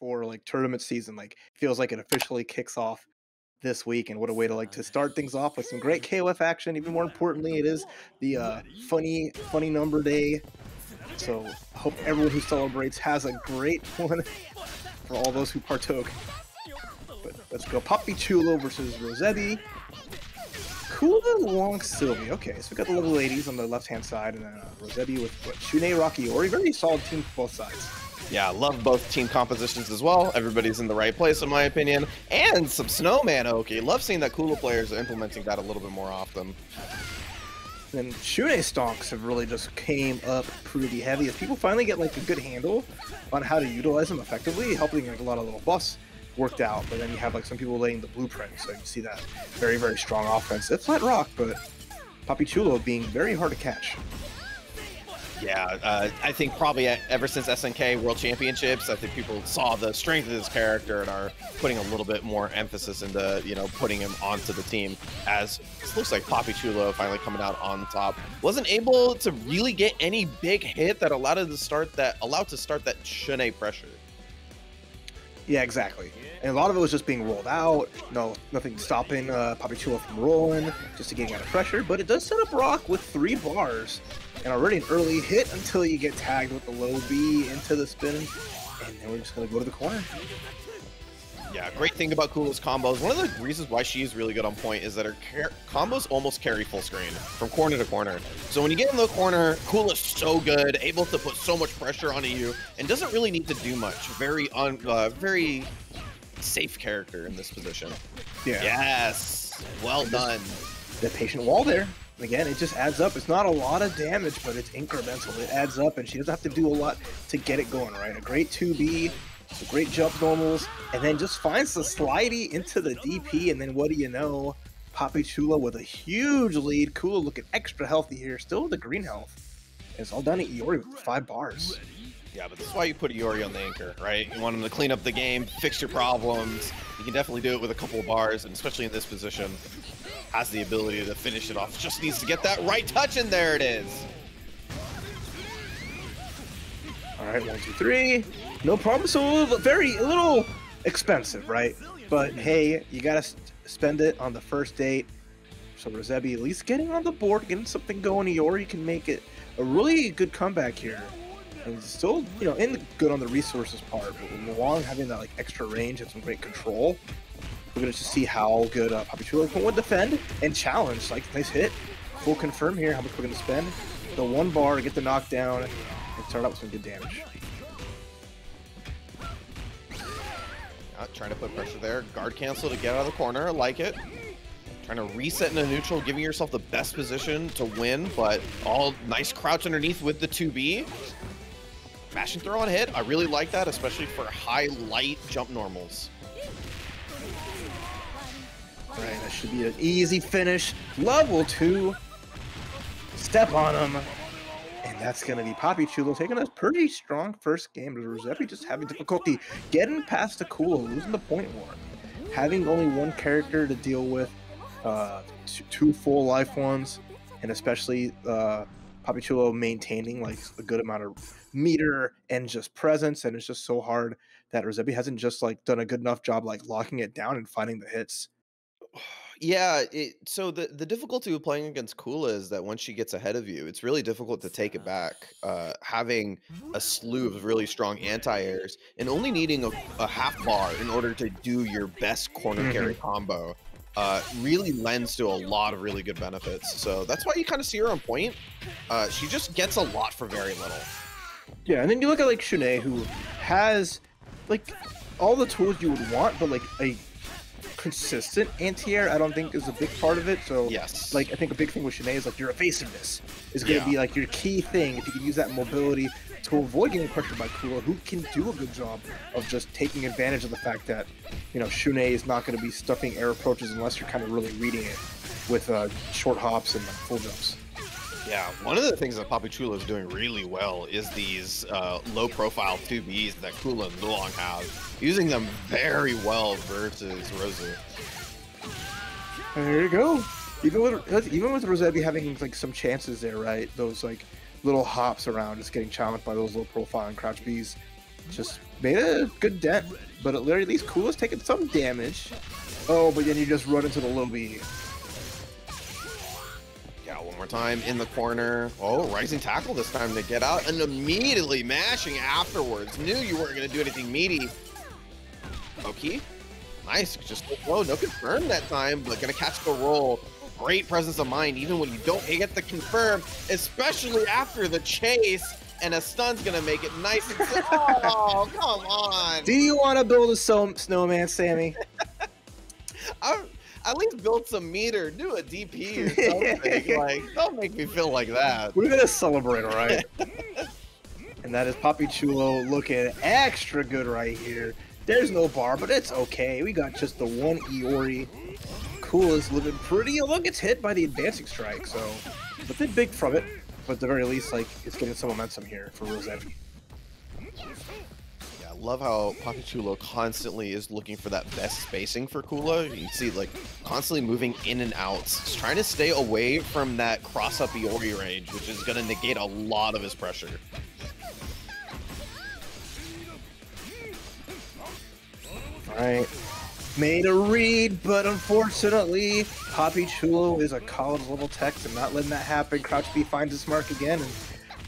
for like tournament season. Like feels like it officially kicks off this week, and what a way to like to start things off with some great KOF action. Even more importantly, it is the funny number day. So I hope everyone who celebrates has a great one for all those who partook. But let's go Papi.Chulo versus RozuHebii. Kula Long Sylvie. Okay, so we got the little ladies on the left-hand side, and then RozuHebii with Shun'ei, Rock, Iori. Very solid team from both sides. Yeah, love both team compositions as well. Everybody's in the right place, in my opinion. And some Snowman Oki. Love seeing that Kula players are implementing that a little bit more often. And Shun'ei stonks have really just came up pretty heavy. As people finally get like a good handle on how to utilize them effectively, helping like a lot of little buffs worked out. But then you have like some people laying the blueprint, so you can see that very, very strong offense. It's flat Rock, but Papi.Chulo being very hard to catch. Yeah, I think probably ever since SNK World Championships, I think people saw the strength of this character and are putting a little bit more emphasis into, you know, putting him onto the team, as it looks like Papi.Chulo finally coming out on top. Wasn't able to really get any big hit that allowed to start that Shun'ei pressure. Yeah, exactly. And a lot of it was just being rolled out. No, nothing stopping Papi.Chulo from rolling, just to getting out of pressure. But it does set up Rock with 3 bars. And already an early hit until you get tagged with the low B into the spin, and then we're just going to go to the corner. Yeah, great thing about Kula's combos. One of the reasons why she's really good on point is that her combos almost carry full screen from corner to corner. So when you get in the corner, Kula's so good, able to put so much pressure onto you, and doesn't really need to do much. Very safe character in this position. Yeah. Yes, well done. The patient wall there. Again, it just adds up. It's not a lot of damage, but it's incremental. It adds up, and she doesn't have to do a lot to get it going, right? A great 2B, some great jump normals, and then just finds the slidey into the DP, and then what do you know? Papi.Chulo with a huge lead. Kula looking extra healthy here. Still the green health. And it's all done at Iori with 5 bars. Yeah, but that's why you put Iori on the anchor, right? You want them to clean up the game, fix your problems. You can definitely do it with a couple of bars, and especially in this position, has the ability to finish it off. Just needs to get that right touch, and there it is. All right, 1, 2, 3. No problem. So a little expensive, right? But hey, you gotta spend it on the first date. So RozuHebii at least getting on the board, getting something going. Iori can make it a really good comeback here. And still, you know, good on the resources part, but with Milan having that like extra range and some great control, we're gonna just see how good Papi.Chulo can defend and challenge. Like nice hit, full confirm here. How much we're gonna spend? The 1 bar to get the knockdown and start out with some good damage. Trying to put pressure there. Guard cancel to get out of the corner. I like it. Trying to reset in a neutral, giving yourself the best position to win, but all nice crouch underneath with the 2B. Mash and throw and hit. I really like that, especially for high light jump normals. All right, that should be an easy finish. Level 2. Step on him. And that's going to be Papi.Chulo taking a pretty strong first game. RozuHebii just having difficulty getting past the Kula, losing the point war. Having only 1 character to deal with, 2 full life ones, and especially Papi.Chulo maintaining like a good amount of meter and just presence, and it's just so hard that RozuHebii hasn't just like done a good enough job like locking it down and finding the hits. Yeah, so the difficulty with playing against Kula is that once she gets ahead of you, it's really difficult to take it back. Having a slew of really strong anti-airs and only needing a half bar in order to do your best corner carry combo really lends to a lot of really good benefits. So that's why you kind of see her on point. She just gets a lot for very little. Yeah, and then you look at like Shun'ei, who has like all the tools you would want, but like a consistent anti-air I don't think is a big part of it. So yes, like I think a big thing with Shun'ei is like your evasiveness is going to be like your key thing. If you can use that mobility to avoid getting pressured by Kula, who can do a good job of just taking advantage of the fact that, you know, Shun'ei is not going to be stuffing air approaches unless you're kind of really reading it with short hops and like, full jumps. Yeah, one of the things that Papi.Chulo is doing really well is these low-profile 2Bs that Kula and Luong have, using them very well versus Rozu. And there you go. Even with RozuHebii having like some chances there, right? Those like little hops around, just getting challenged by those low-profile and crouch Bs. Just made a good dent, but at least Kula's taking some damage. Oh, but then you just run into the lobby. Yeah, one more time in the corner. Oh, rising tackle this time to get out and immediately mashing afterwards. Knew you weren't going to do anything meaty. Okay. Nice, just low, no confirm that time, but gonna catch the roll. Great presence of mind, even when you don't get the confirm, especially after the chase, and a stun's gonna make it nice and simple. Oh, come on. Do you want to build a snowman, Sammy? At least build some meter, do a DP or something. Like, don't make me feel like that. We're gonna celebrate, all right? And that is Papi.Chulo looking extra good right here. There's no bar, but it's okay. We got just the one Iori. Kula's living pretty. Look, it's hit by the advancing strike, so nothing big from it. But at the very least, like, it's getting some momentum here for RozuHebii. Yeah, I love how Papi.Chulo constantly is looking for that best spacing for Kula. You can see, like, constantly moving in and out. He's trying to stay away from that cross-up Iori range, which is going to negate a lot of his pressure. Alright, made a read, but unfortunately, Papi.Chulo is a college-level tech, and not letting that happen. Crouch B finds his mark again, and,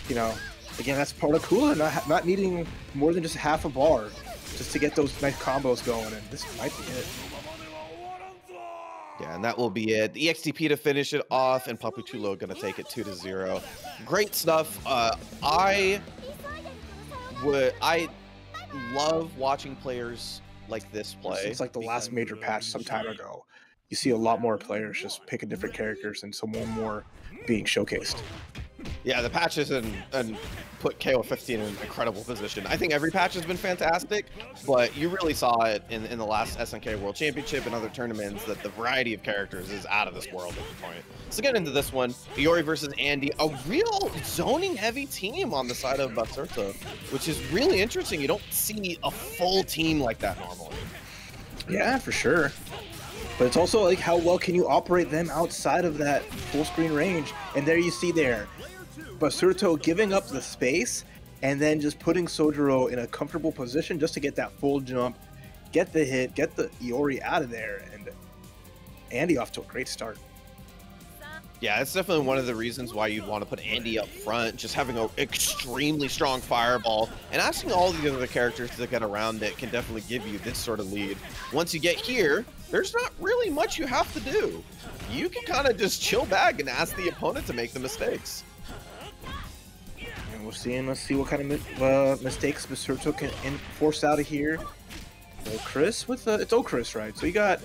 you know, again, that's part of Kula, not needing more than just half a bar just to get those nice combos going, and this might be it. Yeah, and that will be it. The EXDP to finish it off, and Papi.Chulo gonna take it 2-0. Great stuff. I love watching players like this play. It's like the last major patch some time ago. You see a lot more players just picking different characters and some more being showcased. Yeah, the patches and put KO15 in an incredible position. I think every patch has been fantastic, but you really saw it in the last SNK World Championship and other tournaments that the variety of characters is out of this world at the point. So get into this one, Iori versus Andy, a real zoning heavy team on the side of Basurto, which is really interesting. You don't see a full team like that normally. Yeah, for sure. But it's also like, how well can you operate them outside of that full screen range? And there you see there, Basurto giving up the space and then just putting Sojiro in a comfortable position just to get that full jump, get the hit, get the Iori out of there, and Andy off to a great start. Yeah, that's definitely one of the reasons why you'd want to put Andy up front, just having an extremely strong fireball, and asking all the other characters to get around it can definitely give you this sort of lead. Once you get here, there's not really much you have to do. You can kind of just chill back and ask the opponent to make the mistakes. Let's see what kind of mistakes Basurto can force out of here. O.Chris with it's O.Chris, right? So you got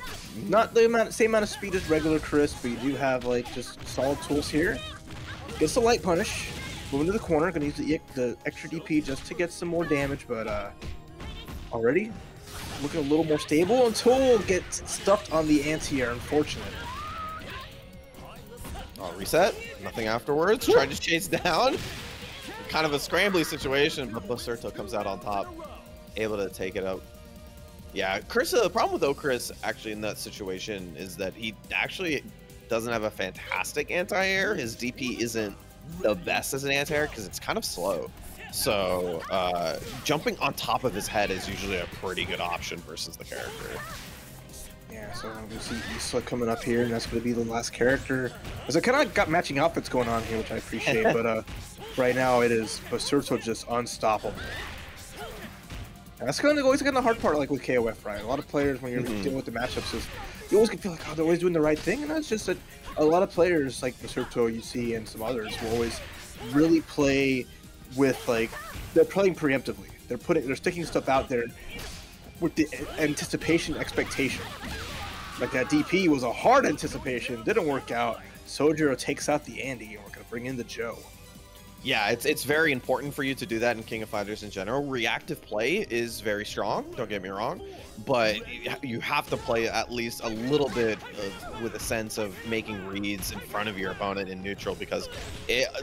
not the same amount of speed as regular Chris, but you do have like just solid tools here. Gets the light punish, moving to the corner. Gonna use the extra DP just to get some more damage, but already looking a little more stable until gets stuffed on the anti-air. Unfortunately. Oh, reset. Nothing afterwards. Tried to chase down. Kind of a scrambly situation, but Basurto comes out on top, able to take it out. Yeah, Chris, the problem with O.Chris actually in that situation is that he actually doesn't have a fantastic anti-air. His DP isn't the best as an anti-air because it's kind of slow. So jumping on top of his head is usually a pretty good option versus the character. Yeah, so we see Isla coming up here, and that's going to be the last character. So I kind of got matching outfits going on here, which I appreciate, but right now it is Basurto just unstoppable. And that's kind of always the hard part, like with KOF, right? A lot of players, when you're dealing with the matchups, is you always can feel like, oh, they're always doing the right thing, and that's just that a lot of players, like Basurto, you see, and some others, will always really play with, like, they're playing preemptively. They're sticking stuff out there with the anticipation expectation. Like that DP was a hard anticipation, didn't work out. Sojiro takes out the Andy, and we're gonna bring in the Joe. Yeah, it's very important for you to do that in King of Fighters in general. Reactive play is very strong, don't get me wrong, but you have to play at least a little bit with a sense of making reads in front of your opponent in neutral, because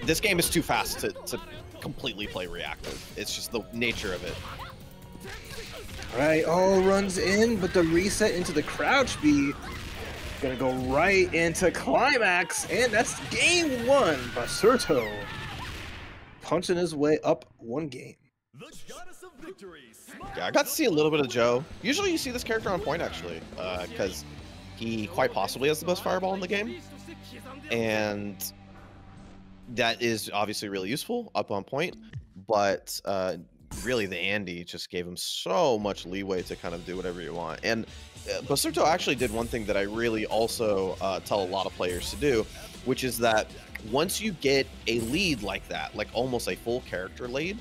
this game is too fast to completely play reactive. It's just the nature of it. All right, oh, runs in, but the reset into the crouch B. Gonna go right into climax, and that's game one, Basurto. Punching his way up one game. The goddess of Yeah, I got to see a little bit of Joe. Usually you see this character on point, actually, because he quite possibly has the most fireball in the game. And that is obviously really useful up on point, but really the Andy just gave him so much leeway to kind of do whatever you want. And Basurto actually did one thing that I really also tell a lot of players to do, which is that once you get a lead like that, like almost a full character lead,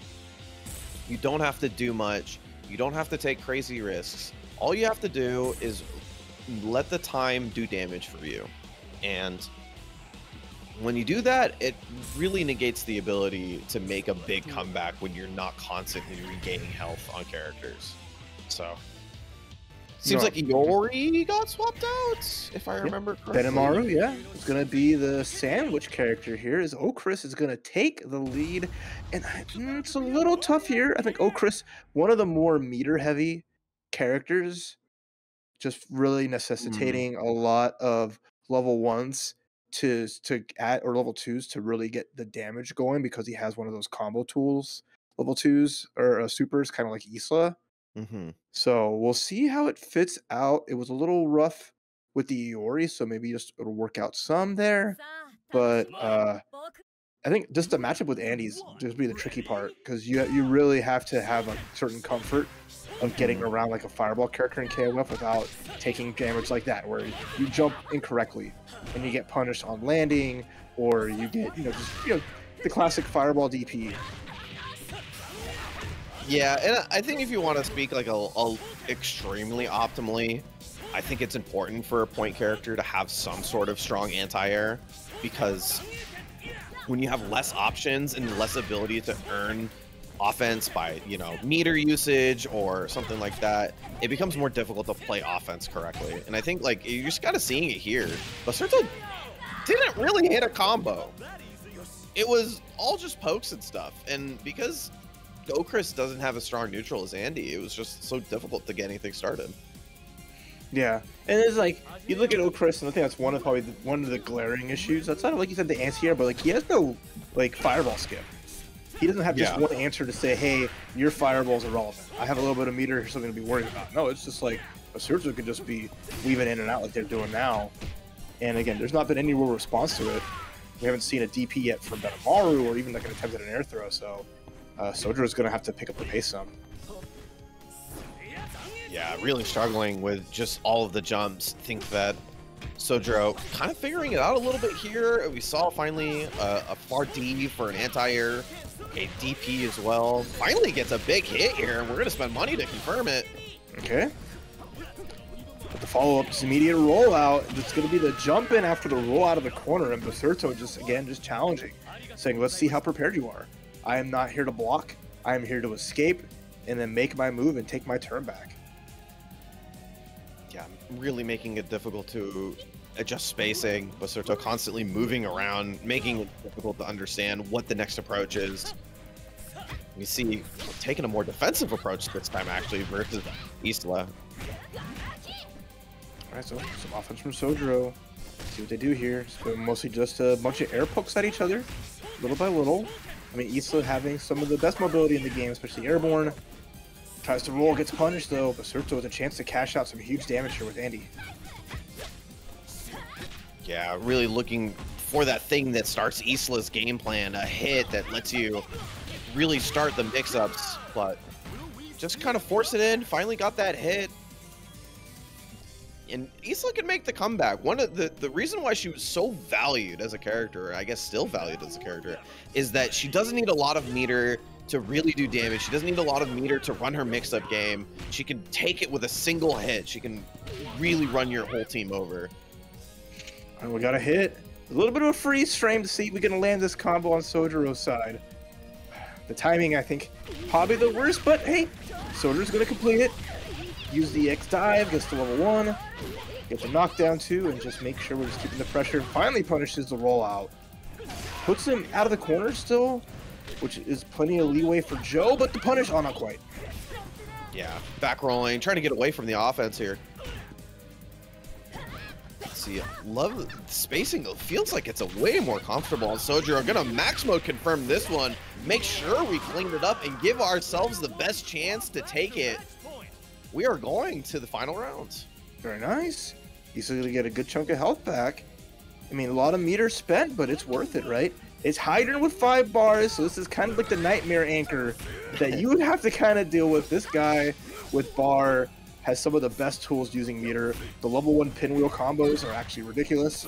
you don't have to do much. You don't have to take crazy risks. All you have to do is let the time do damage for you. And when you do that, it really negates the ability to make a big comeback when you're not constantly regaining health on characters. So seems like Iori got swapped out, if I remember correctly. Benimaru, yeah, is going to be the sandwich character here. Is O.Chris is going to take the lead, and it's a little tough here. I think O.Chris, one of the more meter-heavy characters, just really necessitating a lot of level ones to add, or level twos to really get the damage going, because he has one of those combo tools, level twos or supers, kind of like Isla. So we'll see how it fits out. It was a little rough with the Iori, so maybe just it'll work out some there. But I think just the matchup with Andy's just be the tricky part, because you really have to have a certain comfort of getting around like a fireball character in KOF without taking damage like that, where you jump incorrectly and you get punished on landing, or you get the classic fireball DP. Yeah, and I think if you want to speak like a extremely optimally, I think it's important for a point character to have some sort of strong anti-air, because when you have less options and less ability to earn offense by, meter usage or something like that, it becomes more difficult to play offense correctly. And I think, like, you're just kind of seeing it here. Basurto didn't really hit a combo. It was all just pokes and stuff. And because O.Chris doesn't have as strong neutral as Andy, it was just so difficult to get anything started. Yeah, and it's like, you look at O.Chris, and I think that's one of the glaring issues. That's not, like you said, the anti-air, but, like, he has no, like, fireball skip. He doesn't have just one answer to say, hey, your fireballs are relevant. I have a little bit of meter, something to be worried about. No, it's just like Basurto could just be weaving in and out like they're doing now. And again, there's not been any real response to it. We haven't seen a DP yet from Benimaru, or even like an attempt at an air throw, so Sojiro's going to have to pick up the pace some. Yeah, really struggling with just all of the jumps. Think that Sojiro kind of figuring it out a little bit here. We saw finally a far D for an anti-air, a DP as well. Finally gets a big hit here, and we're going to spend money to confirm it. Okay. But the follow-up is immediate rollout. It's going to be the jump in after the rollout of the corner, and Basurto just challenging, saying, let's see how prepared you are. I am not here to block. I am here to escape and then make my move and take my turn back. Yeah, I'm really making it difficult to adjust spacing. Basurto constantly moving around, making it difficult to understand what the next approach is. You see, taking a more defensive approach this time, actually, versus Isla. All right, so some offense from Sojiro. See what they do here. So mostly just a bunch of air pokes at each other, little by little. I mean, Isla having some of the best mobility in the game, especially airborne. Tries to roll, gets punished though. Basurto with a chance to cash out some huge damage here with Andy. Yeah, really looking for that thing that starts Isla's game plan, a hit that lets you really start the mix-ups, but just kind of force it in. Finally got that hit. And Isla can make the comeback. One of the reason why she was so valued as a character, I guess still valued as a character, is that she doesn't need a lot of meter to really do damage. She doesn't need a lot of meter to run her mix-up game. She can take it with a single hit. She can really run your whole team over. All right, we got a hit. A little bit of a freeze frame to see if we can land this combo on Sojiro's side. The timing, I think, probably the worst, but hey, Sojiro's going to complete it. Use the X dive, gets to level 1, gets a knockdown 2, and just make sure we're just keeping the pressure. Finally punishes the rollout. Puts him out of the corner still, which is plenty of leeway for Joe, but the punish, oh, not quite. Yeah, back rolling, trying to get away from the offense here. Fgc. Love spacing. It feels like it's a way more comfortable on Sojiro. I'm gonna max mode confirm this one. Make sure we clean it up and give ourselves the best chance to take it. We are going to the final rounds. Very nice. He's going to get a good chunk of health back. I mean, a lot of meters spent, but it's worth it, right? It's Heidern with 5 bars, so this is kind of like the nightmare anchor that you would have to kind of deal with. This guy with bar has some of the best tools using meter. The level 1 pinwheel combos are actually ridiculous.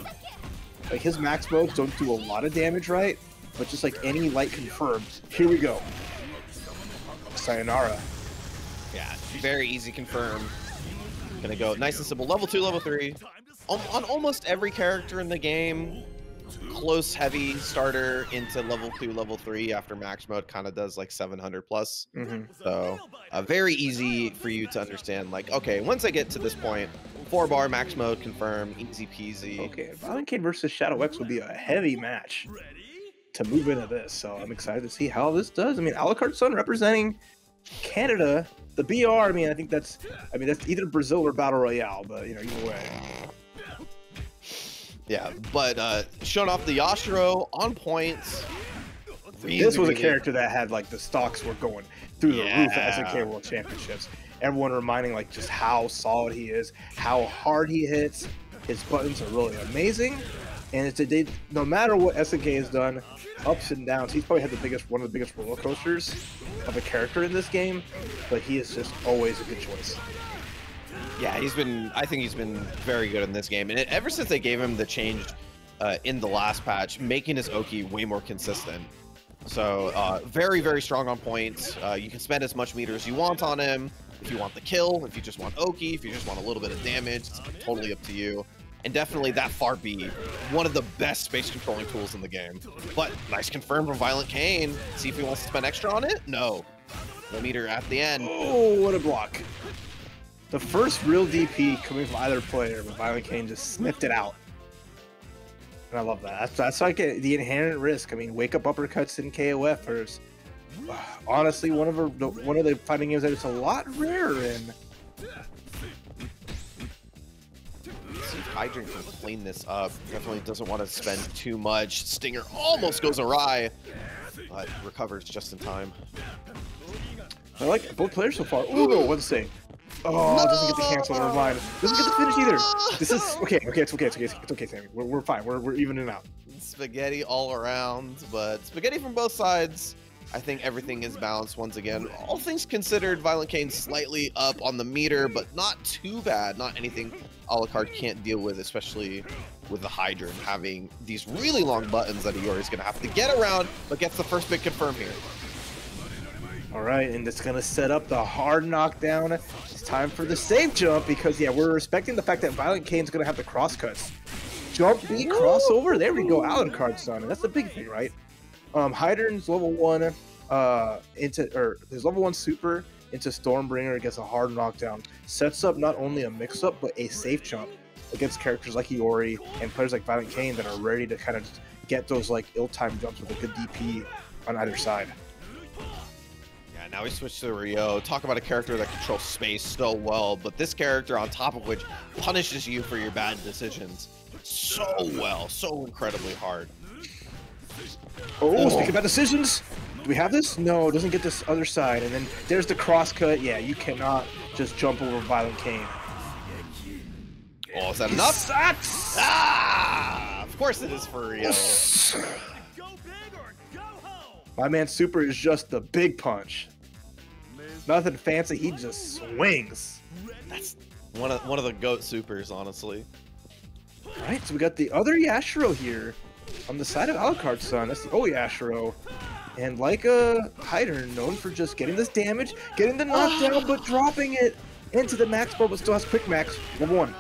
Like, his max modes don't do a lot of damage, right? But just like any light confirmed. Here we go. Sayonara. Yeah, very easy confirm. Gonna go nice and simple. Level 2, level 3. On almost every character in the game, close heavy starter into level 2, level 3 after max mode kind of does like 700 plus. So very easy for you to understand. Like, okay, once I get to this point, 4 bar max mode confirm, easy peasy. Okay, ViolentKain versus Shadow X would be a heavy match to move into this. So I'm excited to see how this does. I mean, AlucardSon representing Canada, the BR. I mean, I think that's either Brazil or Battle Royale, but you know, either way. Yeah, but showing off the Yashiro on points. This was a character that had like the stocks were going through the roof at SNK World Championships. Everyone reminding like just how solid he is, how hard he hits. His buttons are really amazing, and it's a day. No matter what SNK has done, ups and downs. He's probably had the biggest, one of the biggest roller coasters of a character in this game, but he is just always a good choice. Yeah, he's been, I think he's been very good in this game. And ever since they gave him the change in the last patch, making his Oki way more consistent. So very, very strong on points. You can spend as much meter as you want on him. If you want the kill, if you just want Oki, if you just want a little bit of damage, it's totally up to you. And definitely that far B, one of the best space controlling tools in the game. But nice confirm from ViolentKain. See if he wants to spend extra on it? No. No meter at the end. Oh, what a block. The first real DP coming from either player, but ViolentKain just snipped it out. And I love that. That's like the inherent risk. I mean, wake-up uppercuts in KOF are honestly one of the fighting games that it's a lot rarer in. Let's see if Heidern can clean this up. Definitely doesn't want to spend too much. Stinger almost goes awry, but recovers just in time. I like both players so far. Ooh, one save. Oh, no! Doesn't get the cancel, never mind. Doesn't get the finish either. This is, okay, Sammy. We're fine, we're evening out. Spaghetti all around, but spaghetti from both sides. I think everything is balanced once again. All things considered, ViolentKain slightly up on the meter, but not too bad. Not anything Alucard can't deal with, especially with the Heidern having these really long buttons that Iori's gonna have to get around, but gets the first big confirm here. All right, and it's gonna set up the hard knockdown. It's time for the safe jump because, yeah, we're respecting the fact that ViolentKain's gonna have the crosscuts. Jump B crossover, there we go, AlucardSon, and that's the big thing, right? Heidern's level 1 his level 1 super into Stormbringer gets a hard knockdown. Sets up not only a mix-up, but a safe jump against characters like Iori and players like ViolentKain that are ready to kind of get those like ill-timed jumps with a good DP on either side. Now we switch to Ryo. Talk about a character that controls space so well, but this character on top of which punishes you for your bad decisions so well, so incredibly hard. Oh, speaking about decisions, do we have this? No, doesn't get this other side, and then there's the cross cut. Yeah, you cannot just jump over ViolentKain. Oh, is that enough? Sucks! Ah, of course it is for Ryo. My man super is just the big punch. Nothing fancy, he just swings. That's one of the GOAT supers, honestly. Alright, so we got the other Yashiro here on the side of AlucardSon. That's the old Yashiro. And like a Heidern, known for just getting this damage, getting the knockdown, but dropping it into the max bar, but still has quick max, level 1.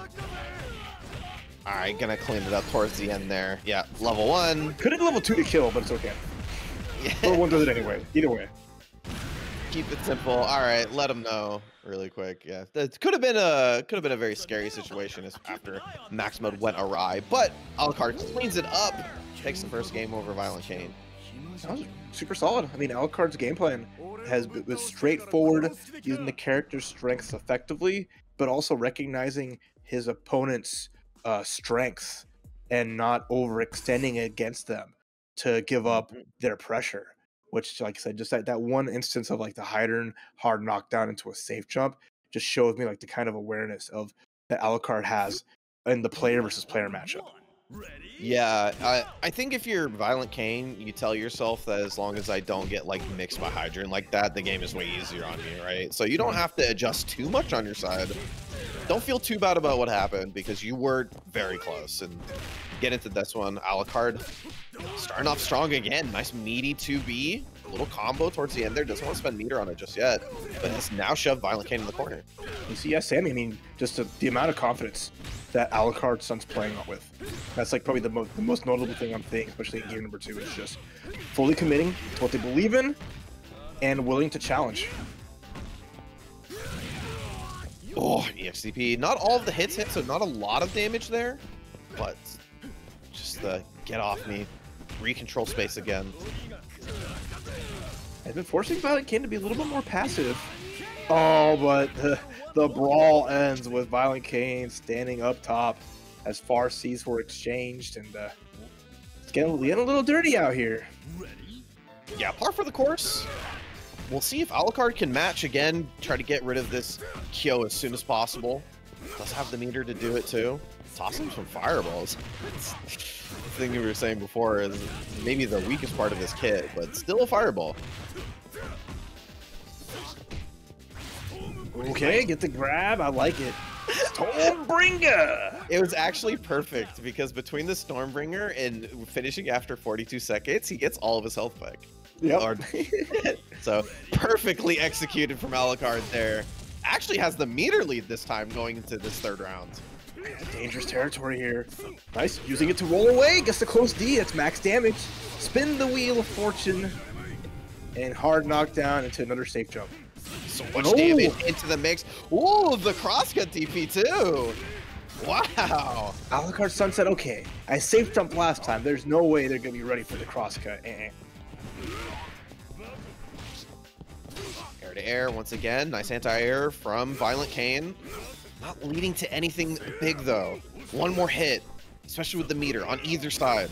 Alright, gonna clean it up towards the end there. Yeah, level 1. Could have been level 2 to kill, but it's okay. Or one does it anyway. Either way. Keep it simple. All right, let him know really quick. Yeah, that could have been a very scary situation after max mode went awry. But Alucard cleans it up, takes the first game over ViolentKain. That was super solid. I mean, Alucard's game plan was straightforward, using the character's strengths effectively, but also recognizing his opponent's strength and not overextending against them to give up their pressure. Which, like I said, just that one instance of like the Heidern hard knockdown into a safe jump just shows me like the kind of awareness of that Alucard has in the player versus player matchup. Yeah, I think if you're ViolentKain, you tell yourself that as long as I don't get like mixed by Heidern like that, the game is way easier on me, right? So you don't have to adjust too much on your side. Don't feel too bad about what happened because you were very close. And get into this one, Alucard starting off strong again. Nice meaty 2B, a little combo towards the end there. Doesn't want to spend meter on it just yet, but it's now shoved ViolentKain in the corner. You see, yeah, Sammy, I mean, just the amount of confidence that AlucardSon's playing with. That's like probably the most notable thing I'm seeing, especially in game number 2, is just fully committing to what they believe in and willing to challenge. Oh, EXDP. Not all of the hits hit, so not a lot of damage there, but just the get off me, recontrol space again. I've been forcing ViolentKain to be a little bit more passive. Oh, but the brawl ends with ViolentKain standing up top as far seas were exchanged, and it's getting a little dirty out here. Yeah, par for the course. We'll see if Alucard can match again, try to get rid of this Kyo as soon as possible. Does have the meter to do it too. Tossing some fireballs. The thing we were saying before is maybe the weakest part of this kit, but still a fireball. Okay, get the grab. I like it. Stormbringer! It was actually perfect because between the Stormbringer and finishing after 42 seconds, he gets all of his health back. Yep. So perfectly executed from Alucard there. Actually has the meter lead this time going into this third round. Dangerous territory here. Nice. Using it to roll away. Gets the close D. That's max damage. Spin the Wheel of Fortune. And hard knockdown into another safe jump. So much damage into the mix. Ooh, the crosscut DP too. Wow. AlucardSon said, okay, I safe jumped last time. There's no way they're going to be ready for the crosscut. Air to air once again. Nice anti-air from ViolentKain. Not leading to anything big though. One more hit, especially with the meter on either side.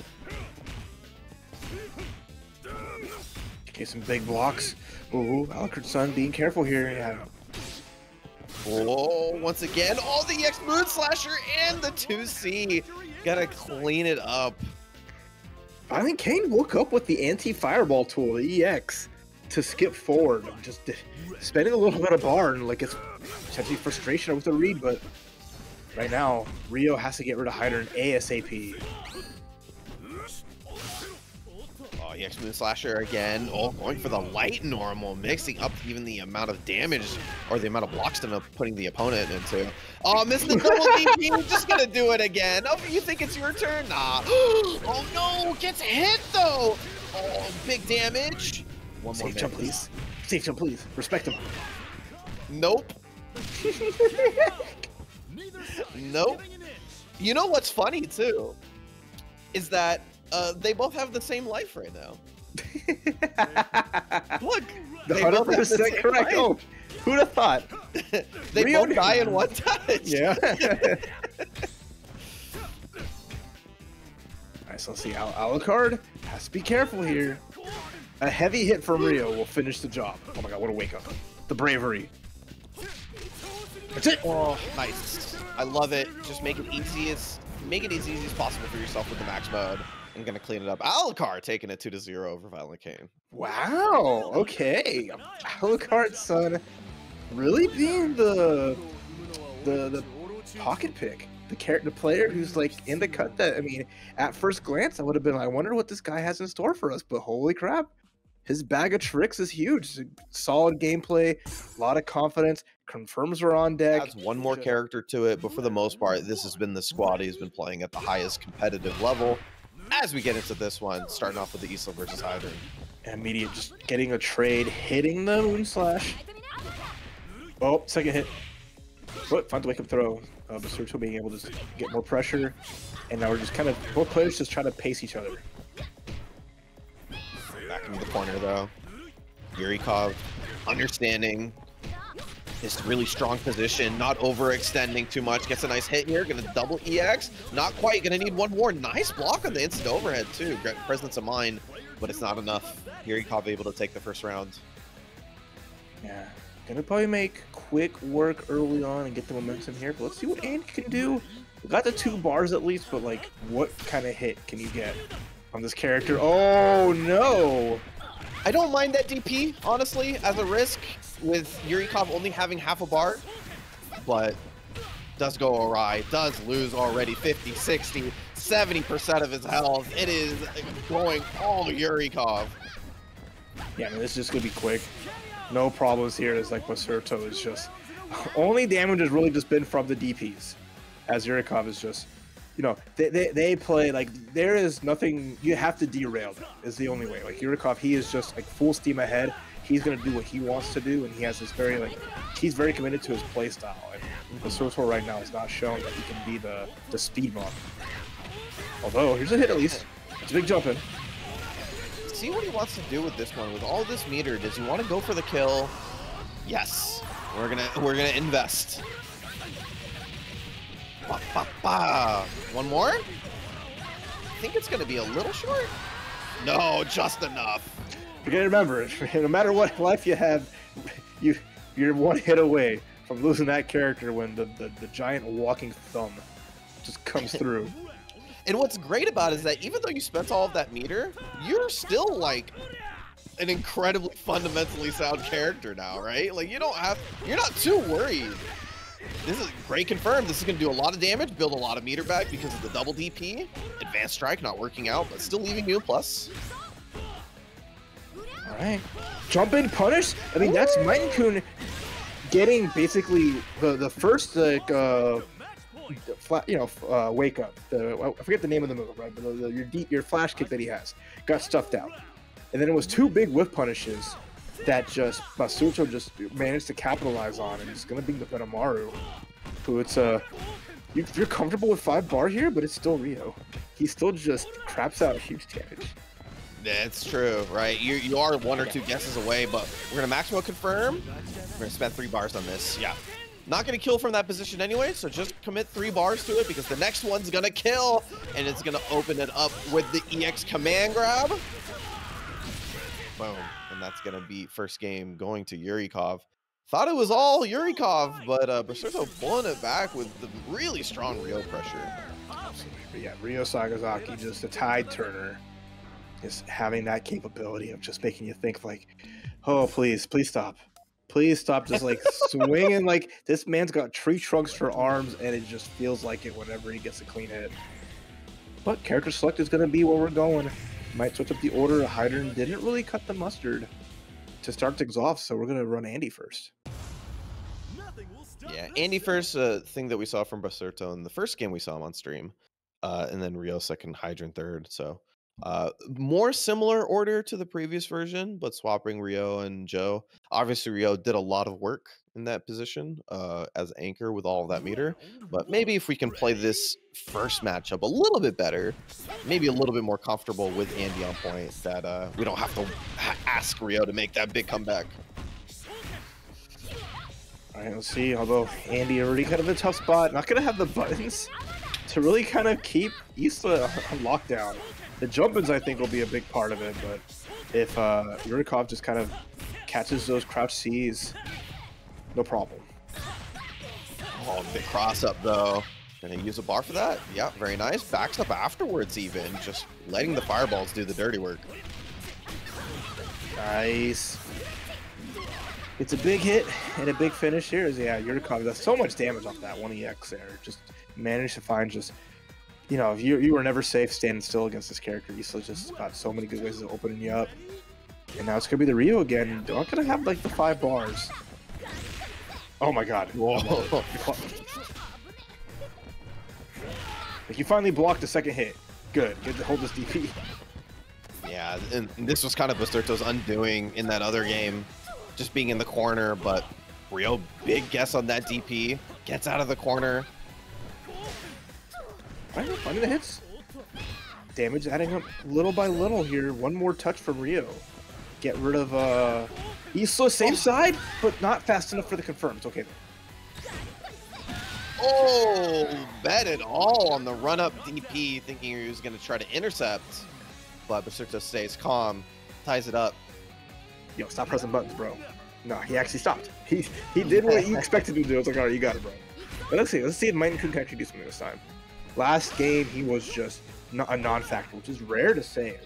Okay, some big blocks. Ooh, AlucardSon being careful here. Yeah. Whoa, once again, all the EX Moon Slasher and the 2C. Gotta clean it up. ViolentKain woke up with the anti-fireball tool, the EX, to skip forward. Just spending a little bit of bar and like it's potentially frustration with the read, but right now, Ryo has to get rid of Heidern ASAP. EX Moon Slasher again. Oh, going for the light normal, mixing up even the amount of damage or the amount of blocks that I'm putting the opponent into. Oh, missed the double DP. We're just gonna do it again. Oh, you think it's your turn? Nah. Oh no, gets hit though. Oh, big damage. One more safe jump, please. Safe jump, please. Respect him. Nope. Nope. You know what's funny too is that they both have the same life right now. Look, 100% correct. Oh, who'd have thought? They both die in one touch. Yeah. All right, so let's see. Alucard has to be careful here. A heavy hit from Ryo will finish the job. Oh my god, what a wake up. The bravery. That's it. Oh, nice. I love it. Just make it as easy as possible for yourself with the max mode. I'm gonna clean it up. Alucard taking it 2-0 over ViolentKain. Wow, okay. AlucardSon really being the pocket pick. The player who's like in the cut that, I mean, at first glance, I would have been like, I wonder what this guy has in store for us, but holy crap. His bag of tricks is huge. Solid gameplay, a lot of confidence. Confirms we're on deck. Adds one more character to it, but for the most part, this has been the squad he's been playing at the highest competitive level. As we get into this one, starting off with the Isla versus Heidern. Immediate, just getting a trade, hitting the Moon Slash. Oh, second hit. But fun to wake up throw. Basurto being able to get more pressure, and now we're just kind of both players just trying to pace each other. Back into the corner though. Yurikov understanding this really strong position, not overextending too much. Gets a nice hit here, gonna double EX. Not quite, gonna need one more. Nice block on the instant overhead too. Great presence of mind, but it's not enough. Yurikov able to take the first round. Yeah, gonna probably make quick work early on and get the momentum here, but let's see what Andy can do. We got the 2 bars at least, but like, what kind of hit can you get on this character? Oh no! I don't mind that DP, honestly, as a risk, with Yurikov only having half a bar, but does go awry, does lose already 50, 60, 70% of his health. It is going all Yurikov. Yeah, I mean, this is just going to be quick. No problems here. It's like Basurto is just... Only damage has really just been from the DPs, as Yurikov is just... You know, they play, like, there is nothing, you have to derail them, is the only way. Like, Yurikov, he is just, like, full steam ahead. He's going to do what he wants to do, and he has this very, like, he's very committed to his playstyle. And Basurto right now is not showing that he can be the speed monster. Although, here's a hit at least. It's a big jump in. See what he wants to do with this one. With all this meter, does he want to go for the kill? Yes. We're gonna invest. Ba, ba, ba. One more? I think it's going to be a little short. No, just enough. You gotta remember, no matter what life you have, you're one hit away from losing that character when the giant walking thumb just comes through. And what's great about it is that even though you spent all of that meter, you're still like an incredibly fundamentally sound character now, right? Like you're not too worried. This is great confirmed. This is going to do a lot of damage, build a lot of meter back because of the double DP. Advanced strike not working out, but still leaving you a plus. All right. Jump in, punish? I mean, that's Meitenkun getting basically the first, like, wake up. I forget the name of the move, right? But your flash kick that he has got stuffed out. And then it was 2 big whiff punishes that just Basurto just managed to capitalize on, and it's gonna be the Benimaru, who it's you're comfortable with 5 bar here, but it's still Ryo. He still just craps out huge damage. That's true, right? You are 1 or 2 guesses away, but we're gonna maximum confirm. We're gonna spend 3 bars on this. Yeah, not gonna kill from that position anyway, so just commit 3 bars to it because the next one's gonna kill, and it's gonna open it up with the EX command grab. Boom. And that's going to be first game going to Yurikov. Thought it was all Yurikov, but Basurto pulling it back with the really strong Ryo pressure. Absolutely. But yeah, Ryo Sakazaki, just a tide turner, is having that capability of just making you think like, oh, please stop. Please stop just like swinging. Like this man's got tree trunks for arms, and it just feels like it whenever he gets a clean hit. But character select is going to be where we're going. Might switch up the order. Heidern didn't really cut the mustard to start things off, so we're going to run Andy first. Yeah, Andy first, thing that we saw from Basurto in the first game we saw him on stream, and then Ryo second, Heidern third, so more similar order to the previous version, but swapping Ryo and Joe. Obviously, Ryo did a lot of work in that position as anchor with all of that meter, but maybe if we can play this first matchup a little bit better, maybe a little bit more comfortable with Andy on point, that we don't have to ask Ryo to make that big comeback. All right, let's see. Although Andy already kind of in a tough spot, not gonna have the buttons to really kind of keep Isla on lockdown. The jump-ins, I think, will be a big part of it, but if Yurikov just kind of catches those crouch Cs, no problem. Oh, big cross-up, though. Gonna use a bar for that? Yeah, very nice. Backs up afterwards, even. Just letting the fireballs do the dirty work. Nice. It's a big hit and a big finish here. Yeah, Yurikov does so much damage off that 1EX there. Just managed to find just... You know, you were never safe standing still against this character. Isla just got so many good ways of opening you up. And now it's going to be the Ryo again. They're not going to have, like, the 5 bars. Oh, my God. Whoa. Like, you finally blocked the second hit. Good. Good to hold this DP. Yeah, and this was kind of Basurto's undoing in that other game. Just being in the corner, but Ryo, big guess on that DP. Gets out of the corner. All right, finding the hits. Damage adding up little by little here. One more touch from Ryo. Get rid of Isla safe side, but not fast enough for the confirms. Okay. Oh, bet it all on the run-up DP, thinking he was going to try to intercept. But Basurto stays calm, ties it up. Yo, stop pressing buttons, bro. No, he actually stopped. He did what he expected to do. I was like, all right, you got it, bro. But let's see if Meitenkun can actually do something this time. Last game, he was just a non-factor, which is rare to say.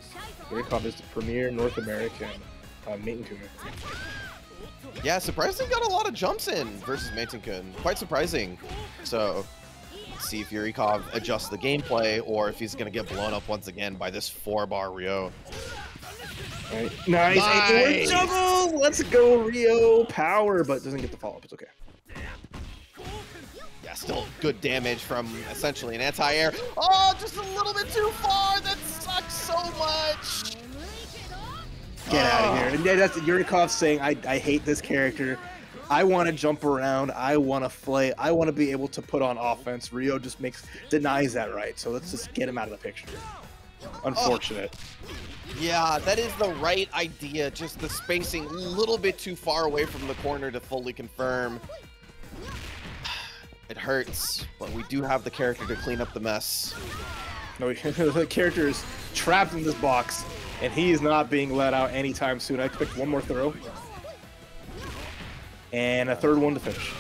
Yurikov is the premier North American Meitenkun. Yeah, surprisingly got a lot of jumps in versus Meitenkun. Quite surprising. So, see if Yurikov adjusts the gameplay or if he's going to get blown up once again by this 4-bar Ryo. Right. Nice! Nice. Juggle! Let's go, Ryo! Power, but doesn't get the follow-up. It's okay. Yeah, still good damage from essentially an anti-air. Oh, just a little bit too far! That sucks so much! Get out of here. And that's Yurikov saying, I hate this character. I want to jump around. I want to flay. I want to be able to put on offense. Ryo just denies that right. So let's just get him out of the picture. Unfortunate. Oh. Yeah, that is the right idea. Just the spacing a little bit too far away from the corner to fully confirm. It hurts, but we do have the character to clean up the mess. No, the character is trapped in this box. And he is not being let out anytime soon. I expect one more throw. And a third one to finish.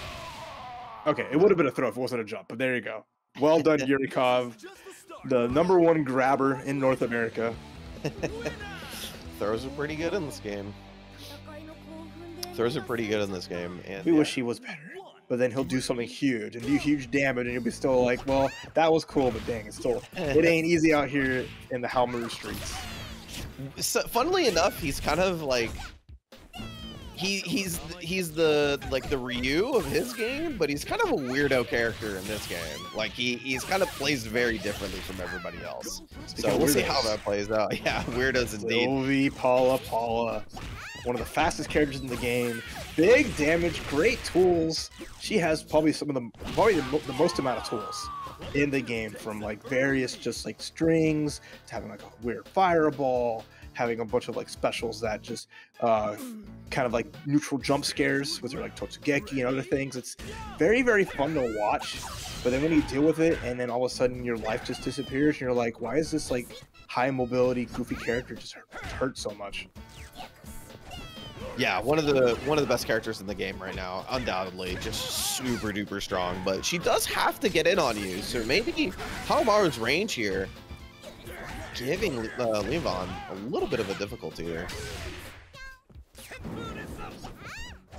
Okay, it would have been a throw if it wasn't a jump, but there you go. Well done, Yurikov, the #1 grabber in North America. Throws are pretty good in this game. And we wish he was better. But then he'll do something huge and do huge damage, and you'll be still like, well, that was cool, but dang, it ain't easy out here in the Halmaru streets. So, funnily enough, he's kind of like he's the like the Ryu of his game, but he's kind of a weirdo character in this game. Like he's kind of plays very differently from everybody else. So we'll see how that plays out. Yeah, weirdos indeed. Ovi, Paula, one of the fastest characters in the game. Big damage, great tools. She has probably the most amount of tools in the game, from like various just like strings to having like a weird fireball, having a bunch of like specials that just kind of like neutral jump scares with her like Totsugeki and other things. It's very, very fun to watch, but then when you deal with it and then all of a sudden your life just disappears and you're like, why is this like high mobility goofy character just hurt so much? Yeah, one of the best characters in the game right now, undoubtedly. Just super duper strong, but she does have to get in on you. So maybe Halmaru's range here, giving Leeanvan a little bit of a difficulty there.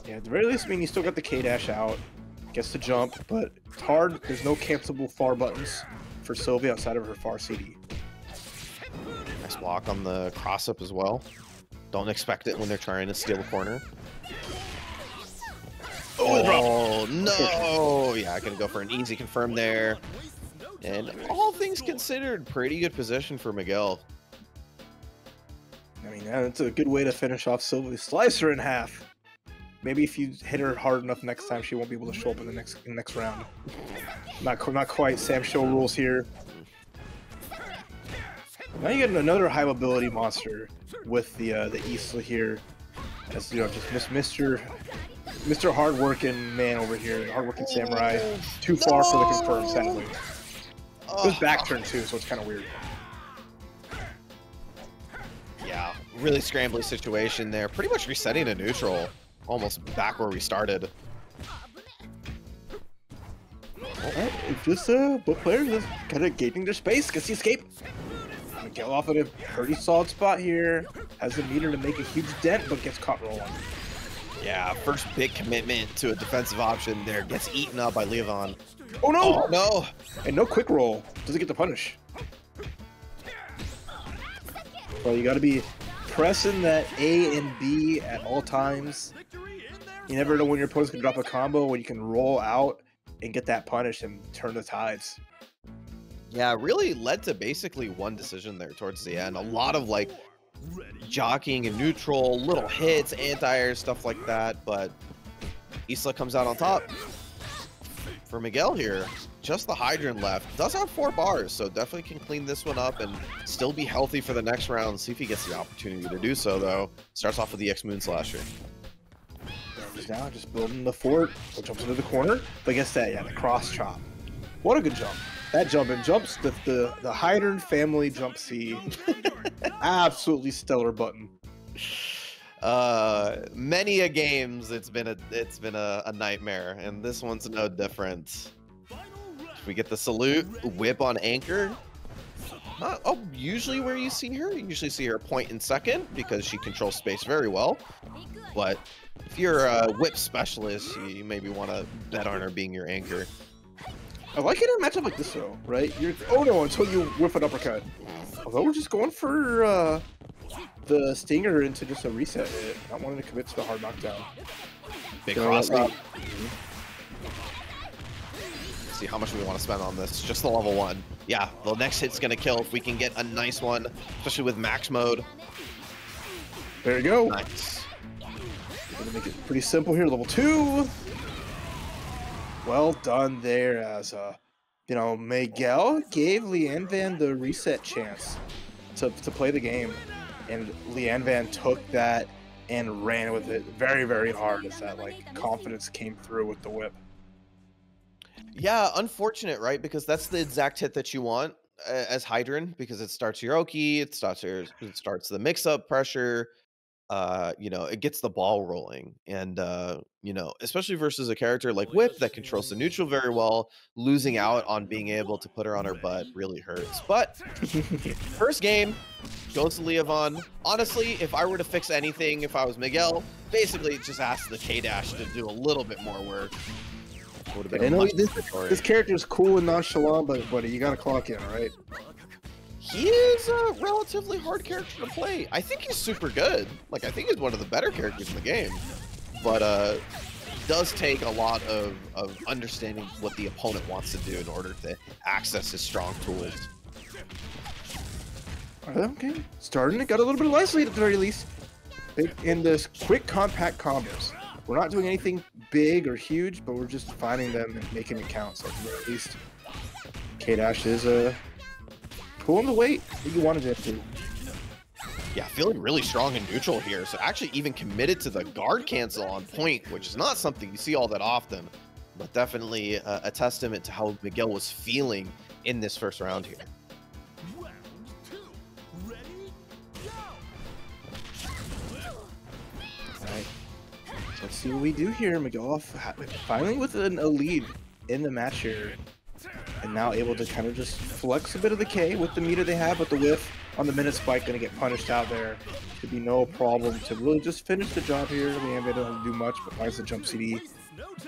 Yeah, at the very least, I mean, you still got the K-Dash out. Gets to jump, but it's hard. There's no cancelable far buttons for Sylvia outside of her far CD. Nice block on the cross-up as well. Don't expect it when they're trying to steal a corner. Oh, no! Yeah, gonna go for an easy confirm there. And all things considered, pretty good position for Miguel. I mean, that's a good way to finish off Sylvie. Slice her in half. Maybe if you hit her hard enough next time, she won't be able to show up in the next round. Not quite. Sam Show rules here. Now you get another high mobility monster with the Isla here, as you know, just Mr. Hardworking man over here, hardworking samurai. Too far for the confirm, sadly. It was back turn too, so it's kind of weird. Yeah, really scrambly situation there. Pretty much resetting to neutral, almost back where we started. Just both players just kind of gating their space. Gets the escape. Miguel off at a pretty solid spot here. Has the meter to make a huge dent, but gets caught rolling. Yeah, first big commitment to a defensive option there. Gets eaten up by Leeanvan. Oh no! Oh, no! And no quick roll. Doesn't get the punish. Well, you gotta be pressing that A and B at all times. You never know when your opponent's gonna drop a combo, when you can roll out and get that punish and turn the tides. Yeah, really led to basically one decision there towards the end. A lot of like jockeying and neutral, little hits, anti-air, stuff like that. But Isla comes out on top for Miguel here. Just the Heidern left. Does have 4 bars, so definitely can clean this one up and still be healthy for the next round. See if he gets the opportunity to do so, though. Starts off with the X Moon Slasher. He's now just building the fort. So jumps into the corner. But guess that, yeah, the cross chop. What a good jump. That jump and jumps, the Heidern family jump C. Absolutely stellar button. Many a games it's been a nightmare, and this one's no different. We get the salute, whip on anchor. Not, oh, usually where you see her, you usually see her point in second because she controls space very well. But if you're a whip specialist, you maybe want to bet on her being your anchor. I like it in a matchup like this though, right? You're, oh no, until you whip an uppercut. Although we're just going for the stinger into just a reset. Not wanting to commit to the hard knockdown. Big cross up. See how much we want to spend on this. Just the level one. Yeah, the next hit's gonna kill if we can get a nice one, especially with max mode. There you go. Nice. We're gonna make it pretty simple here. Level two. Well done there, as you know, Miguel gave Leeanvan the reset chance to play the game, and Leeanvan took that and ran with it very, very hard as that like confidence came through with the whip. Yeah, unfortunate, right? Because that's the exact hit that you want as Heidern, because it starts your Oki, it starts the mix-up pressure. You know, it gets the ball rolling, and you know, especially versus a character like Whip that controls the neutral very well, losing out on being able to put her on her butt really hurts. But first game goes to Leeanvan. Honestly, if I were to fix anything, if I was Miguel, basically just ask the K-Dash to do a little bit more work. I know this character is cool and nonchalant, but buddy, you gotta clock in, right? He is a relatively hard character to play. I think he's super good. Like, I think he's one of the better characters in the game. But does take a lot of understanding what the opponent wants to do in order to access his strong tools. Okay, starting it got a little bit of life lead at the very least. In this quick, compact combos. We're not doing anything big or huge, but we're just finding them and making them count. So at least K-Dash is a... pulling the weight that you wanted it to. Yeah, feeling really strong and neutral here. So actually even committed to the guard cancel on point, which is not something you see all that often, but definitely a testament to how Miguel was feeling in this first round here. Round two. Ready, go. All right. So let's see what we do here. Miguel finally with a lead in the match here. And now able to kind of just flex a bit of the K with the meter they have, but the whiff on the minute spike going to get punished out there. Should be no problem to really just finish the job here. Leeanvan doesn't do much, but finds the jump CD.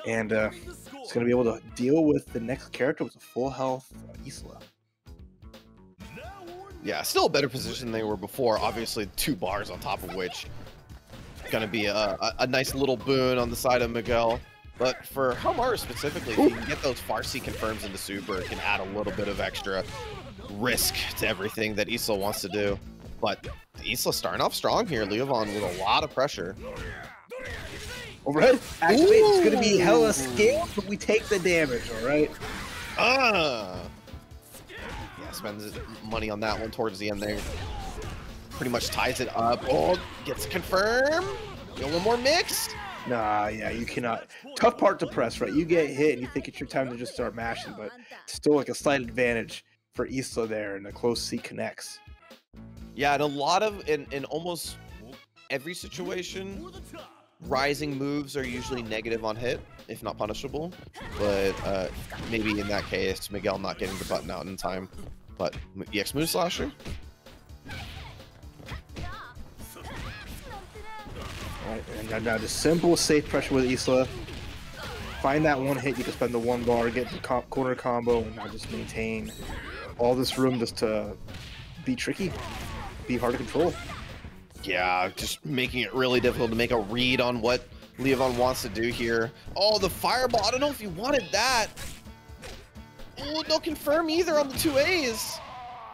And it's going to be able to deal with the next character with a full health Isla. Yeah, still a better position than they were before. Obviously, 2 bars on top of which going to be a nice little boon on the side of Miguel. But for Hamaru specifically, if you can get those Farsi confirms into Super, it can add a little bit of extra risk to everything that Isla wants to do. But Isla starting off strong here. Leeanvan with a lot of pressure. Overhead. Actually, ooh, it's going to be hella scale, but we take the damage, all right? Yeah, spends money on that one towards the end there. Pretty much ties it up. Oh, gets confirmed. A little more mixed. Nah, yeah, you cannot. Tough part to press, right? You get hit and you think it's your time to just start mashing, but it's still like a slight advantage for Isla there, and the close C connects. Yeah, and a lot of, in almost every situation, rising moves are usually negative on hit, if not punishable. But maybe in that case, Miguel not getting the button out in time. But EX move slasher. Right, and now the simple, safe pressure with Isla. Find that one hit, you can spend the 1 bar, get the corner combo, and now just maintain all this room just to be tricky, be hard to control. Yeah, just making it really difficult to make a read on what Leeanvan wants to do here. Oh, the fireball, I don't know if you wanted that. Oh, no confirm either on the 2 A's.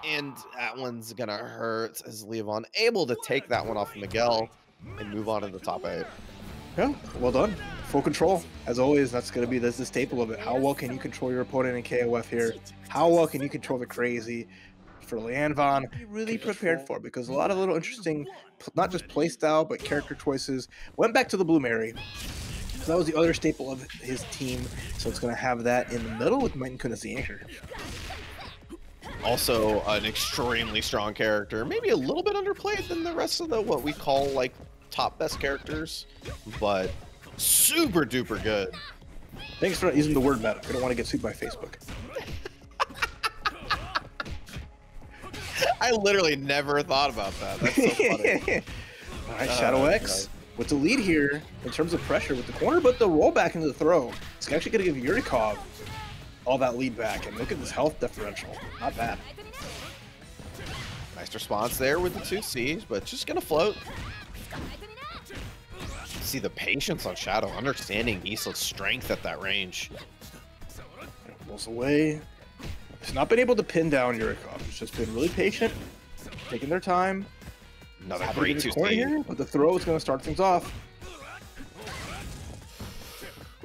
And that one's gonna hurt as Leeanvan able to take that one off of Miguel and move on to the top 8. Yeah, well done. Full control. As always, that's going to be the staple of it. How well can you control your opponent in KOF here? How well can you control the crazy? For Leeanvan, really prepared for, because a lot of little interesting, not just play style, but character choices. Went back to the Blue Mary. So that was the other staple of his team, so it's going to have that in the middle with Meitenkun as the anchor. Also an extremely strong character, maybe a little bit underplayed than the rest of the what we call like top best characters, but super duper good. Thanks for not using the word meta. I don't want to get sued by Facebook. I literally never thought about that. That's so funny. All right, Shadow X with the lead here in terms of pressure with the corner, but the rollback into the throw. It's actually going to give Yurikov all that lead back, and look at this health differential. Not bad. Nice response there with the 2Cs, but just going to float. See the patience on Shadow, understanding Isla's strength at that range. Pulls away. He's not been able to pin down Yurikov. He's just been really patient, taking their time. Another great 2C here, but the throw is going to start things off.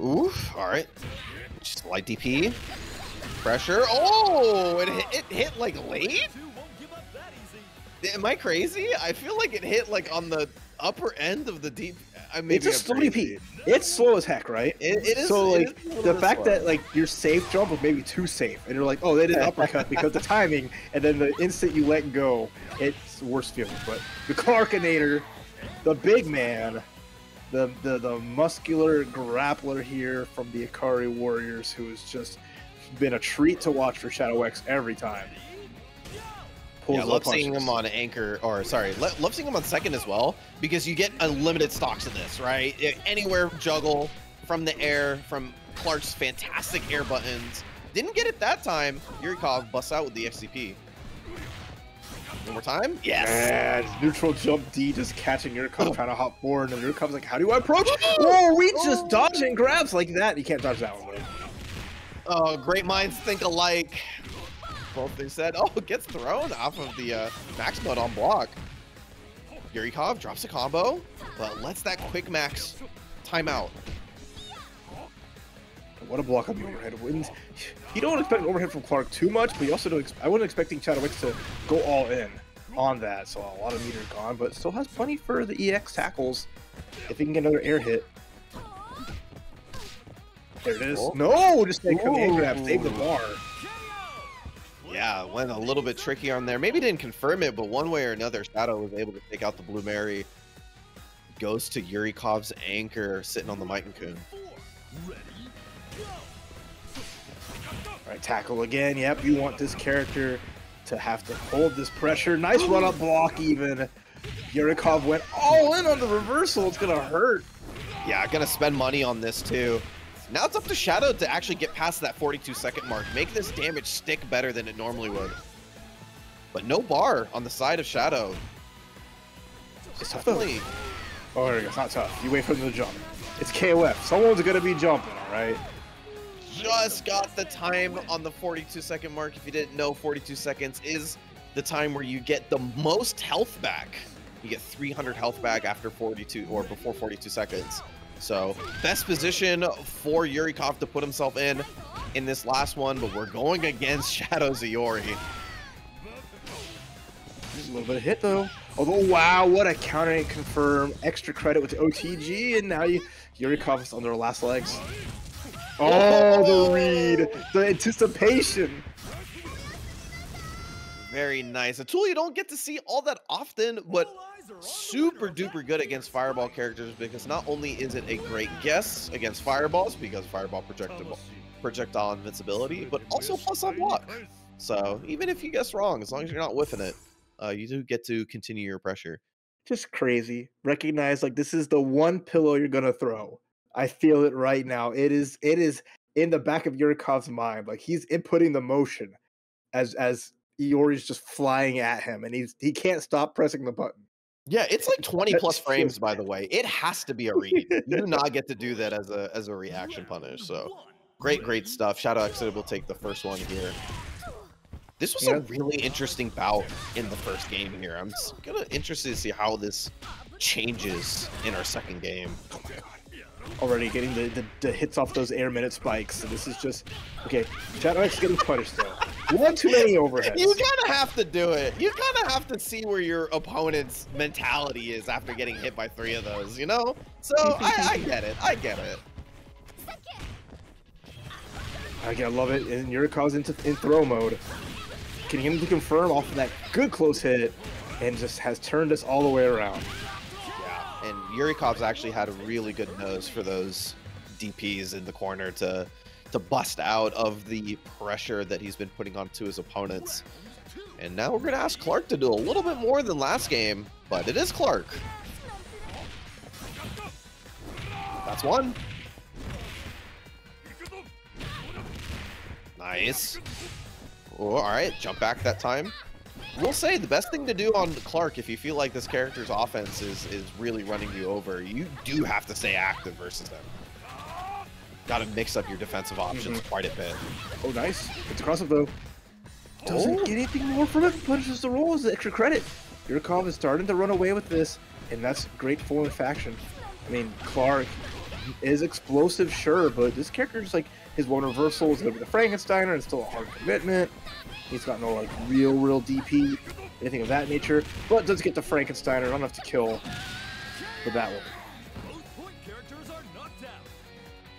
Oof! All right, just light DP, pressure. Oh, it hit like late. Am I crazy? I feel like it hit like on the upper end of the deep. I mean, it's a slow DP. It's slow as heck, right? It is. So like the fact that like your safe jump was maybe too safe, and you're like, oh, they did an uppercut because the timing, and then the instant you let go, it's the worst feeling. But the Clarkinator, the big man, the muscular grappler here from the Ikari Warriors, who has just been a treat to watch for Shadow X every time. Yeah, love seeing him on anchor, or sorry, love seeing him on second as well, because you get unlimited stocks of this, right? Anywhere juggle, from the air, from Clark's fantastic air buttons. Didn't get it that time. Yurikov busts out with the FCP. One more time? Yes! And neutral jump D just catching Yurikov, trying to hop forward, and Yurikov's like, how do I approach? Oh, we just dodging grabs like that. You can't dodge that one. Right? Oh, great minds think alike. Both they said, oh, it gets thrown off of the max mode on block. Yurikov drops a combo, but lets that quick max timeout. What a block on the overhead. You don't expect an overhead from Clark too much, but you also don't. I wasn't expecting Shadow X to go all in on that, so a lot of meter gone, but still has plenty for the EX tackles if he can get another air hit. There it is. Oh. No, just take the air grab, save the bar. Yeah, went a little bit tricky on there. Maybe didn't confirm it, but one way or another, Shadow was able to take out the Blue Mary. Goes to Yurikov's anchor, sitting on the Meitenkun. All right, tackle again. Yep, you want this character to have to hold this pressure. Nice run-up block even. Yurikov went all in on the reversal. It's going to hurt. Yeah, going to spend money on this, too. Now it's up to Shadow to actually get past that 42-second mark, make this damage stick better than it normally would. But no bar on the side of Shadow. It's definitely... Oh, there you go. It's not tough. You wait for him to jump. It's KOF. Someone's going to be jumping, all right? Just got the time on the 42-second mark. If you didn't know, 42 seconds is the time where you get the most health back. You get 300 health back after 42 or before 42 seconds. So, best position for Yurikov to put himself in this last one, but we're going against Shadow's Iori. There's a little bit of hit, though. Although, wow, what a counter and confirm. Extra credit with the OTG, and now Yurikov's on their last legs. Oh, the read, the anticipation. Very nice. A tool you don't get to see all that often, but super duper good against fireball characters, because not only is it a great guess against fireballs because fireball projectile invincibility, but also plus on block. So even if you guess wrong, as long as you're not whiffing it, you do get to continue your pressure. Just crazy. Recognize like this is the one pillow you're gonna throw. I feel it right now. It is in the back of Yurikov's mind. Like he's inputting the motion as Iori's just flying at him, and he can't stop pressing the button. Yeah, it's like 20+ frames, by the way. It has to be a read. You do not get to do that as a reaction punish. So great stuff. Shadow X will take the first one here. This was a really interesting bout in the first game here. I'm interested to see how this changes in our second game. Oh my god. Already getting the hits off those air minute spikes. So this is just okay. Shadow X getting punished though. One too many overheads. You kinda have to do it. You kinda have to see where your opponent's mentality is after getting hit by 3 of those, you know? So I get it. Again, I love it. And Yurikov's in throw mode. Getting him to confirm off of that good close hit, and just has turned us all the way around. Yeah, and Yurikov's actually had a really good nose for those DPs in the corner to bust out of the pressure that he's been putting onto his opponents. And now we're going to ask Clark to do a little bit more than last game, but it is Clark. That's one. Nice. Oh, all right, jump back that time. We'll say the best thing to do on Clark, if you feel like this character's offense is really running you over, you do have to stay active versus them. Got to mix up your defensive options quite a bit. Oh, nice. It's cross up though. Doesn't get anything more from it, punishes the roll as the extra credit. Yurikov is starting to run away with this, and that's great for the faction. I mean, Clark is explosive, sure, but this character just like his one reversal is over the Frankensteiner, and still a hard commitment. He's got no like real DP, anything of that nature, but does get the Frankensteiner, not enough to kill for that one.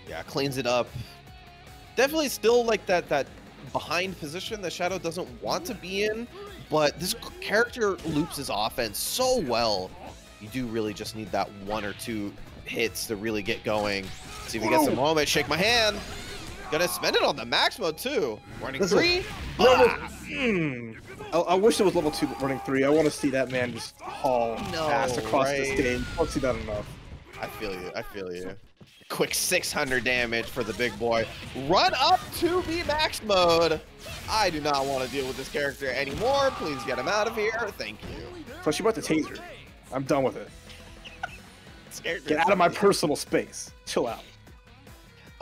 Yeah, cleans it up. Definitely still like that behind position that Shadow doesn't want to be in, but this character loops his offense so well. You do really just need that one or two hits to really get going. See if he gets some moment. Shake my hand. Gonna spend it on the max mode too. Running three. I wish it was level 2, but running 3. I want to see that man just haul ass across this game. I don't see that enough. I feel you. I feel you. Quick 600 damage for the big boy. Run up to be max mode. I do not want to deal with this character anymore. Please get him out of here. Thank you. Plus you brought the taser. I'm done with it. Get out of my personal space. Chill out.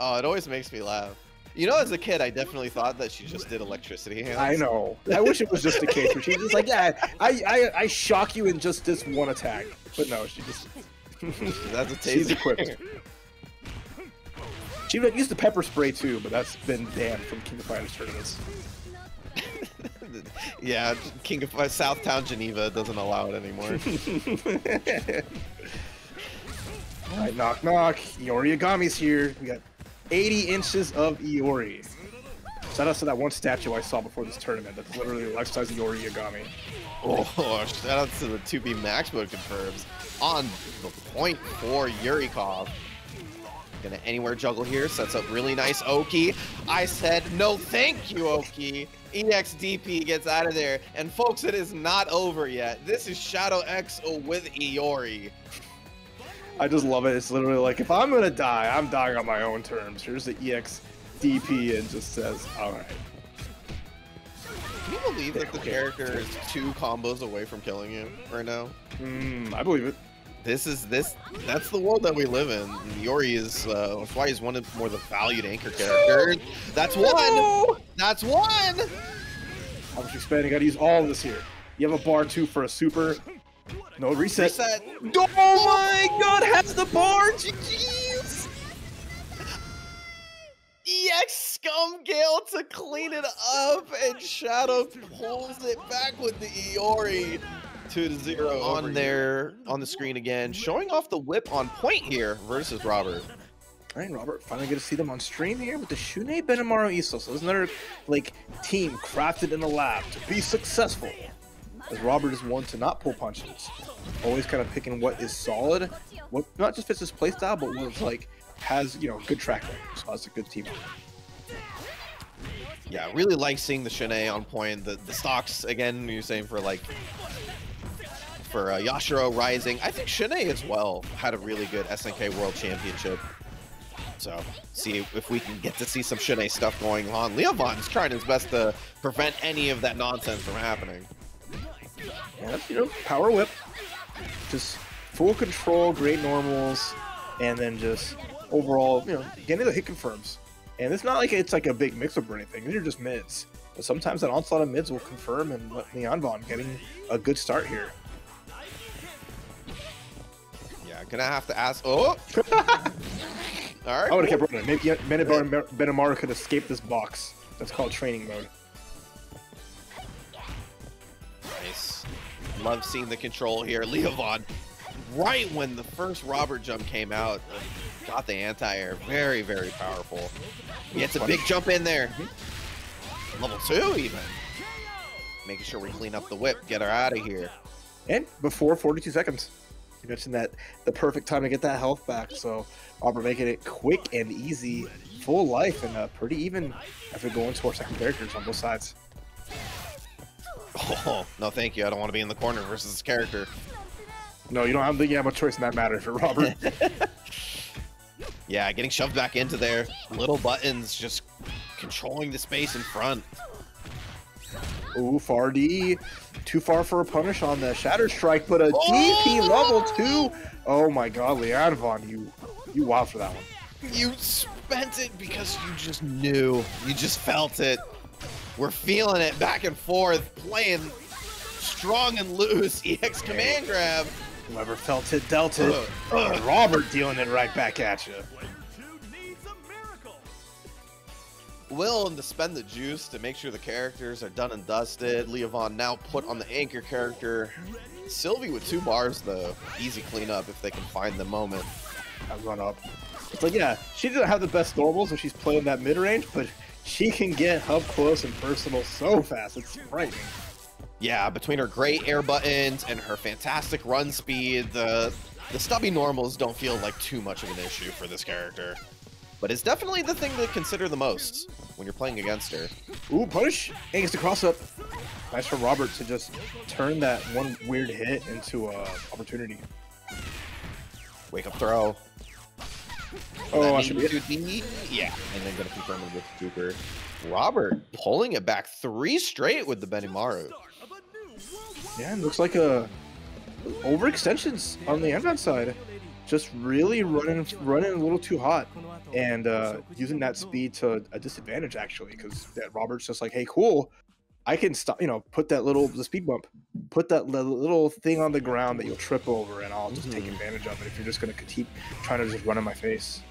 Oh, it always makes me laugh. You know, as a kid, I definitely thought that she just did electricity hands. I know. I wish it was just a case where she's just like, yeah, I shock you in just this one attack. But no, she just... That's a taser. She's equipped. She used the pepper spray too, but that's been banned from King of Fighters tournaments. Yeah, King of Southtown Geneva doesn't allow it anymore. All right, knock knock. Iori Agami's here. We got 80 inches of Iori. Shout out to that one statue I saw before this tournament. That's literally life size Iori Agami. Oh, shout out to the 2B max mode confirms on the point for Yurikov. Gonna anywhere juggle here, sets up really nice Oki. I said no thank you, Oki. EXDP gets out of there, and folks, it is not over yet. This is Shadow X with Iori. I just love it. It's literally like, if I'm gonna die, I'm dying on my own terms. Here's the EXDP and just says all right. Can you believe that the character is 2 combos away from killing you right now? I believe it. That's the world that we live in. Iori is, that's why he's one of more the valued anchor characters. That's one! That's one! How much expanding? You gotta use all of this here. You have a bar 2 for a super. No reset. Oh my god, has the bar! Jeez! EX Scumgale to clean it up, and Shadow pulls it back with the Iori. 2-0 on there, on the screen again, showing off the whip on point here versus Robert. All right, Robert, finally get to see them on stream here with the Shun'ei, Benimaru, Isla. So there's another like team crafted in the lab to be successful. As Robert is one to not pull punches, always kind of picking what is solid, what not just fits his playstyle, but what's like has good track record. So that's a good team. Yeah, I really like seeing the Shun'ei on point. The stocks again, you're saying for Yashiro rising. I think Shun'ei as well had a really good SNK World Championship. So see if we can get to see some Shun'ei stuff going on. Leeanvan's trying his best to prevent any of that nonsense from happening. Yeah, power whip. Just full control, great normals, and then just overall, getting the hit confirms. And it's not like it's like a big mix-up or anything. These are just mids. But sometimes that onslaught of mids will confirm and let Leeanvan getting a good start here. Gonna have to ask. Oh! All right. I would have kept running. Maybe Benimaru could escape this box. That's called training mode. Nice. Love seeing the control here. Leeanvan, right when the first Robert jump came out, Got the anti-air. Very, very powerful. He gets a big jump in there. Level 2 even. Making sure we clean up the whip. Get her out of here. And before 42 seconds. You mentioned that the perfect time to get that health back. So Aubrey making it quick and easy. Full life and pretty even after going to our second characters on both sides. Oh, no thank you. I don't want to be in the corner versus this character. No, you don't have much choice in that matter for Robert. Yeah, getting shoved back into there. Little buttons just controlling the space in front. Ooh, far D. Too far for a punish on the Shatter Strike, but a DP level 2. Oh my god, Leeanvan, you wild for that one. You spent it because you just knew. You just felt it. We're feeling it back and forth, playing strong and loose. EX command grab. Whoever felt it dealt it. Robert dealing it right back at you. Willing to spend the juice to make sure the characters are done and dusted. Leeanvan now put on the anchor character. Sylvie with 2 bars though. Easy cleanup if they can find the moment. I run up. It's like, yeah, she doesn't have the best normals so she's playing that mid range, but she can get up close and personal so fast. It's frightening. Yeah, between her great air buttons and her fantastic run speed, the stubby normals don't feel like too much of an issue for this character. But it's definitely the thing to consider the most when you're playing against her. Ooh, punish! And gets the cross-up. Nice for Robert to just turn that one weird hit into an opportunity. Wake up throw. Oh, I should be it. Yeah, and then gonna confirm it with Duper. Robert pulling it back 3 straight with the Benimaru. Yeah, it looks like a overextensions on the Leeanvan side. Just really running a little too hot and using that speed to a disadvantage actually, because that Robert's just like, hey, cool, I can stop, you know, put that the speed bump, put that little thing on the ground that you'll trip over, and I'll just take advantage of it if you're just going to keep trying to just run in my face.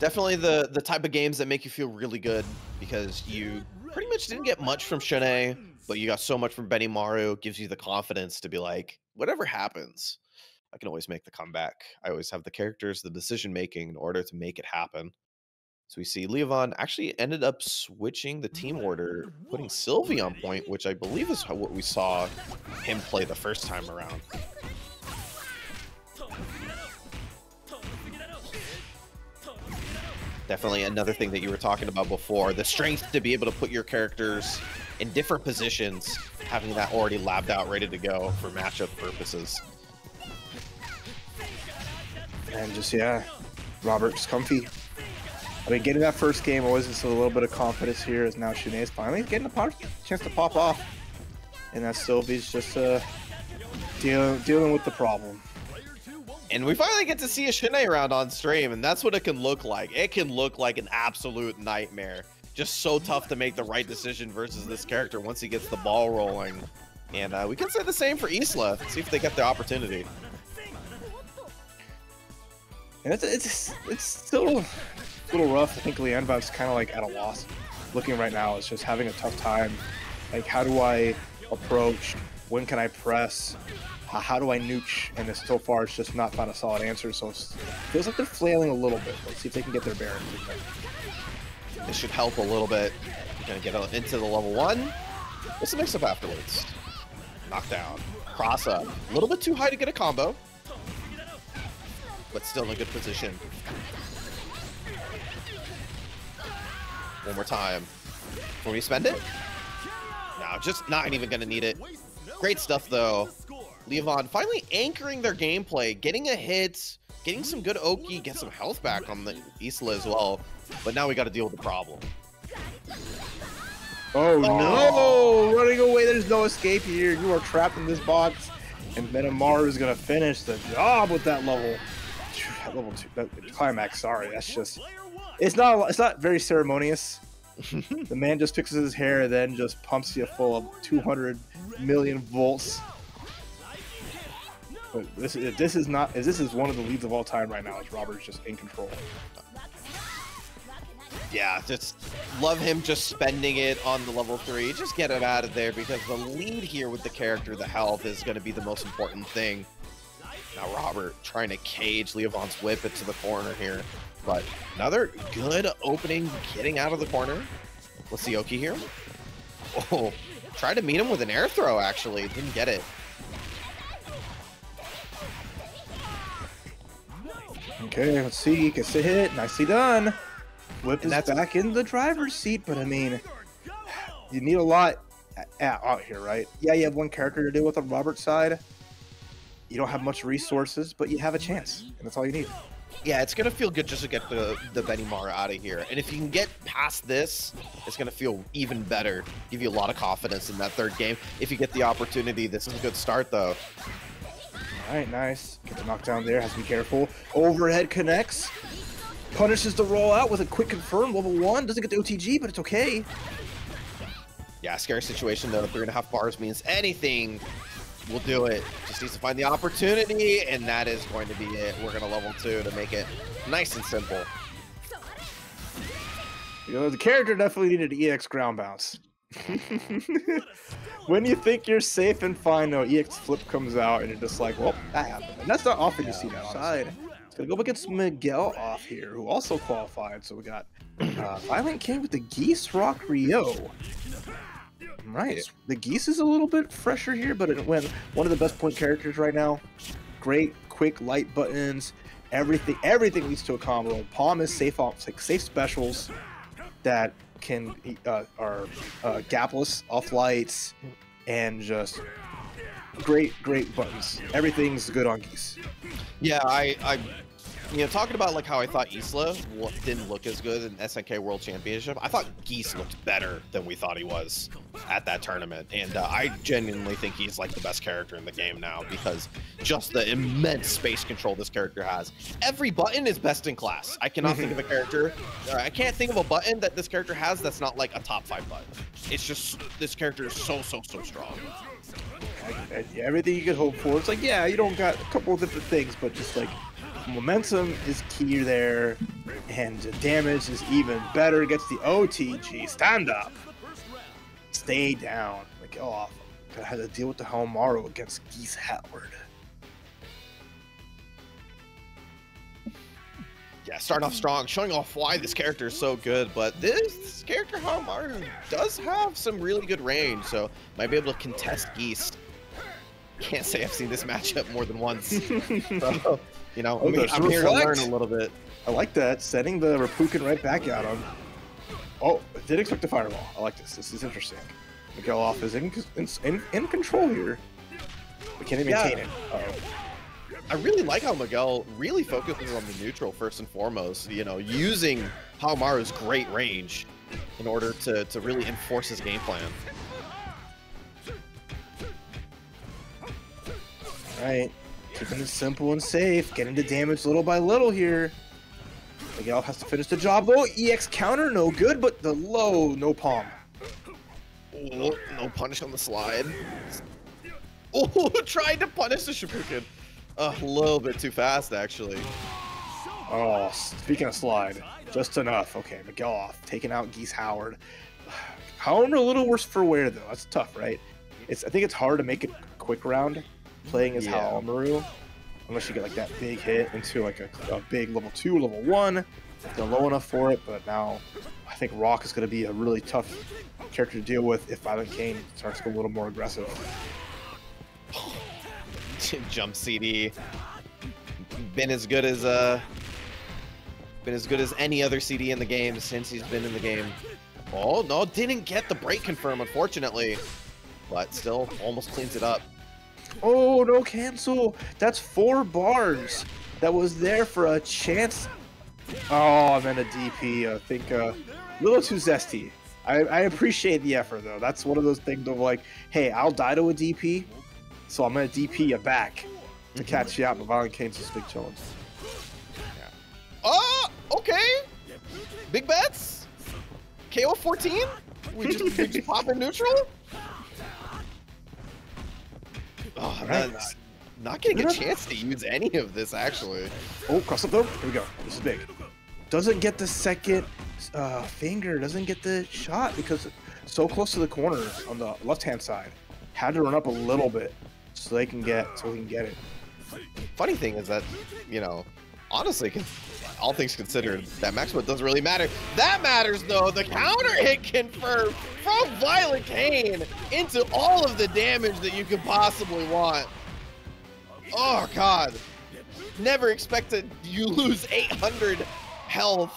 Definitely the type of games that make you feel really good because you pretty much didn't get much from Shun'ei, but you got so much from Benimaru. It gives you the confidence to be like, whatever happens, I can always make the comeback. I always have the characters, the decision-making in order to make it happen. So we see Leeanvan actually ended up switching the team order, putting Sylvie on point, which I believe is what we saw him play the first time around. Definitely another thing that you were talking about before, the strength to be able to put your characters in different positions, having that already labbed out, ready to go for matchup purposes. And just, yeah, Robert's comfy. I mean, getting that first game always is a little bit of confidence here, as now Shun'ei is finally getting a chance to pop off. And that Sylvie's just dealing with the problem. And we finally get to see a Shun'ei round on stream, and that's what it can look like. It can look like an absolute nightmare. Just so tough to make the right decision versus this character once he gets the ball rolling. And we can say the same for Isla. See if they get the opportunity. And it's still a little rough. I think Leeanvan's kind of like at a loss looking right now. It's just having a tough time. Like, how do I approach? When can I press? How do I nuke? And it's, so far, it's just not found a solid answer. So it feels like they're flailing a little bit. Let's see if they can get their bearings. This should help a little bit. Gonna get into the level 1. What's the mix-up afterwards? Knockdown. Cross-up. A little bit too high to get a combo, but still in a good position. One more time. Can we spend it? No, just not even gonna need it. Great stuff though. Leeanvan finally anchoring their gameplay, getting a hit, getting some good Oki, get some health back on the Isla as well. But now we gotta deal with the problem. Oh no! Running away, there's no escape here. You are trapped in this box. And Benimaru is gonna finish the job with that level. Level 2, that climax. Sorry, that's just, it's not very ceremonious. The man just fixes his hair, and then just pumps you full of 200 million volts. But this is one of the leads of all time right now. Is Robert's just in control. Yeah, just love him just spending it on the level 3. Just get it out of there because the lead here with the character, the health, is going to be the most important thing. Now Robert trying to cage Leeanvan's whip into the corner here. But another good opening, getting out of the corner. Let's see Oki here. Oh, tried to meet him with an air throw, actually. Didn't get it. Okay, let's see. Gets the hit. Nicely done. Whip is back in the driver's seat, but I mean, you need a lot out here, right? Yeah, you have one character to deal with on Robert's side. You don't have much resources, but you have a chance, and that's all you need. Yeah, it's going to feel good just to get the Benimaru out of here. And if you can get past this, it's going to feel even better. Give you a lot of confidence in that third game. If you get the opportunity, this is a good start, though. All right, nice. Get the knockdown there. Has to be careful. Overhead connects. Punishes the rollout with a quick confirm. Level 1. Doesn't get the OTG, but it's okay. Yeah, scary situation, though. 3.5 bars means anything. We'll do it. Just needs to find the opportunity, and that is going to be it. We're going to level 2 to make it nice and simple. You know, the character definitely needed an EX ground bounce. When you think you're safe and fine, though, EX flip comes out, and you're just like, well, that happened. And that's not often you see that outside. It's going to go against Miguel off here, who also qualified. So we got ViolentKain with the Geese, Rock, Ryo. Right. The Geese is a little bit fresher here, but it went one of the best point characters right now. Great, quick, light buttons. Everything leads to a combo. Palm is safe specials that can are gapless off lights and just great buttons. Everything's good on Geese. Yeah, I you know, talking about like how I thought Isla didn't look as good in SNK World Championship, I thought Geese looked better than we thought he was at that tournament. And I genuinely think he's like the best character in the game now because just the immense space control this character has. Every button is best in class. I cannot think of a character. I can't think of a button that this character has that's not like a top 5 button. It's just this character is so strong. Everything you could hope for. It's like, yeah, you don't got a couple of different things, but just like momentum is key there, and the damage is even better. Gets the OTG. Stand up. Stay down. Like, oh, I had to deal with the Halmaru against Geese Howard. Yeah, starting off strong, showing off why this character is so good, but this character Halmaru does have some really good range, so might be able to contest Geese. Can't say I've seen this matchup more than once. So, you know, I'm here to learn a little bit. I like that, setting the Rapuken right back at him. Oh, did expect a fireball. I like this. This is interesting. Miguel off is in control here. But can they maintain it? I really like how Miguel really focuses on the neutral first and foremost. You know, using Halmaru's great range in order to really enforce his game plan. Right, keeping it simple and safe, getting the damage little by little here. Miguel has to finish the job though. EX counter, no good, but the low, no palm. Oh, no punish on the slide. Oh, tried to punish the Shippuden. A little bit too fast, actually. Oh, speaking of slide, just enough. Okay, Miguel off, taking out Geese Howard. However, a little worse for wear though. That's tough, right? I think it's hard to make a quick round playing as Halmaru, unless you get like that big hit into like a big level 2, level 1. They're low enough for it, but now I think Rock is going to be a really tough character to deal with if ViolentKain starts to get a little more aggressive. Jump CD. Been as good as any other CD in the game since he's been in the game. Oh no, didn't get the break confirm unfortunately, but still almost cleans it up. Oh, no cancel. That's 4 bars. That was there for a chance. Oh, I'm in a DP. I think a little too zesty. I appreciate the effort, though. That's one of those things of like, hey, I'll die to a DP, so I'm going to DP you back to catch you out. But ViolentKain's just big challenge. Yeah. Oh, okay. Big bets. KO 14? We just pop in neutral? Oh, right. Not getting a chance to use any of this, actually. Oh, cross up though. Here we go. This is big. Doesn't get the second finger. Doesn't get the shot because so close to the corner on the left-hand side. Had to run up a little bit so they can get it. funny thing is that, you know, honestly, all things considered, that max mode doesn't really matter. That matters though, the counter hit confirmed from ViolentKain into all of the damage that you could possibly want. Oh God, never expected you lose 800 health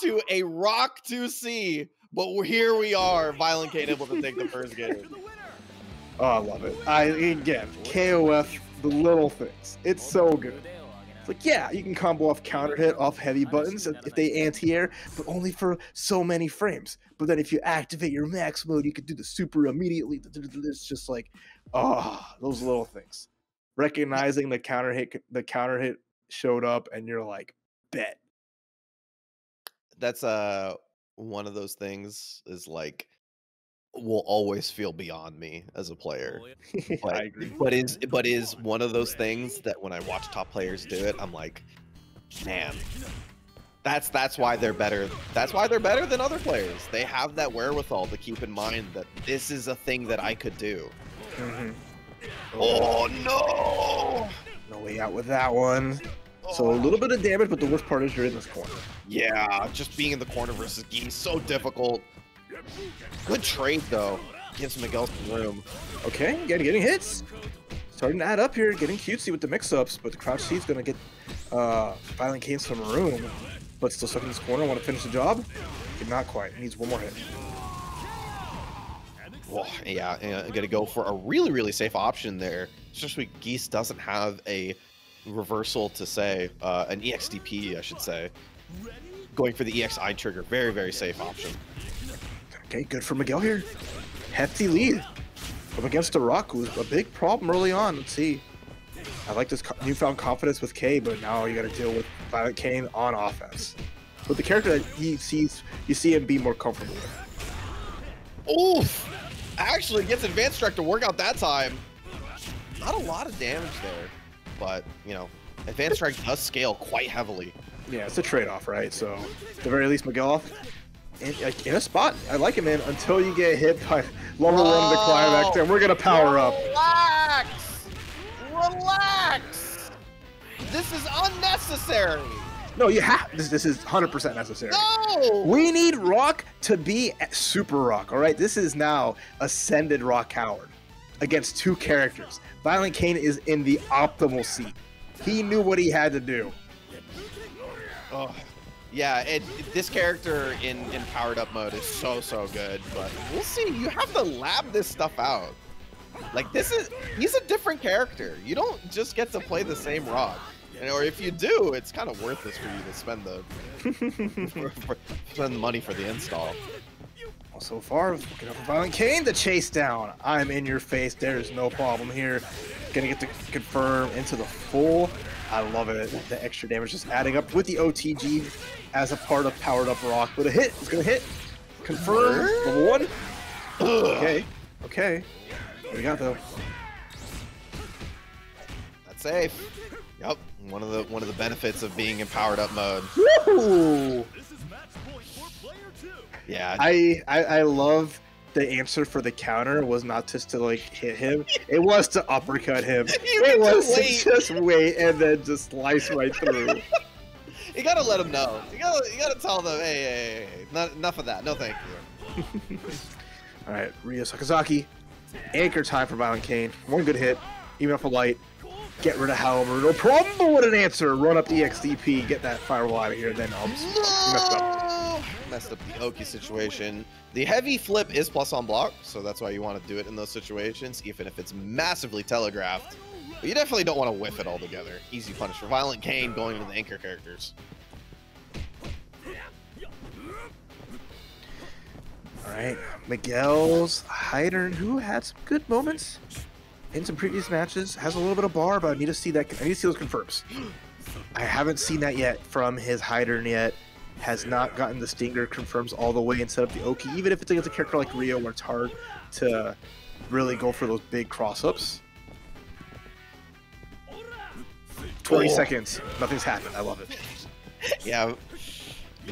to a Rock 2C, but here we are, ViolentKain able to take the first game. Oh, I love it. Again, KOF, the little things. It's so good. It's like, yeah, you can combo off counter hit, off heavy buttons if they anti-air, but only for so many frames. But then if you activate your max mode, you can do the super immediately. It's just like, oh, those little things. Recognizing the counter hit showed up, and you're like, bet. That's one of those things is like, will always feel beyond me as a player. But, I agree. But is one of those things that when I watch top players do it, I'm like, man, that's why they're better. That's why they're better than other players. They have that wherewithal to keep in mind that this is a thing that I could do. Mm-hmm. Oh no! No way out with that one. So a little bit of damage, but the worst part is you're in this corner. Yeah, just being in the corner versus Geese, so difficult. Good trade though, gives Miguel some room. Okay, getting hits. Starting to add up here, getting cutesy with the mix-ups, but the crouch C's gonna get ViolentKain some room, but still stuck in this corner. Want to finish the job? Not quite. Needs one more hit. Well, yeah, I'm gonna go for a really safe option there, especially Geese doesn't have a reversal to say an EXDP, I should say. Going for the EXI trigger, very safe option. Okay, good for Miguel here. Hefty lead up against the Rock, who's a big problem early on. Let's see. I like this newfound confidence with K, but now you got to deal with ViolentKain on offense. With the character that he sees, you see him be more comfortable with. Oof! Actually gets Advanced Strike to work out that time. Not a lot of damage there, but you know, Advanced Strike does scale quite heavily. Yeah, it's a trade-off, right? So, at the very least, Miguel. In a spot, I like it, man. Until you get hit by level 1 to climax, and we're gonna power up. Relax. This is unnecessary. No, you have. This is 100% necessary. No. We need Rock to be at Super Rock. All right, this is now Ascended Rock Howard against two characters. ViolentKain is in the optimal seat. He knew what he had to do. Oh. Yeah, this character in powered up mode is so good, but we'll see. You have to lab this stuff out. Like he's a different character. You don't just get to play the same Rock, and, or if you do, it's kind of worthless for you to spend the spend the money for the install. Well, so far, looking up for ViolentKain to chase down. I'm in your face. There's no problem here. Gonna get to confirm into the full. I love it. The extra damage just adding up with the OTG as a part of powered up Rock. With a hit, it's gonna hit. Confirm. Level 1. Okay. Okay. What do we got though? That's safe. Yep. One of the benefits of being in powered up mode. Woo! Yeah. I love the answer for the counter was not just to like hit him, it was to uppercut him. It was to just wait and then just slice right through. You gotta let him know. You gotta tell them, hey, enough of that. No thank you. All right, Ryo Sakazaki, anchor time for ViolentKain. One good hit, even off a light. Get rid of Halberd. No problem, but what an answer. Run up the XDP, get that firewall out of here, then messed up the Oki situation. The heavy flip is plus on block, so that's why you want to do it in those situations, even if it's massively telegraphed. But you definitely don't want to whiff it all together. Easy punish for ViolentKain going to the anchor characters. All right, Miguel's Heidern, who had some good moments in some previous matches, has a little bit of bar, but I need to see that. I need to see those confirms. I haven't seen that yet from his Heidern yet. Has not gotten the stinger confirms all the way and set up the Oki, even if it's against a character like Ryo where it's hard to really go for those big cross-ups. 20 seconds, nothing's happened. I love it. Yeah,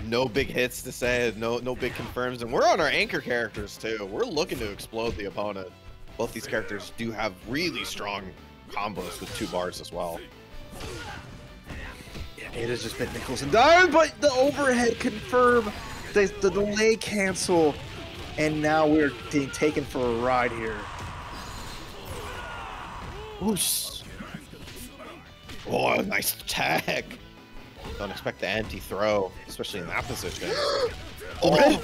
no big hits to say, no big confirms, and we're on our anchor characters too. We're looking to explode the opponent. Both these characters do have really strong combos with two bars as well. Ada's just bit Nicholson down, but the overhead confirm, the delay cancel, and now we're being taken for a ride here. Oops. Oh, nice tag. Don't expect the anti-throw, especially in that position. Oh!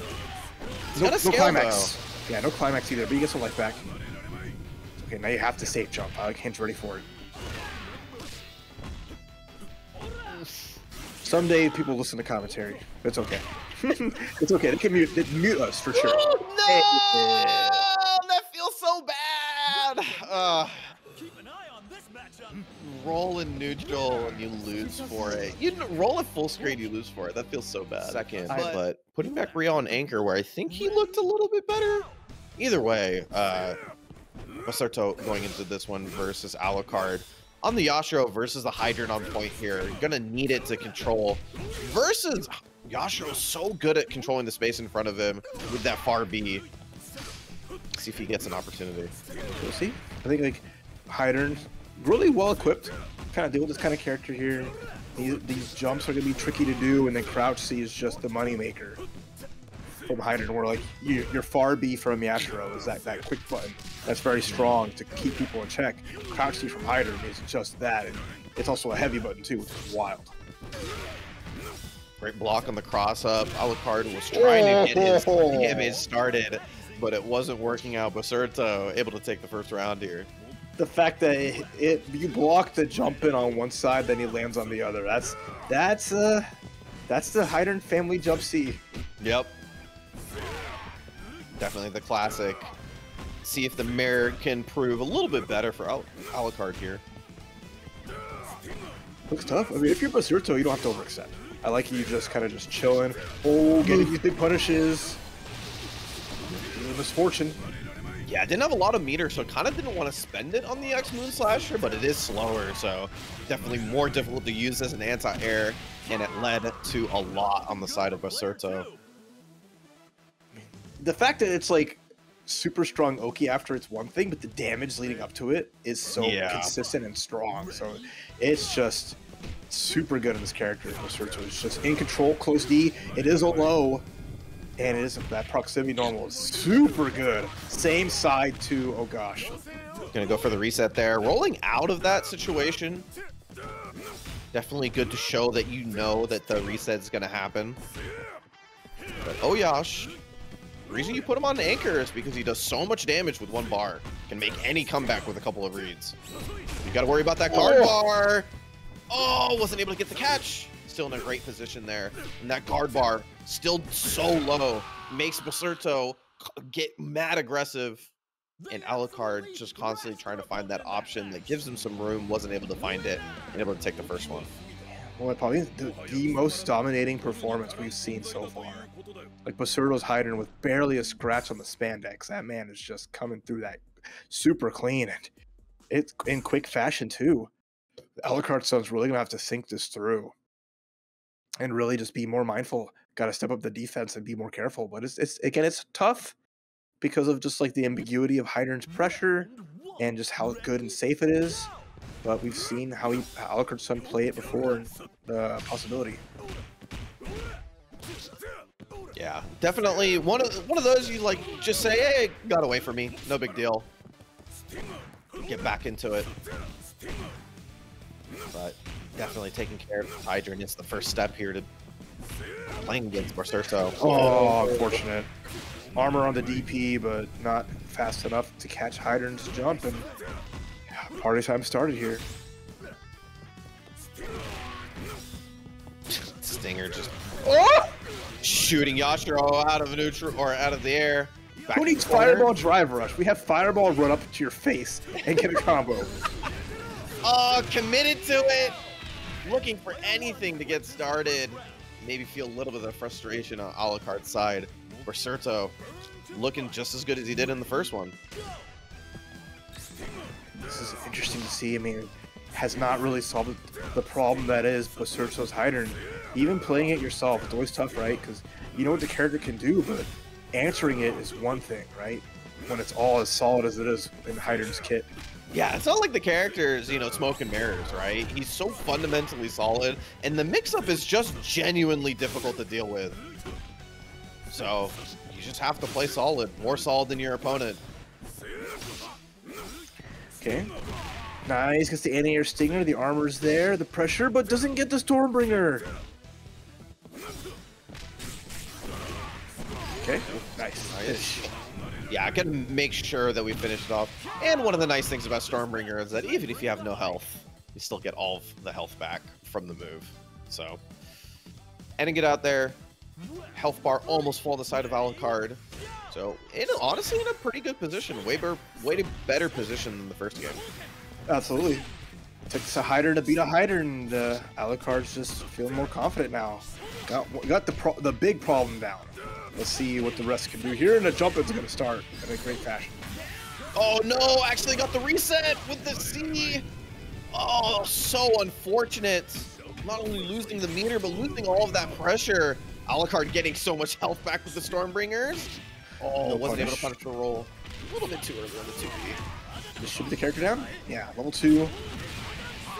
No climax. Though. Yeah, no climax either, but he gets a life back. Okay, now you have to safe jump. Kane's ready for it. Someday people listen to commentary. It's okay. It's okay. They can mute us for sure. Oh, no! Yeah. That feels so bad. Keep an eye on this matchup. Roll in neutral and you lose for it. You roll at full screen, you lose for it. That feels so bad. Second, but putting back Ryo on anchor where I think he looked a little bit better. Either way, Basurto going into this one versus Alucard. On the Yashiro versus the Heidern on point here. You're gonna need it to control versus Yashiro's so good at controlling the space in front of him with that far B. See if he gets an opportunity. We'll see. I think like Heidern's really well equipped. Kind of deal with this kind of character here. These jumps are gonna be tricky to do, and then crouch C is just the moneymaker from Heidern. Where like your far B from Yashiro is that quick button. That's very strong to keep people in check. Crouch C from Heidern is just that. And it's also a heavy button too, which is wild. Great block on the cross up. Alucard was trying to get his damage started, but it wasn't working out. Basurto able to take the first round here. The fact that you block the jump in on one side, then he lands on the other. That's the Heidern family jump C. Yep. Definitely the classic. See if the mirror can prove a little bit better for Alucard here. Looks tough. I mean, if you're Basurto, you don't have to overextend. I like you just kind of just chilling. Oh, getting big punishes. Misfortune. Yeah, didn't have a lot of meter, so kind of didn't want to spend it on the X Moon Slasher, but it is slower, so definitely more difficult to use as an anti-air, and it led to a lot on the side of Basurto. The fact that it's like super strong Oki after it's one thing, but the damage leading up to it is so consistent and strong. So it's just super good in this character. Basurto is just in control, close D. It is a low, and it is that proximity normal is super good. Same side too. Oh gosh. Gonna go for the reset there. Rolling out of that situation. Definitely good to show that you know that the reset's gonna happen. But oh gosh. The reason you put him on anchor is because he does so much damage with one bar. Can make any comeback with a couple of reads. You gotta worry about that guard bar. Oh, wasn't able to get the catch. Still in a great position there. And that guard bar, still so low, makes Basurto get mad aggressive. And Alucard just constantly trying to find that option that gives him some room, wasn't able to find it, and able to take the first one. Well, probably the most dominating performance we've seen so far. Like Basurto's Heidern with barely a scratch on the spandex. That man is just coming through that super clean, and it's in quick fashion too. AlucardSon's really gonna have to think this through and really just be more mindful. Got to step up the defense and be more careful. But it's again, it's tough because of just like the ambiguity of Heidern's pressure and just how good and safe it is. But we've seen how AlucardSon play it before, the possibility. Yeah, definitely one of those you like just say, hey, got away from me, no big deal. Get back into it. But definitely taking care of Heidern is the first step here to playing against Basurto. Oh, unfortunate. Armor on the DP, but not fast enough to catch Heidern's jump, and party time started here. Stinger just shooting Yashiro out of neutral or out of the air. Who needs fireball drive rush? We have fireball run up to your face and get a combo. Oh, committed to it. Looking for anything to get started. Maybe feel a little bit of frustration on Alucard's side. Basurto looking just as good as he did in the first one. This is interesting to see. I mean, has not really solved the problem that is Basurto's Heidern. Even playing it yourself, it's always tough, right? Because you know what the character can do, but answering it is one thing, right? When it's all as solid as it is in Heidern's kit. Yeah, it's not like the character is, you know, smoke and mirrors, right? He's so fundamentally solid, and the mix-up is just genuinely difficult to deal with. So, you just have to play solid, more solid than your opponent. Okay. Nice, gets the anti-air stinger, the armor's there, the pressure, but doesn't get the Stormbringer. Okay, nice. Nice. Yeah, I can make sure that we finish it off. And one of the nice things about Stormbringer is that even if you have no health, you still get all of the health back from the move. So, and get out there. Health bar almost full on the side of Alucard. So, honestly, in a pretty good position. Way better position than the first game. Absolutely. Takes a Heidern to beat a Heidern. The Alucard's just feeling more confident now. Got the big problem down. Let's see what the rest can do here, and the jump is going to start in a great fashion. Oh no, actually got the reset with the C. Oh, so unfortunate. Not only losing the meter, but losing all of that pressure. Alucard getting so much health back with the Stormbringers. Oh, no wasn't able to punish the roll. A little bit too early on the 2B. Just shoot the character down? Yeah, level 2.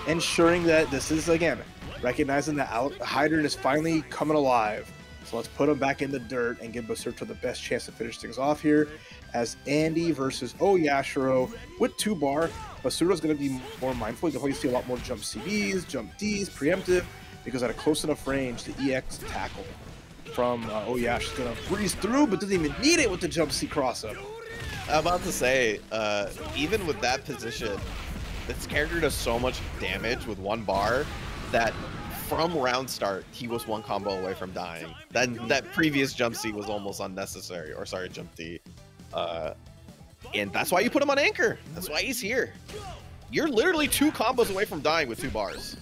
Ensuring that this is, again, recognizing that Heidern is finally coming alive. So let's put him back in the dirt and give Basurto the best chance to finish things off here as Andy versus O. Yashiro with 2 bar. Basurto's going to be more mindful. You'll probably see a lot more jump CDs, jump Ds, preemptive, because at a close enough range, the EX tackle from O. Yash is going to breeze through, but doesn't even need it with the jump C cross-up. I'm about to say, even with that position, this character does so much damage with 1 bar that from round start, he was 1 combo away from dying. That previous jump C was almost unnecessary, or sorry, jump D. And that's why you put him on anchor. That's why he's here. You're literally 2 combos away from dying with 2 bars.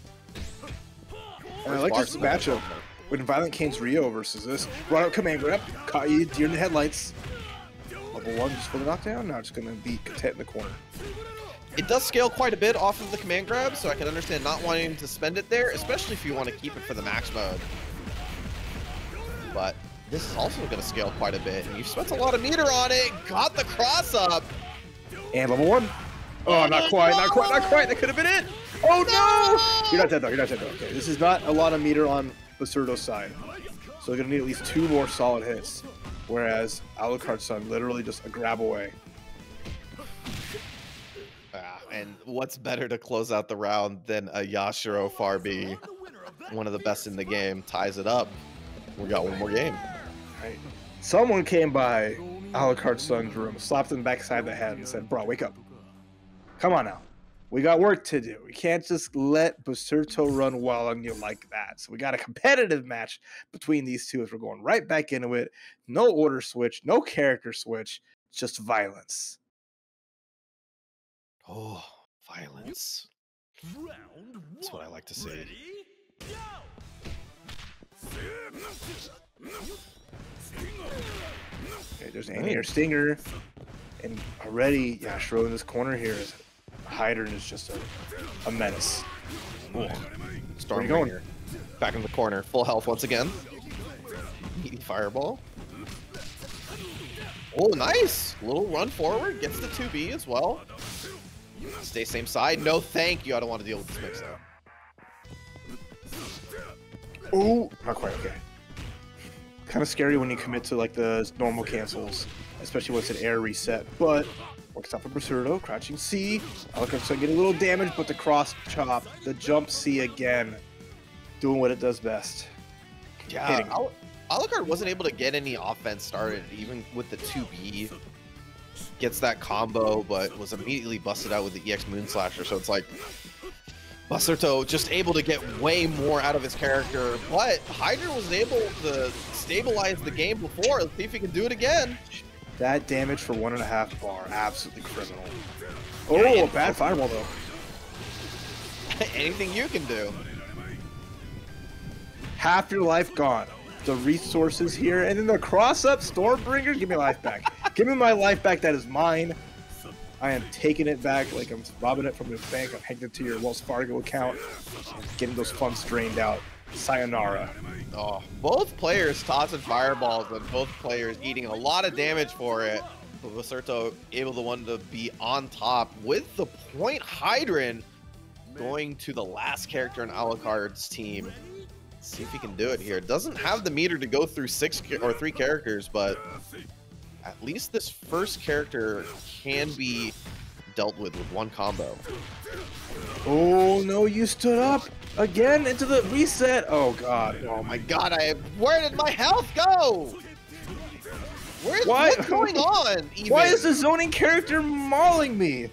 And I like this matchup with ViolentKain's Ryo versus this. Run out command grab, caught you, deer in the headlights. Level 1 just for the knockdown, now just gonna be content in the corner. It does scale quite a bit off of the command grab, so I can understand not wanting to spend it there, especially if you want to keep it for the max mode. But this is also going to scale quite a bit, and you've spent a lot of meter on it. Got the cross up. And level 1. Oh, not quite, not quite, not quite. That could have been it. Oh no! You're not dead though. You're not dead though. Okay, this is not a lot of meter on Basurto's side, so you're going to need at least 2 more solid hits, whereas AlucardSon literally just a grab away. And what's better to close out the round than a Yashiro Farby, one of the best in the game, ties it up. We got 1 more game. Right. Someone came by AlucardSon's room, slapped him backside the head, and said, "Bro, wake up. Come on now. We got work to do. We can't just let Basurto run wild on you like that." So we got a competitive match between these two as we're going right back into it. No order switch, no character switch, just violence. Oh, violence. That's what I like to see. Okay, there's an anti-air stinger. And already, Yashiro in this corner here is Heidern is just a menace. Cool. Stormbringer going here. Back in the corner. Full health once again. Fireball. Oh, nice. Little run forward. Gets the 2B as well. Stay same side. No, thank you. I don't want to deal with this mix up. Oh, not quite. Okay. Kind of scary when you commit to like the normal cancels, especially when it's an air reset. But works out for Basurto. Crouching C. AlucardSon get a little damage, but the cross chop, the jump C again, doing what it does best. Yeah. Alucard wasn't able to get any offense started, even with the 2B. Gets that combo, but was immediately busted out with the EX Moonslasher. So it's like Basurto just able to get way more out of his character. But Heidern was able to stabilize the game before. Let's see if he can do it again. That damage for 1.5 bar, absolutely criminal. Oh, yeah, a bad fireball though. Anything you can do. Half your life gone. The resources here, and then the cross-up Stormbringer. Give me life back. Give me my life back. That is mine. I am taking it back like I'm robbing it from your bank. I'm heading to your Wells Fargo account. I'm getting those funds drained out. sayonara. Oh, both players tossing fireballs and both players eating a lot of damage for it. But Basurto able to be on top with the point. Heidern going to the last character in Alucard's team. See if he can do it here. Doesn't have the meter to go through three characters, but at least this first character can be dealt with one combo. Oh no, you stood up again into the reset. Oh god. Oh my god, where did my health go? What's going on? Even? Why is the zoning character mauling me?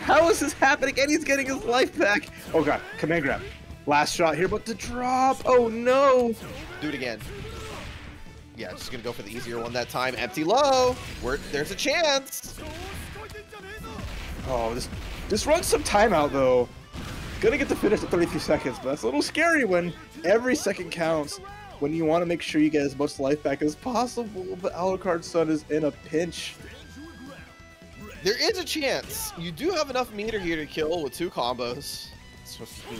How is this happening? And he's getting his life back. Oh god, command grab. Last shot here, but the drop. Oh no. Do it again. Yeah, just gonna go for the easier one that time. Empty low. There's a chance. Oh, this runs some time out though. Gonna get the finish at 33 seconds, but that's a little scary when every second counts. When you want to make sure you get as much life back as possible, but AlucardSon is in a pinch. There is a chance. You do have enough meter here to kill with two combos. So you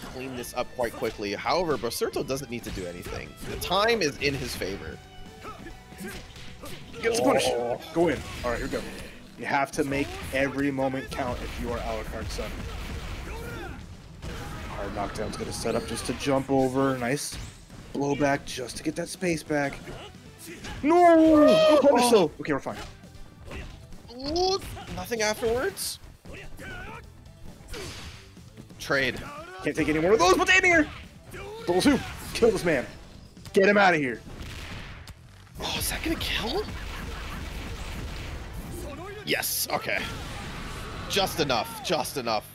can clean this up quite quickly. However, Basurto doesn't need to do anything. The time is in his favor. Get the punish. Go in. All right, here we go. You have to make every moment count if you are AlucardSon. Hard knockdown's gonna set up just to jump over. Nice. Blow back just to get that space back. No! No punish though. Okay, we're fine. Ooh, nothing afterwards. Trade. Can't take any more of those, but damn here! Double two. Kill this man. Get him out of here. Oh, is that gonna kill him? Yes, okay. Just enough, just enough.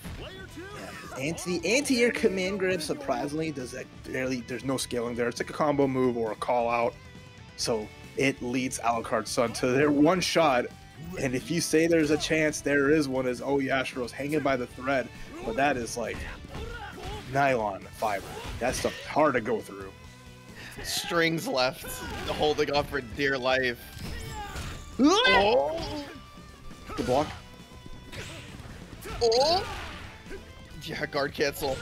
Anti-air command grab, surprisingly, does that barely, there's no scaling there. It's like a combo move or a call out. So it leads AlucardSon to their one shot. And if you say there's a chance, there is one, as Yashiro's hanging by the thread. But that is like nylon fiber. That stuff hard to go through. Strings left, holding on for dear life. Oh. Good block. Oh. Yeah, guard cancel.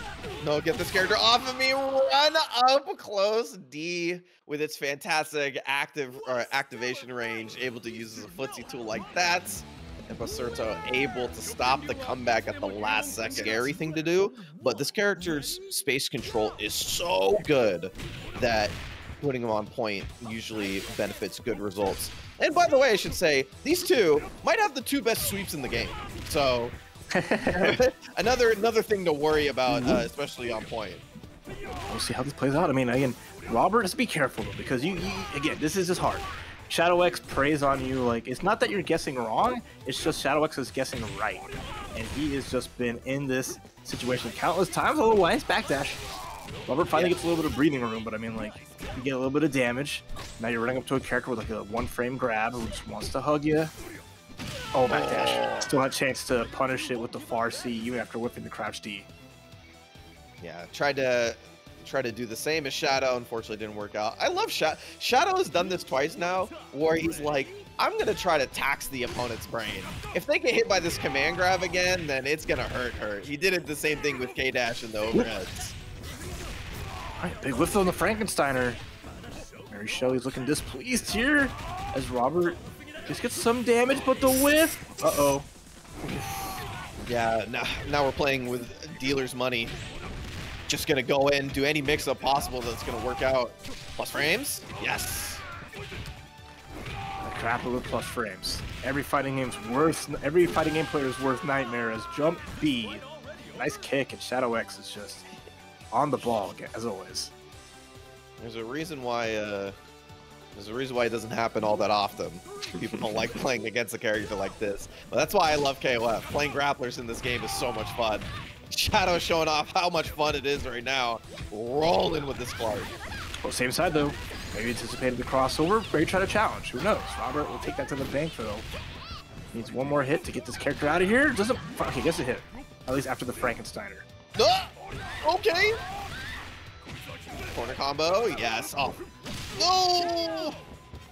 No, get this character off of me. Run up close D with its fantastic activation range, able to use as a footsie tool like that. And Basurto able to stop the comeback at the last second. Scary thing to do, but this character's space control is so good that putting him on point usually benefits good results. And by the way, I should say, these two might have the two best sweeps in the game. So... another thing to worry about, especially on point. We'll see how this plays out. I mean, again, Robert, just be careful though, because you again, this is just hard. Shadow X preys on you. Like, it's not that you're guessing wrong, it's just Shadow X is guessing right, and he has just been in this situation countless times. Otherwise, backdash. Robert finally gets a little bit of breathing room, but I mean, like, you get a little bit of damage. Now you're running up to a character with like a one-frame grab who just wants to hug you. Oh, backdash. Still had a chance to punish it with the far C, even after whipping the crouch D. Yeah, tried to do the same as Shadow. Unfortunately, didn't work out. I love Shadow. Shadow has done this twice now, where he's like, I'm going to try to tax the opponent's brain. If they get hit by this command grab again, then it's going to hurt. He did it the same thing with K-Dash and the overheads. All right, big whiff on the Frankensteiner. Mary Shelley's looking displeased here as Robert... just gets some damage, but the whiff. Uh-oh. Yeah, now we're playing with dealer's money. Just gonna go in, do any mix-up possible that's gonna work out. Plus frames? Yes. A grapple with plus frames. Every fighting game player's worth nightmare is jump B. Nice kick, and Shadow X is just on the ball as always. There's a reason why. There's a reason why it doesn't happen all that often. People don't like playing against a character like this. But that's why I love KOF. Playing grapplers in this game is so much fun. Shadow showing off how much fun it is right now. Rolling with this Clark. Well, same side though. Maybe anticipated the crossover. Maybe try to challenge. Who knows? Robert will take that to the bank though. Needs one more hit to get this character out of here. Doesn't. Okay, gets a hit. At least after the Frankensteiner. Okay. Corner combo. Yes. Oh. No!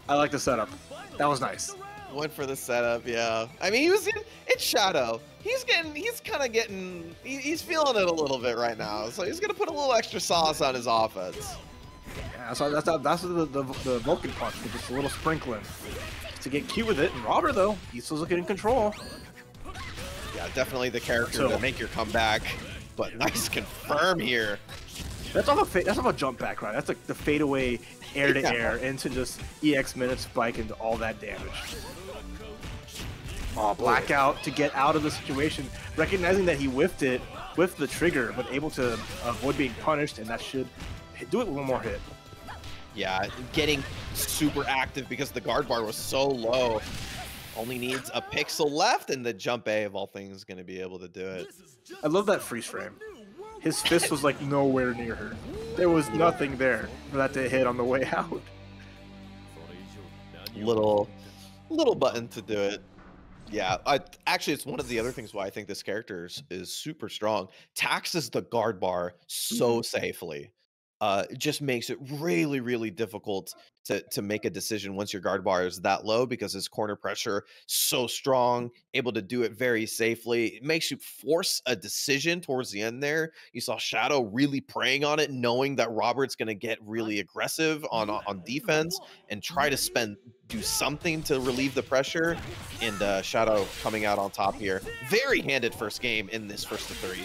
I like the setup. That was nice. Went for the setup, yeah. I mean, he was in, it's Shadow. He's feeling it a little bit right now. So he's gonna put a little extra sauce on his offense. Yeah, so that's the Vulcan punch, with just a little sprinkling to get cute with it. And Robert though, he's still looking in control. Yeah, definitely the character to make your comeback. But nice confirm here. That's off a jump back, right? That's like the fadeaway air to air into just EX minute spike into all that damage. Oh, blackout to get out of the situation, recognizing that he whiffed it with the trigger, but able to avoid being punished, and that should do it with one more hit. Yeah, getting super active because the guard bar was so low. Only needs a pixel left, and the jump A of all things is going to be able to do it. I love that freeze frame. His fist was like nowhere near her. There was nothing there for that to hit on the way out. Little button to do it. Yeah, actually, it's one of the other things why I think this character is super strong. Taxes the guard bar so safely. It just makes it really, really difficult to make a decision once your guard bar is that low, because his corner pressure so strong, able to do it very safely. It makes you force a decision towards the end there. You saw Shadow really preying on it, knowing that Robert's going to get really aggressive on defense and try to do something to relieve the pressure. And Shadow coming out on top here. Very handed first game in this first to three.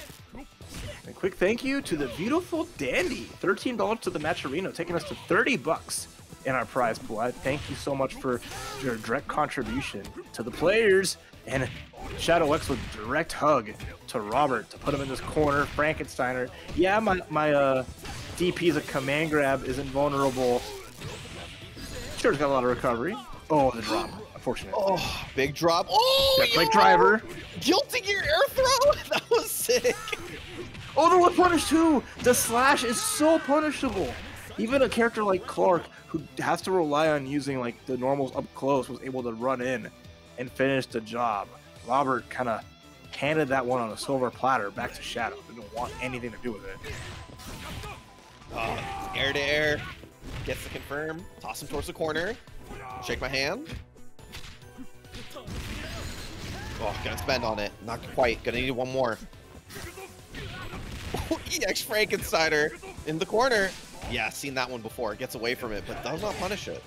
A quick thank you to the beautiful Dandy. $13 to the Matcherino, taking us to 30 bucks in our prize pool. I thank you so much for your direct contribution to the players. And Shadow X with direct hug to Robert to put him in this corner. Frankensteiner. Yeah, my DP's a command grab, is invulnerable. Sure, it's got a lot of recovery. Oh, the drop. Fortunate. Oh, big drop. Oh, yeah, big driver. Guilty Gear air throw? That was sick. Oh, the one punish too. The slash is so punishable. Even a character like Clark, who has to rely on using like the normals up close, was able to run in and finish the job. Robert kind of handed that one on a silver platter back to Shadow. Didn't want anything to do with it. Air to air. Gets the confirm. Toss him towards the corner. Shake my hand. Oh, gonna spend on it. Not quite. Gonna need one more. EX Frankensteiner in the corner. Yeah, seen that one before. Gets away from it, but does not punish it.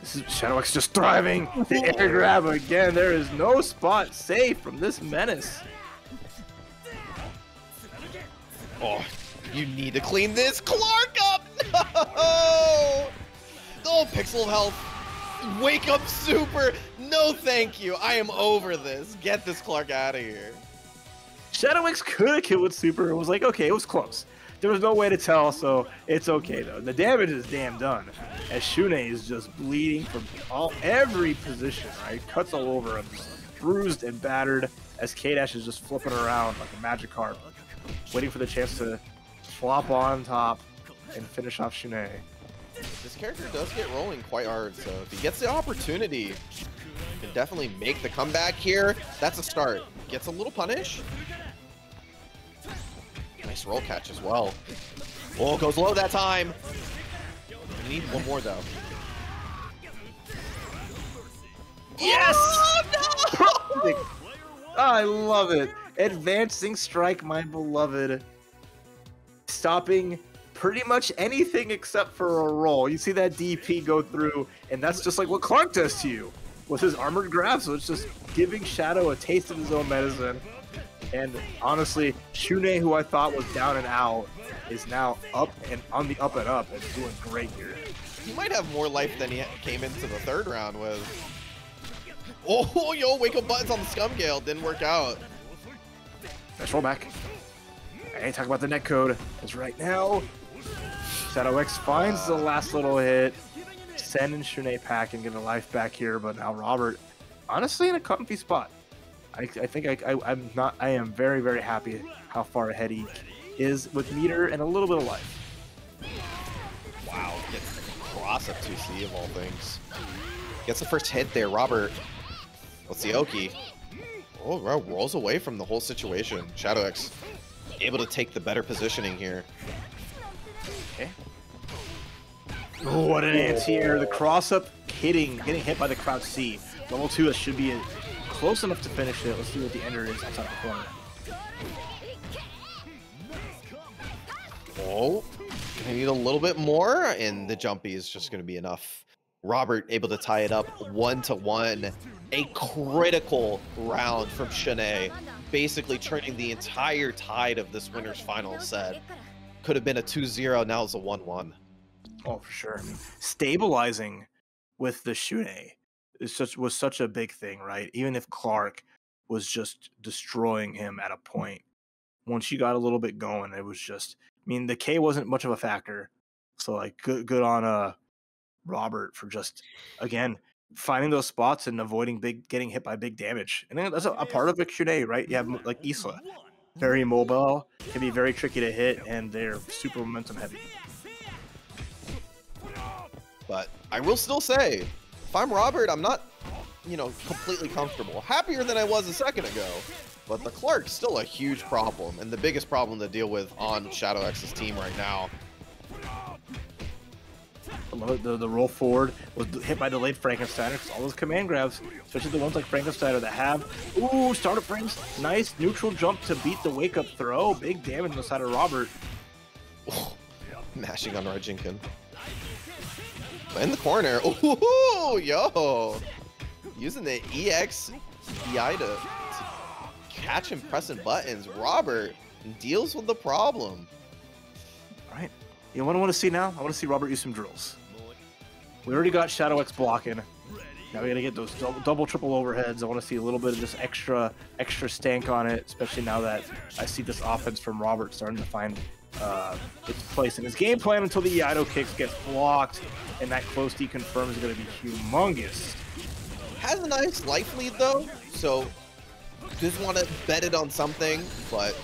This is Shadow X just thriving. The air grab again. There is no spot safe from this menace. Oh, you need to clean this Clark up. No! Oh, pixel of health. Wake up super. No thank you. I am over this. Get this Clark out of here. Shadow X could have killed with super. It was like, okay, it was close. There was no way to tell, so it's okay though. The damage is damn done, as Shun'ei is just bleeding from every position, right? Cuts all over him, just bruised and battered, as K-Dash is just flipping around like a Magikarp, waiting for the chance to flop on top and finish off Shun'ei. This character does get rolling quite hard, so if he gets the opportunity, he can definitely make the comeback here. That's a start. Gets a little punish. Nice roll catch as well. Oh, goes low that time. We need one more though. Yes! Oh, no! Oh, I love it. Advancing strike, my beloved. Stopping pretty much anything except for a roll. You see that DP go through, and that's just like what Clark does to you with his armored grab. So it's just giving Shadow a taste of his own medicine. And honestly, Shun'ei, who I thought was down and out, is now up and on the up and up and doing great here. He might have more life than he came into the third round with. Oh, yo, wake up buttons on the scum gale. Didn't work out. Nice rollback. Hey, talk about the netcode. Because right now, Shadow X finds the last little hit, sending Shun'ei packing, getting life back here. But now Robert, honestly, in a comfy spot. I am very, very happy how far ahead he is with meter and a little bit of life. Wow, gets cross up 2C of all things. Gets the first hit there, Robert. Let's see, Oki. Oh, rolls away from the whole situation. Shadow X able to take the better positioning here. Okay. Oh, what an answer here. The cross up getting hit by the crouch C. Level 2 should be close enough to finish it. Let's see what the ender is outside the corner. Oh, gonna need a little bit more, and the jumpy is just gonna be enough. Robert able to tie it up 1-1. A critical round from Shun'ei, basically turning the entire tide of this winner's final set. Could have been a 2-0, now it's a 1-1. Oh, for sure. Stabilizing with the Shun'ei was such a big thing, right? Even if Clark was just destroying him at a point, once you got a little bit going, it was just... I mean, the K wasn't much of a factor, so like good on Robert for just, again, finding those spots and avoiding getting hit by big damage. And that's a part of Shun'ei, right? You have like Isla, very mobile, can be very tricky to hit, and they're super momentum heavy. But I will still say, if I'm Robert, I'm not, you know, completely comfortable. Happier than I was a second ago. But the Clark's still a huge problem, and the biggest problem to deal with on Shadow X's team right now. I love it. The roll forward was hit by delayed Frankensteiner, because all those command grabs, especially the ones like Frankensteiner that have... Ooh, startup brings nice neutral jump to beat the wake-up throw. Big damage on the side of Robert. Oh, mashing on Rajinkin. In the corner. Ooh, yo! Using the EX EI to catch him pressing buttons. Robert deals with the problem. All right. You know what I want to see now? I want to see Robert use some drills. We already got Shadow X blocking. Now we got to get those double, triple overheads. I want to see a little bit of just extra stank on it, especially now that I see this offense from Robert starting to find its place in his game plan until the Iaido kicks gets blocked, and that close D confirm is going to be humongous. Has a nice life lead, though, so... Just want to bet it on something, but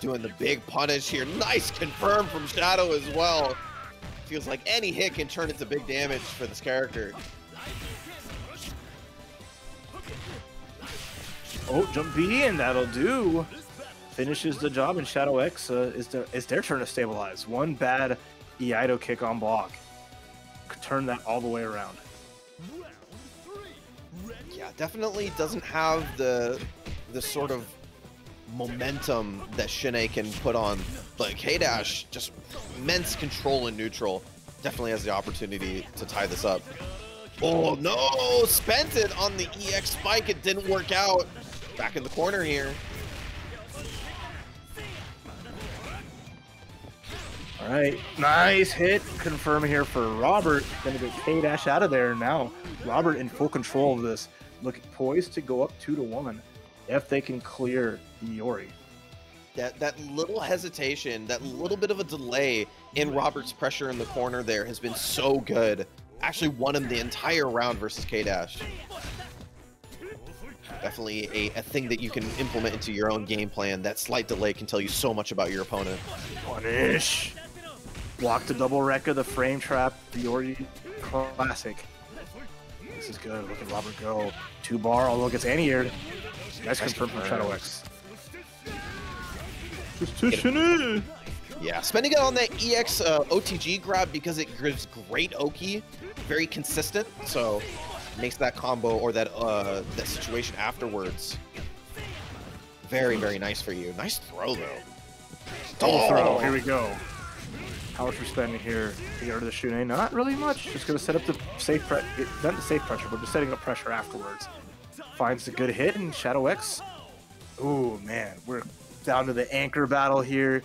doing the big punish here. Nice confirm from Shadow as well. Feels like any hit can turn into big damage for this character. Oh, jump B, and that'll do. Finishes the job, and Shadow X is their turn to stabilize. One bad Iaido kick on block. Could turn that all the way around. Yeah, definitely doesn't have the sort of momentum that Shun'ei can put on. Like, K-Dash, just immense control in neutral. Definitely has the opportunity to tie this up. Oh, no! Spent it on the EX spike. It didn't work out. Back in the corner here. All right, nice hit. Confirm here for Robert. Gonna get K-Dash out of there now. Robert in full control of this. Look, poised to go up 2-1 if they can clear Iori. That little hesitation, that little bit of a delay in Robert's pressure in the corner there has been so good. Actually won him the entire round versus K-Dash. Definitely a thing that you can implement into your own game plan. That slight delay can tell you so much about your opponent. Punish! Blocked the double wrecker, the frame trap, the Iori classic. This is good. Look at Robert go. 2-bar, although it gets anti-aired. Nice confirm from Shadow X. Yeah, spending it on that EX OTG grab because it gives great Oki. Very consistent, so makes that combo or that situation afterwards very, very nice for you. Nice throw, though. Double throw. Here we go. How much we're spending here to get rid of the Shun'ei? Not really much. Just gonna set up the safe pressure, not the safe pressure, but just setting up pressure afterwards. Finds a good hit, and Shadow X. Ooh, man, we're down to the anchor battle here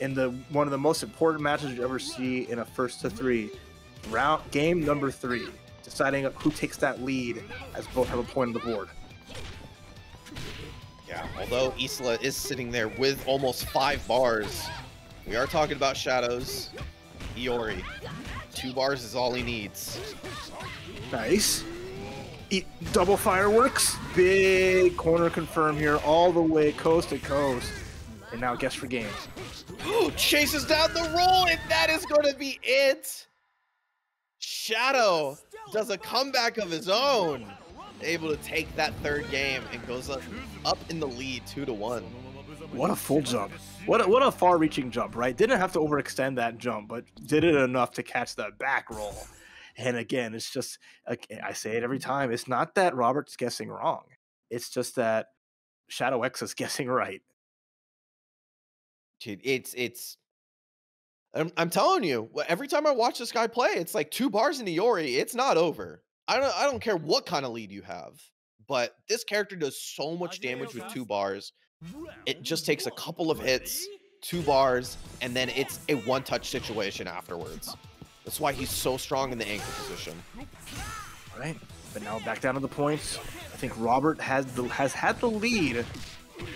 in the one of the most important matches you ever see in a 1-3 round, game number 3, deciding who takes that lead as both have a point on the board. Yeah, although Isla is sitting there with almost 5 bars. We are talking about Shadows. Iori. 2 bars is all he needs. Nice. Double fireworks. Big corner confirm here all the way coast to coast. And now guess for game. Ooh, chases down the roll, and that is going to be it. Shadow does a comeback of his own. Able to take that third game and goes up in the lead 2-1. What a full jump. What a far-reaching jump, right? Didn't have to overextend that jump, but did it enough to catch that back roll. And again, it's just, I say it every time, it's not that Robert's guessing wrong. It's just that Shadow X is guessing right. Dude, it's I'm telling you, every time I watch this guy play, it's like 2 bars in Iori, it's not over. I don't care what kind of lead you have, but this character does so much damage with 2 bars. It just takes a couple of hits, 2 bars, and then it's a one-touch situation afterwards. That's why he's so strong in the ankle position. All right, but now back down to the points. I think Robert has had the lead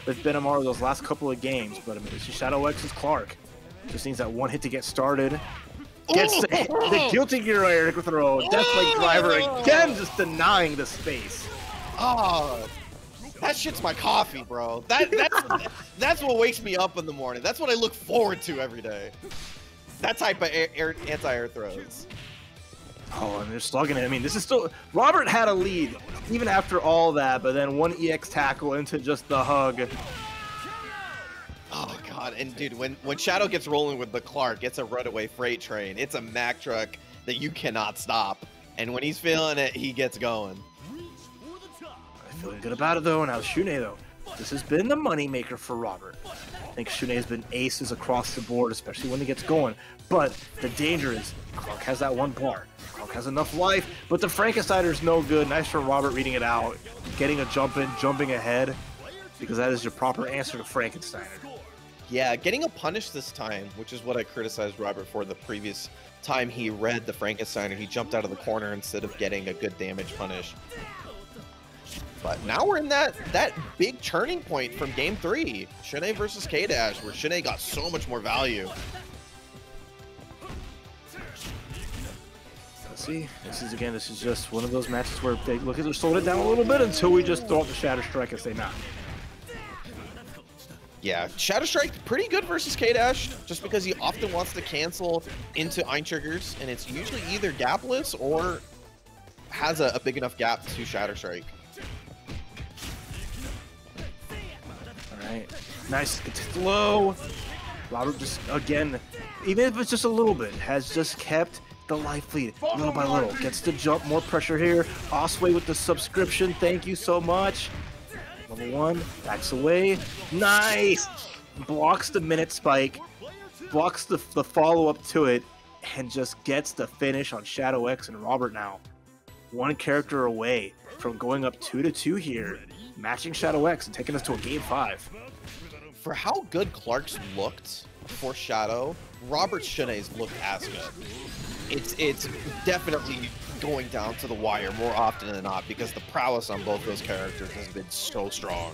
with Benimaru those last couple of games, but I mean, Shadow X is Clark. Just needs that one hit to get started. Gets the guilty gear air to throw. Deathlink driver again, just denying the space. Oh, that shit's my coffee, bro. That's what wakes me up in the morning. That's what I look forward to every day. That type of anti-air throws. Oh, and they're slugging it. I mean, this is still... Robert had a lead, even after all that, but then one EX tackle into just the hug. Oh, God. And, dude, when Shadow gets rolling with the Clark, it's a runaway freight train. It's a Mack truck that you cannot stop. And when he's feeling it, he gets going. I'm feeling good about it, though. Now, Shun'ei, though. This has been the moneymaker for Robert. I think Shun'ei has been aces across the board, especially when he gets going. But the danger is Clark has that 1 bar. Clark has enough life, but the Frankensteiner is no good. Nice from Robert reading it out, getting a jump in, jumping ahead, because that is your proper answer to Frankensteiner. Yeah, getting a punish this time, which is what I criticized Robert for the previous time he read the Frankensteiner. He jumped out of the corner instead of getting a good damage punish. But now we're in that big turning point from game 3, Shun'ei versus K-Dash, where Shun'ei got so much more value. Let's see, this is just one of those matches where they look at their slowed it down a little bit until we just throw up the Shatter Strike and say nah. Yeah, Shadow Strike pretty good versus K-Dash, just because he often wants to cancel into Ein Triggers, and it's usually either gapless or has a big enough gap to Shadow Strike. Alright, nice, it's low. Robert just, again, even if it's just a little bit, has just kept the life lead little by little. Gets the jump, more pressure here. Osway with the subscription, thank you so much. Level 1, backs away, nice! Blocks the minute spike, blocks the follow-up to it, and just gets the finish on Shadow X and Robert now. One character away from going up 2-2 here, matching Shadow X and taking us to a game 5. For how good Clark's looked for Shadow, Robert Shun'ei's looked as good. It's definitely going down to the wire more often than not because the prowess on both those characters has been so strong.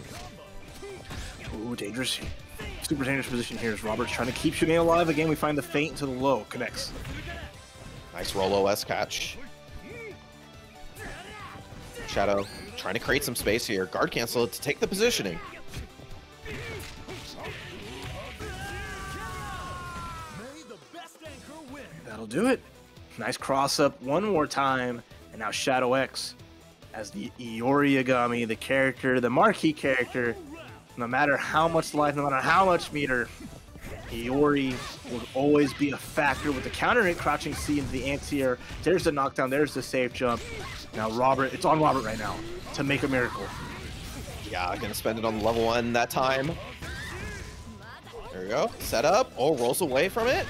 Ooh, dangerous. Super dangerous position here as Robert's trying to keep Shun'ei alive. Again, we find the feint to the low. Connects. Nice Rolo S catch. Shadow trying to create some space here. Guard cancel to take the positioning. That'll do it. Nice cross-up one more time, and now Shadow X as the Iori Yagami, the character, the marquee character. No matter how much life, no matter how much meter, Iori will always be a factor with the counter crouching C into the anti-air. There's the knockdown, there's the safe jump. Now Robert, it's on Robert right now to make a miracle. Yeah, gonna spend it on level 1 that time. There we go, set up, oh, rolls away from it.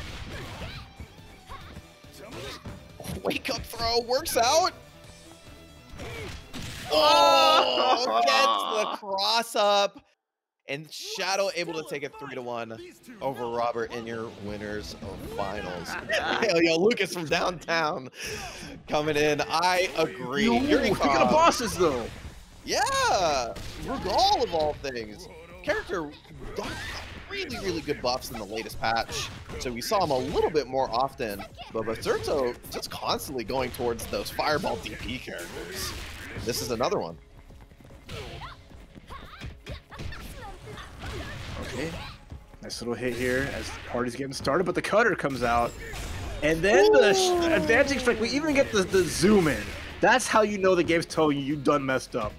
Wake up throw works out. Oh, gets the cross up. And Shadow able to take a 3-1 over Robert in your winners of finals. Yo, Lucas from downtown coming in. I agree. Look at the bosses though. Yeah, Miguel of all things. Character got really, really good buffs in the latest patch, so we saw him a little bit more often, but Basurto just constantly going towards those fireball DP characters. This is another one. Okay, nice little hit here as the party's getting started, but the cutter comes out, and then ooh, the advancing strike, we even get the zoom in. That's how you know the game's telling you done messed up.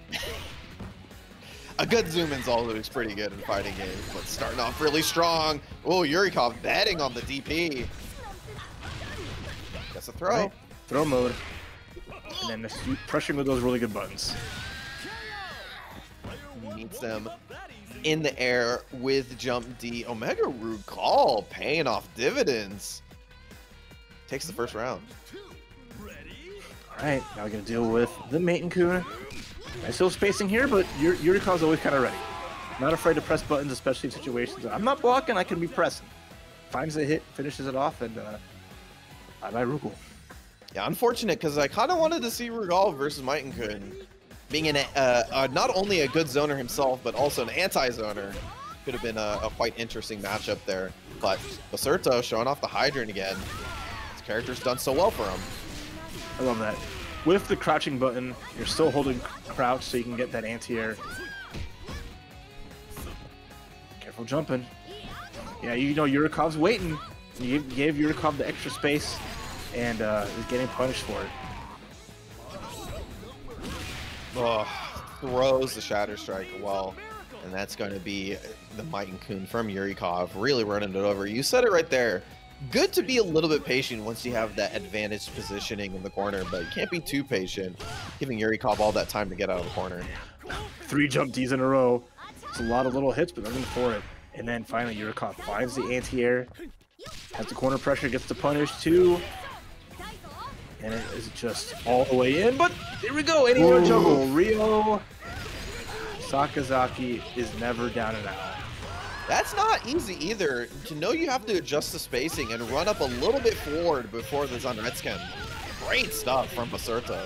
A good zoom-in's always pretty good in fighting games, but starting off really strong. Oh, Yurikov betting on the DP. That's a throw. Right. throw mode, and then pressuring with those really good buttons. Meets them in the air with jump D. Omega Rude call, paying off dividends. Takes the first round. All right, now we're gonna deal with the Meitenkun. Nice little spacing here, but Yurikov's always kind of ready. Not afraid to press buttons, especially in situations I'm not blocking, I can be pressing. Finds the hit, finishes it off, and I buy Rugal. Yeah, unfortunate, because I kind of wanted to see Rugal versus Meitenkun. Being an, not only a good zoner himself, but also an anti-zoner. Could have been a quite interesting matchup there. But Basurto showing off the Heidern again. His character's done so well for him. I love that. With the crouching button, you're still holding crouch so you can get that anti-air. Careful jumping. Yeah, you know Yurikov's waiting. You gave Yurikov the extra space, and he's getting punished for it. Oh, throws the Shatter Strike well, and that's going to be the Meitenkun from Yurikov, really running it over. You said it right there. Good to be a little bit patient once you have that advantaged positioning in the corner, but you can't be too patient, giving Yurikov all that time to get out of the corner. 3 jump Ds in a row. It's a lot of little hits, but they're going for it. And then finally, Yurikov finds the anti-air, has the corner pressure, gets the punish too, and it is just all the way in. But here we go, anywhere jungle. Ryo Sakazaki is never down and out. That's not easy either. To know you have to adjust the spacing and run up a little bit forward before the Zanretsuken. Great stuff from Basurto.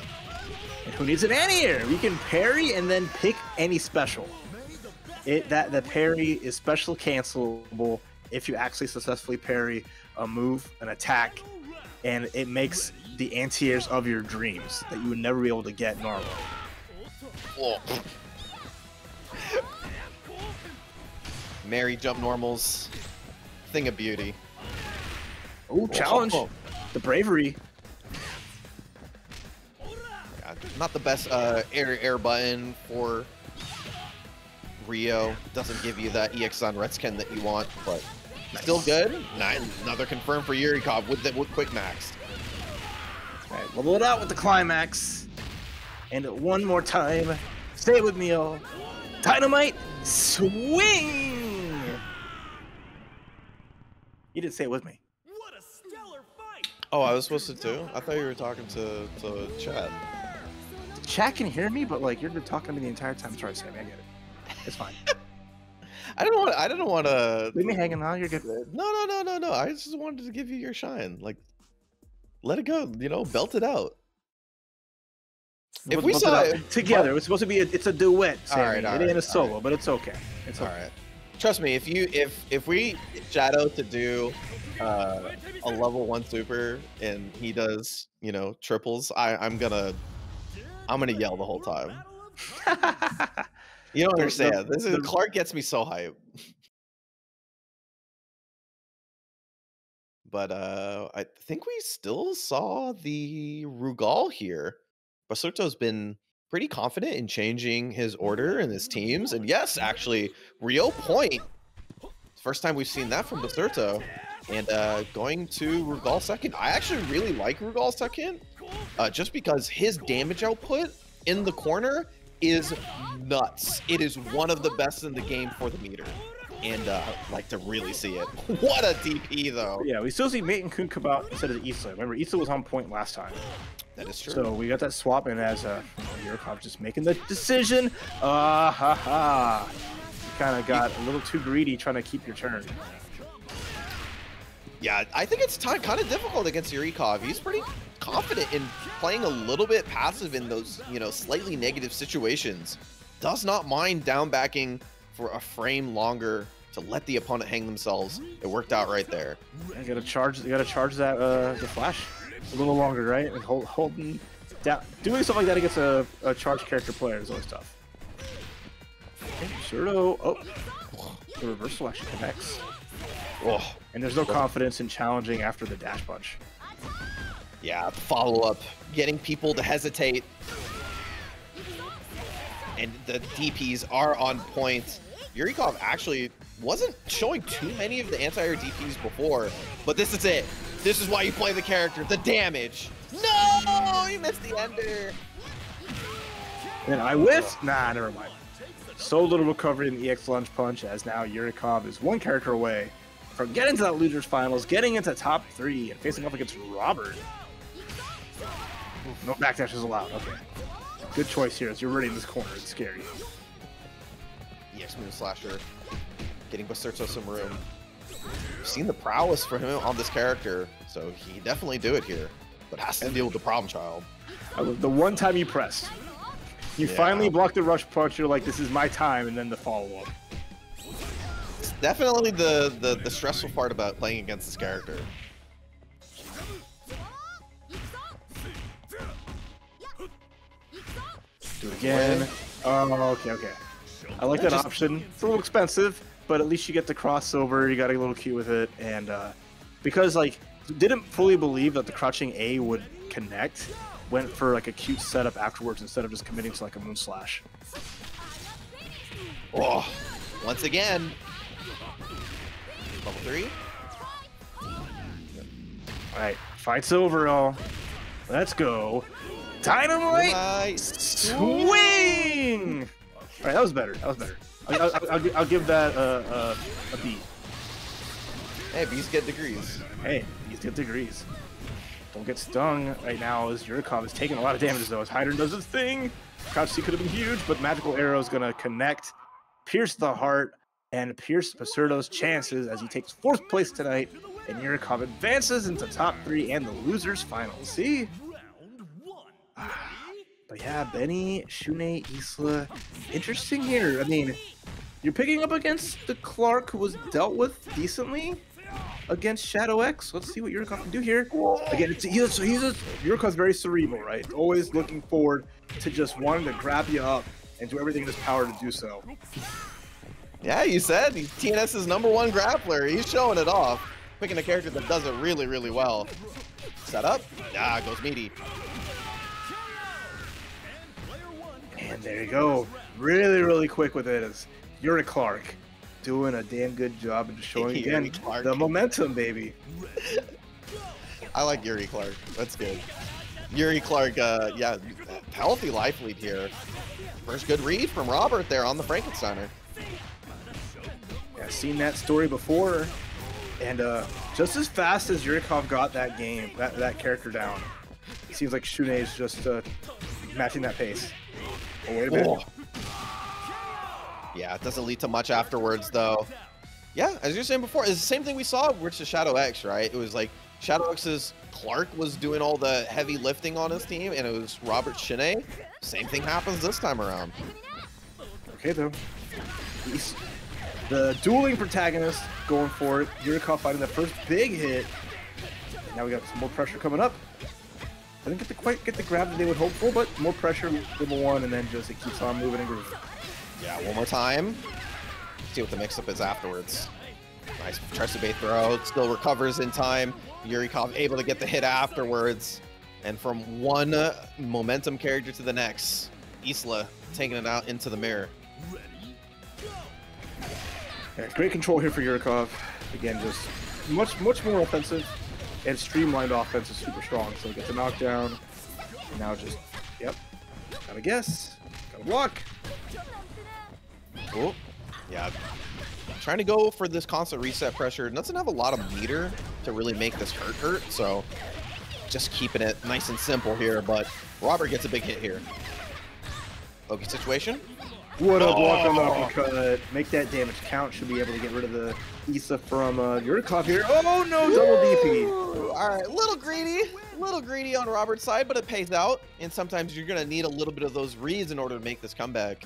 And who needs an anti-air? We can parry and then pick any special. The parry is special cancelable if you actually successfully parry a move, an attack, and it makes the anti-airs of your dreams that you would never be able to get normally. Mary jump normals, thing of beauty. Ooh, challenge! The bravery. Yeah, not the best air button for Ryo. Doesn't give you that EX on Retsuken that you want, but nice. Still good. Another confirm for Yurikov with quick max. All right, level it out with the climax. And one more time. Stay with me, all. Dynamite swing! You didn't say it with me. What a stellar fight! Oh, I was supposed to do? I thought you were talking to chat. Chat can hear me, but like you're talking to me the entire time. Sorry, Sammy, I get it. It's fine. I don't want to. Leave me hanging now. You're good. No. I just wanted to give you your shine. Like, let it go. You know, belt it out. If we saw it together, it's supposed to be. It's a duet. Sammy. All right. It ain't a solo, but it's okay. It's okay. All right. Trust me. If we Shadow to do a level 1 super and he does, you know, triples, I'm gonna yell the whole time. You don't understand. Clark gets me so hype. But I think we still saw the Rugal here. Basurto's been pretty confident in changing his order and his teams. And yes, actually, Ryo point. First time we've seen that from Basurto. And going to Rugal second. I actually really like Rugal second. Just because his damage output in the corner is nuts. It is one of the best in the game for the meter, and I'd like to really see it. What a DP though. Yeah, we still see Meitenkun come out instead of Isla. Remember, Isla was on point last time. That is true. So we got that swap, and as Yurikov just making the decision, you kind of got a little too greedy trying to keep your turn. Yeah, I think it's kind of difficult against Yurikov. He's pretty confident in playing a little bit passive in those, you know, slightly negative situations. Does not mind down backing for a frame longer to let the opponent hang themselves. It worked out right there. You gotta charge. You gotta charge that the flash a little longer, right? And holding down, doing stuff like that against a charged character player is always tough. Okay, Shurdo. Oh, the reversal actually connects. Oh, and there's no confidence in challenging after the dash punch. Yeah, follow-up, getting people to hesitate. And the DPs are on point. Yurikov actually wasn't showing too many of the anti-air DPs before, but this is it. This is why you play the character, the damage. No! Oh, you missed the ender. And I whiffed? Nah, never mind. So little recovery in the EX Lunge Punch as now Yurikov is one character away from getting to that Losers Finals, getting into top 3, and facing off against Robert. No backdashes allowed, okay. Good choice here as you're running this corner, it's scary. EX Moon Slasher, getting Basurto some room. We've seen the prowess for him on this character, so he can definitely do it here, but has to deal with the problem child. The one time you pressed. You finally blocked the rush punch, you're like, this is my time, and then the follow-up. It's definitely the stressful part about playing against this character. Do it again. Oh, okay, okay. I like that option. It's a little expensive, but at least you get the crossover, you got a little cute with it, and because, like, didn't fully believe that the crouching A would connect. Went for like a cute setup afterwards instead of just committing to like a moon slash. Oh, once again, level 3. Yep. All right, fight's over, all. Let's go. Dynamite swing. All right, that was better. That was better. I'll give that a B. Hey, B's get degrees. Hey, B's get degrees. Don't get stung right now as Yurikov is taking a lot of damage though as Heidern does his thing. Crouch C could have been huge, but Magical Arrow is going to connect, pierce the heart, and pierce Basurto's chances as he takes 4th place tonight, and Yurikov advances into top 3 and the Losers Final. See? But yeah, Benny, Shun'ei, Isla, interesting here. I mean, you're picking up against the Clark who was dealt with decently against Shadow X. Let's see what Yurikov can do here. Again, Yurikov's very cerebral, right? Always looking forward to just wanting to grab you up and do everything in his power to do so. Yeah, you said he's TNS's #1 grappler. He's showing it off, picking a character that does it really, really well. Set up. Ah, goes meaty. And there you go. Really, really quick with it is Yuri Clark. Doing a damn good job and showing again the momentum, baby. I like Yuri Clark. That's good. Yuri Clark, yeah, healthy life lead here. First good read from Robert there on the Frankensteiner. Yeah, I've seen that story before, and just as fast as Yurikov got that game, that character down, it seems like Shun'ei is just matching that pace. Oh, wait a minute. Yeah, it doesn't lead to much afterwards, though. Yeah, as you were saying before, it's the same thing we saw with the Shadow X, right? It was like Shadow X's Clark was doing all the heavy lifting on his team, and it was Robert Shun'ei. Same thing happens this time around. Okay, though. The dueling protagonist going for it. Yurikov fighting the first big hit. Now we got some more pressure coming up. I didn't quite get the grab that they would hope for, but more pressure, level 1, and then just it keeps on moving and grooving. Yeah, one more time. See what the mix-up is afterwards. Nice Tresubate throw. Still recovers in time. Yurikov able to get the hit afterwards. And from one momentum character to the next, Isla taking it out into the mirror. Yeah, great control here for Yurikov. Again, just much more offensive and streamlined offense is super strong. So he gets a knockdown. And now just, yep. Gotta guess. Gotta block. Oh, yeah. Trying to go for this constant reset pressure. Doesn't have a lot of meter to really make this hurt, so just keeping it nice and simple here, but Robert gets a big hit here. Okay, situation. What a block on the uppercut. Make that damage count. Should be able to get rid of the Isla from Yurikov here. Oh, no, double DP. All right, a little greedy on Robert's side, but it pays out, and sometimes you're going to need a little bit of those reads in order to make this comeback.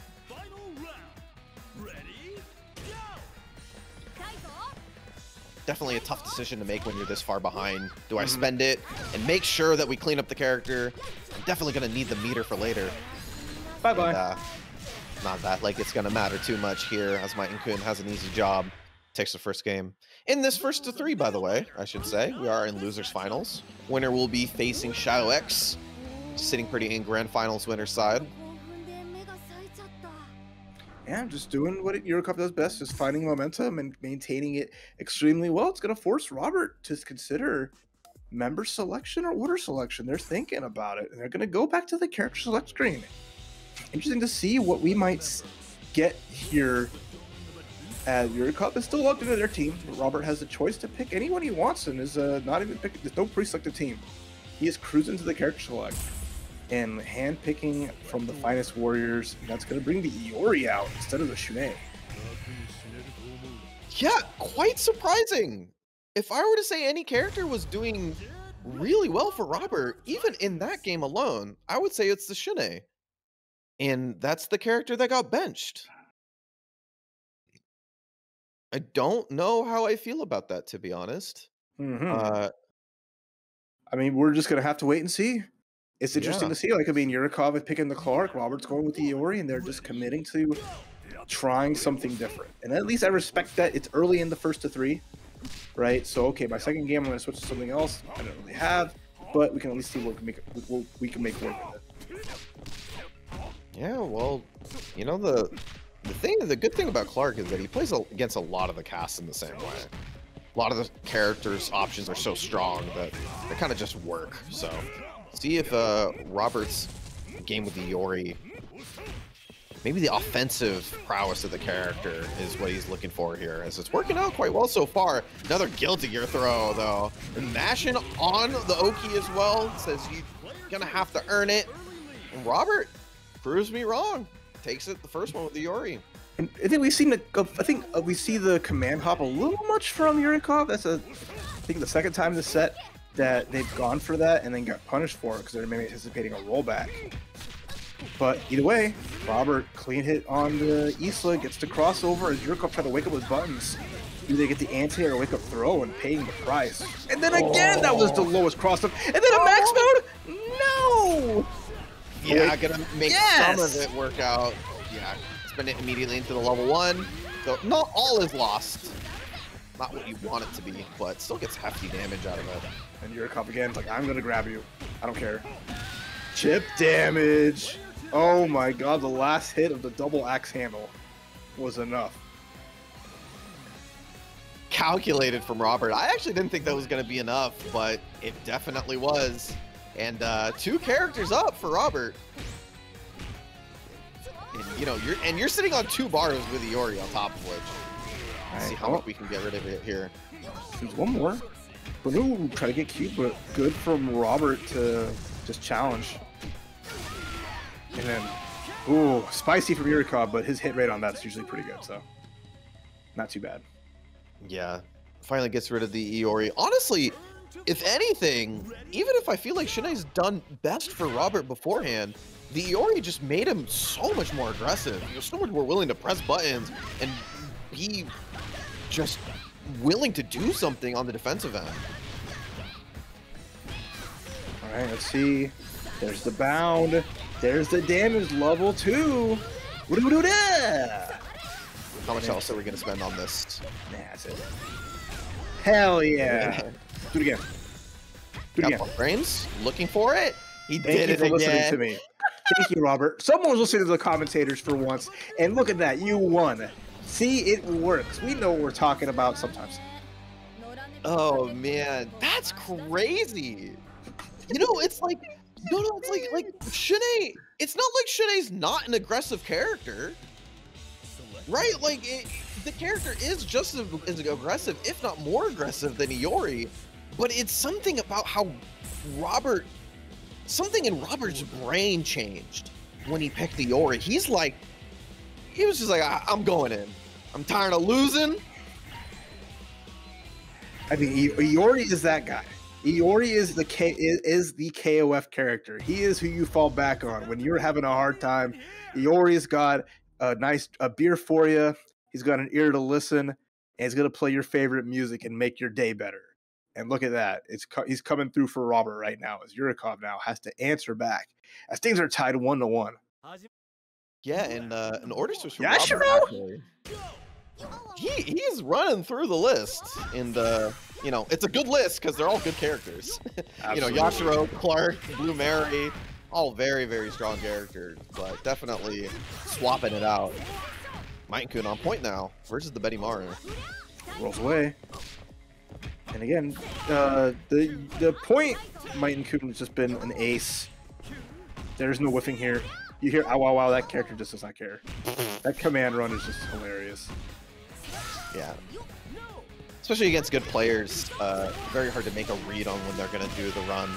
Definitely a tough decision to make when you're this far behind. Do I spend it and make sure that we clean up the character? I'm definitely going to need the meter for later. Bye-bye. Not that like it's going to matter too much here as Meitenkun has an easy job. Takes the first game. In this first to 3, by the way, I should say. We are in Losers Finals. Winner will be facing Shadow X. Sitting pretty in Grand Finals winner's side. Yeah, just doing what Yurikov does best, just finding momentum and maintaining it extremely well. It's going to force Robert to consider member selection or order selection. They're thinking about it, and they're going to go back to the character select screen. Interesting to see what we might get here. As Yurikov is still locked into their team, but Robert has the choice to pick anyone he wants and is not even picking. There's no pre-selected team. He is cruising to the character select and hand-picking from the finest warriors. And that's going to bring the Iori out instead of the Shun'ei. Yeah, quite surprising. If I were to say any character was doing really well for Robert, even in that game alone, I would say it's the Shun'ei. And that's the character that got benched. I don't know how I feel about that, to be honest. Mm-hmm. I mean, we're just going to have to wait and see. It's interesting to see. Like, I mean, Yurikov is picking the Clark, Robert's going with the Iori, and they're just committing to trying something different. And at least I respect that. It's early in the first to three, right? So, okay, my second game, I'm going to switch to something else I don't really have, but we can at least see what we can make work with it. Yeah, well, you know, the good thing about Clark is that he plays against a lot of the cast in the same way. A lot of the characters' options are so strong that they kind of just work. So, see if Robert's game with the Iori, maybe the offensive prowess of the character is what he's looking for here, as it's working out quite well so far. Another guilty gear throw, though. And mashing on the Oki as well, says you're gonna have to earn it. And Robert proves me wrong. Takes it the first one with the Iori. And I think we've seen the we see the command hop a little much from Yurikov. That's I think the second time this set that they've gone for that and then got punished for it because they're maybe anticipating a rollback. But either way, Robert clean hit on the Isla, gets the crossover as Yurikov trying to wake up with buttons. Do they get the anti or wake up throw and paying the price? And then again, that was the lowest cross up. And then a max mode? No! Yeah, gonna make some of it work out. Yeah, spin it immediately into the level one. So not all is lost. Not what you want it to be, but still gets hefty damage out of it. And Yurikov again, like, I'm gonna grab you. I don't care. Chip damage. Oh my god, the last hit of the double axe handle was enough. Calculated from Robert. I actually didn't think that was gonna be enough, but it definitely was. And two characters up for Robert. And, you know, you're sitting on two bars with Iori on top of which. Let's see how much we can get rid of it here. There's one more. Blue try to get cute, but good from Robert to just challenge. And then, ooh, spicy from Yurikov, but his hit rate on that's usually pretty good, so not too bad. Yeah, finally gets rid of the Iori. Honestly, if anything, even if I feel like Shunei's done best for Robert beforehand, the Iori just made him so much more aggressive. He was so much more willing to press buttons and be just willing to do something on the defensive end. All right, let's see. There's the bound. There's the damage level two. How much else are we going to spend on this? Nah, that's it. Hell yeah. Do it again. Do it again. Frames, looking for it. He did it again. Thank you for listening to me. Thank you, Robert. Someone was listening to the commentators for once. And look at that. You won. See, it works. We know what we're talking about sometimes. Oh, man. That's crazy. You know, it's like... No, it's like Shun'ei... It's not like Shunei's not an aggressive character. Right? Like, the character is just as aggressive, if not more aggressive than Iori. But it's something about how Robert, something in Robert's brain changed when he picked the Iori. He's like, he was just like, I'm going in. I'm tired of losing. I mean, Iori is that guy. Iori is the KOF character. He is who you fall back on when you're having a hard time. Iori's got a beer for you. He's got an ear to listen, and he's gonna play your favorite music and make your day better. And look at that. He's coming through for Robert right now, as Yurikov now has to answer back, as things are tied 1-1. Yeah, and an order switch from Robert. He is running through the list. And, you know, it's a good list because they're all good characters. You know, Yashiro, Clark, Blue Mary, all very, very strong characters. But definitely swapping it out. Meitenkun on point now versus the Benimaru. Rolls away. And again, the point, Meitenkun has just been an ace. There's no whiffing here. You hear, ow, wow, wow, that character just does not care. That command run is just hilarious. Yeah. Especially against good players, very hard to make a read on when they're going to do the run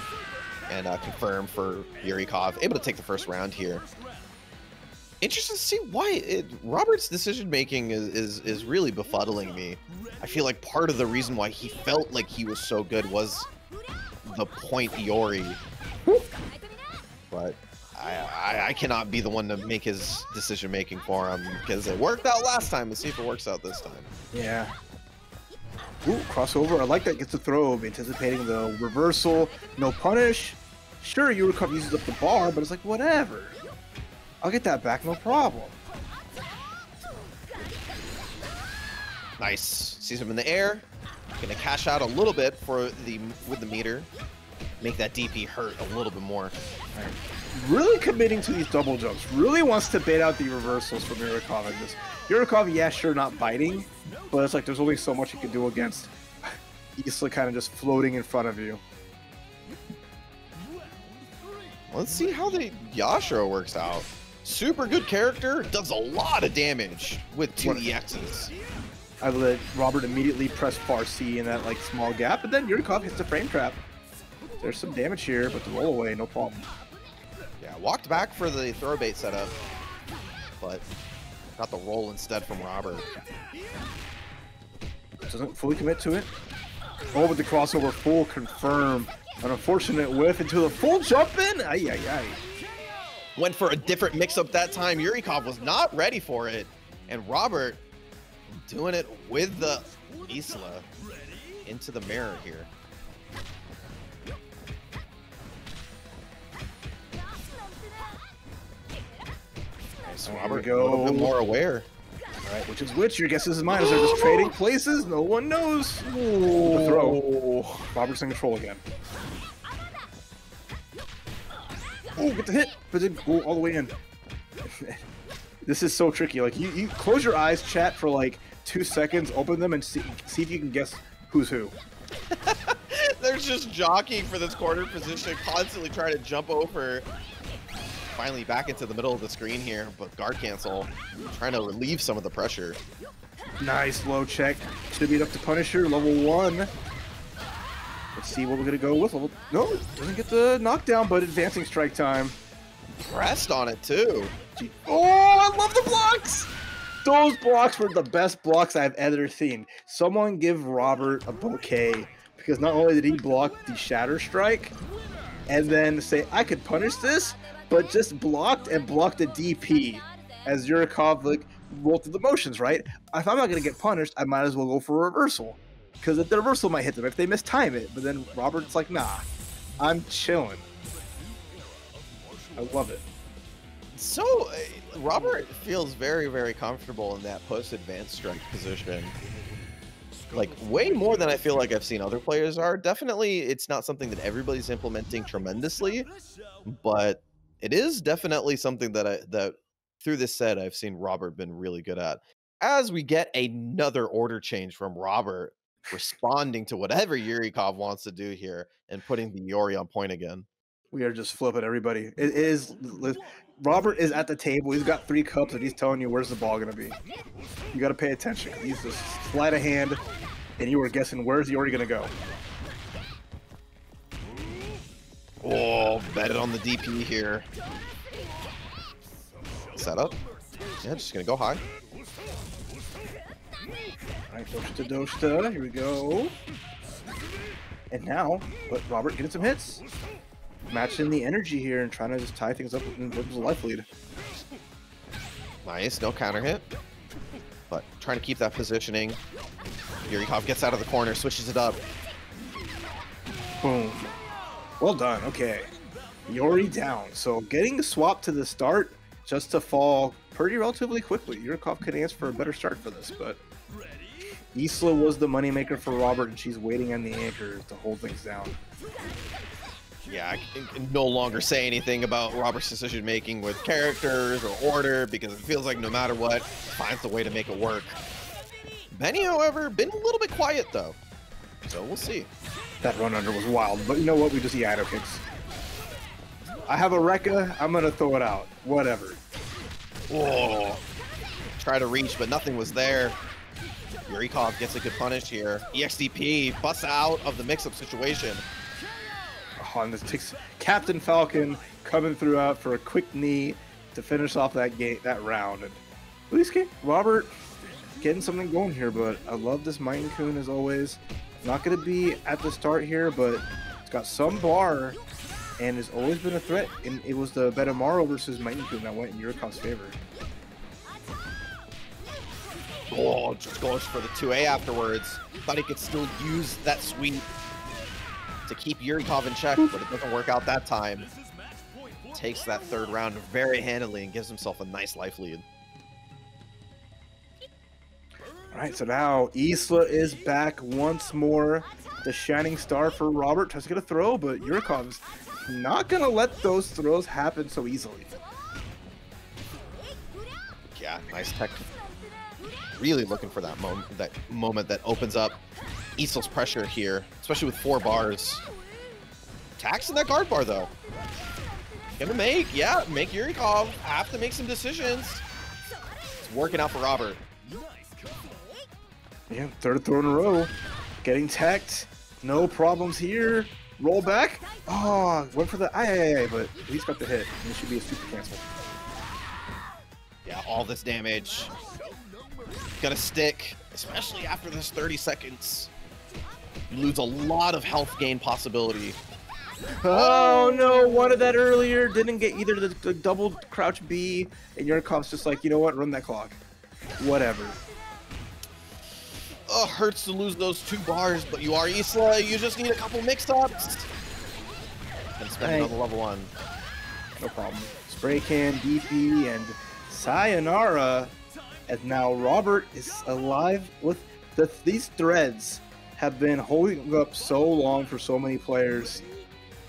and confirm for Yurikov. Able to take the first round here. Interesting to see why Robert's decision making is really befuddling me. I feel like part of the reason why he felt like he was so good was the point Iori. But I cannot be the one to make his decision making for him because it worked out last time. Let's see if it works out this time. Yeah. Ooh, crossover. I like that. Gets a throw, anticipating the reversal. No punish. Sure, Yurikov uses up the bar, but it's like whatever. I'll get that back, no problem. Nice. Sees him in the air. Gonna cash out a little bit for the with the meter. Make that DP hurt a little bit more. Right. Really committing to these double jumps. Really wants to bait out the reversals from Yurikov in this. Yurikov, yeah, sure, not biting, but it's like there's only so much you can do against Isla kind of just floating in front of you. Let's see how the Yashiro works out. Super good character, does a lot of damage with two EXs. I let Robert immediately press far C in that like small gap, but then Yurikov hits the frame trap. There's some damage here, but the roll away, no problem. Yeah, walked back for the throw bait setup, but got the roll instead from Robert. Doesn't fully commit to it. Oh, but the crossover full confirm. An unfortunate whiff into the full jump in. Ay, ay, ay. Went for a different mix-up that time. Yurikov was not ready for it. And Robert doing it with the Isla into the mirror here. So Robert go a little bit more aware. All right, which is which? Your guess is mine. Is they're just trading places? No one knows. Ooh. The throw. Robert's in control again. Oh, get the hit, but it didn't go all the way in. This is so tricky. Like you close your eyes, chat for like 2 seconds, open them, and see if you can guess who's who. They're just jockeying for this corner position, constantly trying to jump over. Finally back into the middle of the screen here, but guard cancel, trying to relieve some of the pressure. Nice low check. Should beat up the Punisher, level 1. Let's see what we're gonna go with. No, doesn't get the knockdown, but advancing strike time. Pressed on it too. Oh, I love the blocks! Those blocks were the best blocks I've ever seen. Someone give Robert a bouquet, because not only did he block the shatter strike, and then say, I could punish this, but just blocked a DP as Yurikov like rolled through the motions, right? If I'm not going to get punished, I might as well go for a reversal, because the reversal might hit them if they mistime it. But then Robert's like, nah, I'm chilling. I love it. So Robert feels very, very comfortable in that post-advanced strike position. Like way more than I feel like I've seen other players are. Definitely, it's not something that everybody's implementing tremendously, but it is definitely something that that through this set I've seen Robert been really good at. As we get another order change from Robert, responding to whatever Yurikov wants to do here and putting the Iori on point again. We are just flipping everybody. It is Robert is at the table. He's got 3 cups and he's telling you where's the ball gonna be. You gotta pay attention. He's just sleight of hand, and you were guessing where's Iori gonna go. Oh, bet it on the DP here. Set up. Yeah, just gonna go high. All right, doshta, doshta. Here we go. And now, but Robert getting some hits. Matching the energy here and trying to just tie things up in terms of life lead. Nice, no counter hit, but trying to keep that positioning. Yurikov gets out of the corner, switches it up. Boom. Well done. Okay, Iori down. So getting the swap to the start just to fall pretty relatively quickly. Yurikov could ask for a better start for this, but Isla was the moneymaker for Robert, and she's waiting on the anchor to hold things down. Yeah, I can no longer say anything about Robert's decision-making with characters or order, because it feels like no matter what, finds a way to make it work. Benny, however, been a little bit quiet, though. So we'll see. That run under was wild, but you know what? We just eat idle kicks. I have a Rekka. I'm going to throw it out. Whatever. Whoa. Try to reach, but nothing was there. Yurikov gets a good punish here. EXDP busts out of the mix-up situation. Oh, and this takes Captain Falcon coming through out for a quick knee to finish off that round. And at least Robert getting something going here, but I love this Meitenkun as always. Not going to be at the start here, but it's got some bar and has always been a threat. And it was the Benimaru versus Meitenkun that went in Yurikov's favor. Oh, just goes for the 2A afterwards. Thought he could still use that sweep to keep Yurikov in check, but it doesn't work out that time. Takes that third round very handily and gives himself a nice life lead. All right, so now Isla is back once more. The shining star for Robert tries to get a throw, but Yurikov's not going to let those throws happen so easily. Yeah, nice tech. Really looking for that moment that opens up Isla's pressure here, especially with 4 bars. Tax in that guard bar though. Gonna make, yeah, make Yurikov have to make some decisions. It's working out for Robert. Yeah, third throw in a row. Getting teched. No problems here. Roll back. Oh, went for the aye, but he's got the hit. And it should be a super cancel. Yeah, all this damage. Gonna stick, especially after this 30 seconds. You lose a lot of health gain possibility. Oh no, wanted that earlier, didn't get either the double crouch B, and Yurikov's just like, you know what, run that clock. Whatever. Oh, hurts to lose those 2 bars, but you are Isla, you just need a couple mixed-ups. And spend another level 1. No problem. Spray can, DP, and sayonara. And now Robert is alive with these threads have been holding up so long for so many players.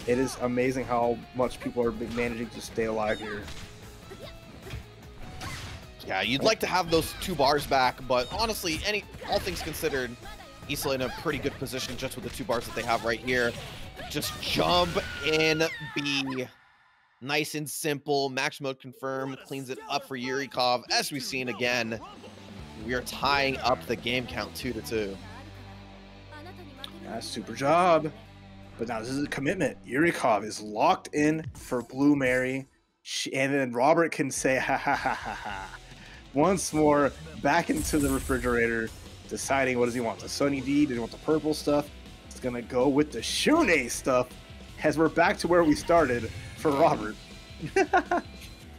It is amazing how much people are managing to stay alive here. Yeah, you'd like to have those 2 bars back, but honestly, all things considered, Isla in a pretty good position just with the 2 bars that they have right here. Just jump in B. Nice and simple. Max mode confirmed. Cleans it up for Yurikov. As we've seen again, we are tying up the game count 2-2. Yeah, super job. But now this is a commitment. Yurikov is locked in for Blue Mary. And then Robert can say, ha ha ha ha ha. Once more, back into the refrigerator, deciding what does he want. The Sunny D, didn't want the purple stuff. It's going to go with the Shun'ei stuff as we're back to where we started. For Robert.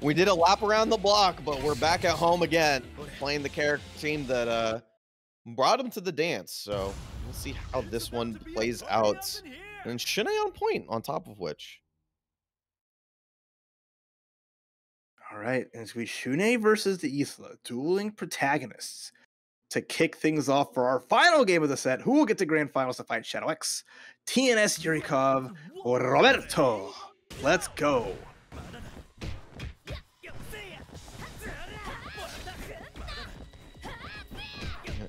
We did a lap around the block, but we're back at home again, playing the character team that brought him to the dance. So we'll see how this one plays out. And Shun'ei on point on top of which. All right, and it's going to be Shun'ei versus the Isla, dueling protagonists to kick things off for our final game of the set. Who will get to grand finals to fight Shadow X? TNS Yurikov or Roberto. Let's go.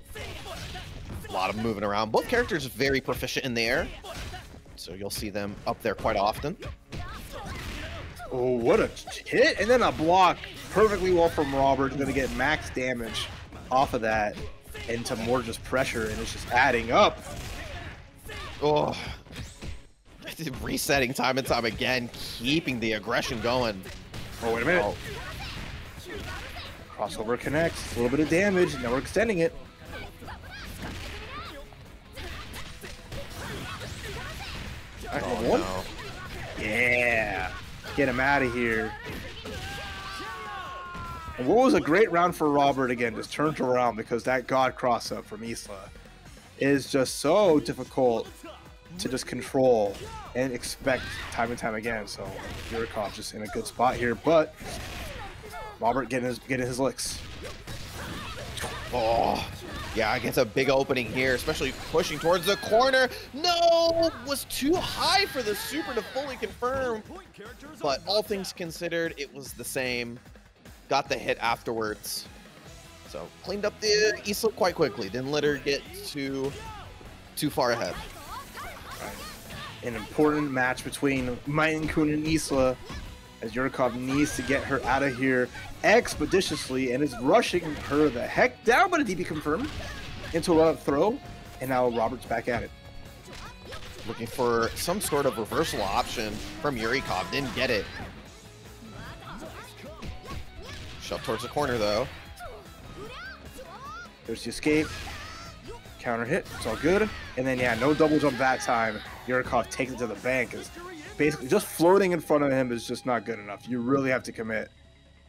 A lot of moving around. Both characters are very proficient in the air, so you'll see them up there quite often. Oh, what a hit. And then a block. Perfectly well from Robert. Going to get max damage off of that into more just pressure, and it's just adding up. Oh. Resetting time and time again, keeping the aggression going. Oh, wait a minute. Oh. Crossover connects, a little bit of damage, now we're extending it. Oh, no. Yeah. Get him out of here. And what was a great round for Robert again, just turned around because that God cross up from Isla is just so difficult to just control and expect time and time again. So Yurikov just in a good spot here, but Robert getting his licks. Oh, yeah, gets a big opening here, especially pushing towards the corner. No, was too high for the super to fully confirm, but all things considered, it was the same. Got the hit afterwards. So cleaned up the Isla quite quickly. Didn't let her get too too far ahead. An important match between Meitenkun and Isla, as Yurikov needs to get her out of here expeditiously and is rushing her the heck down, but a DB confirmed into a run-up throw, and now Robert's back at it. Looking for some sort of reversal option from Yurikov, didn't get it. Shove towards the corner though. There's the escape. Counter hit, it's all good. And then yeah, no double jump that time. Yurikov takes it to the bank. Is basically just floating in front of him is just not good enough. You really have to commit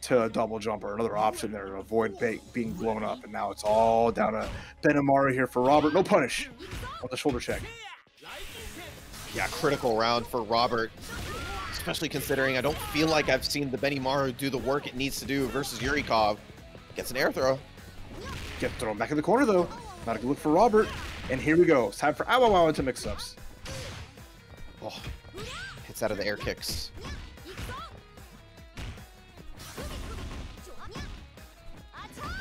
to a double jump or another option there to avoid being blown up. And now it's all down to Benimaru here for Robert. No punish on the shoulder check. Yeah, critical round for Robert, especially considering I don't feel like I've seen the Benimaru do the work it needs to do versus Yurikov. Gets an air throw. Get thrown back in the corner though. Not a good look for Robert. And here we go. It's time for Awawa into mix-ups. Oh, hits out of the air kicks.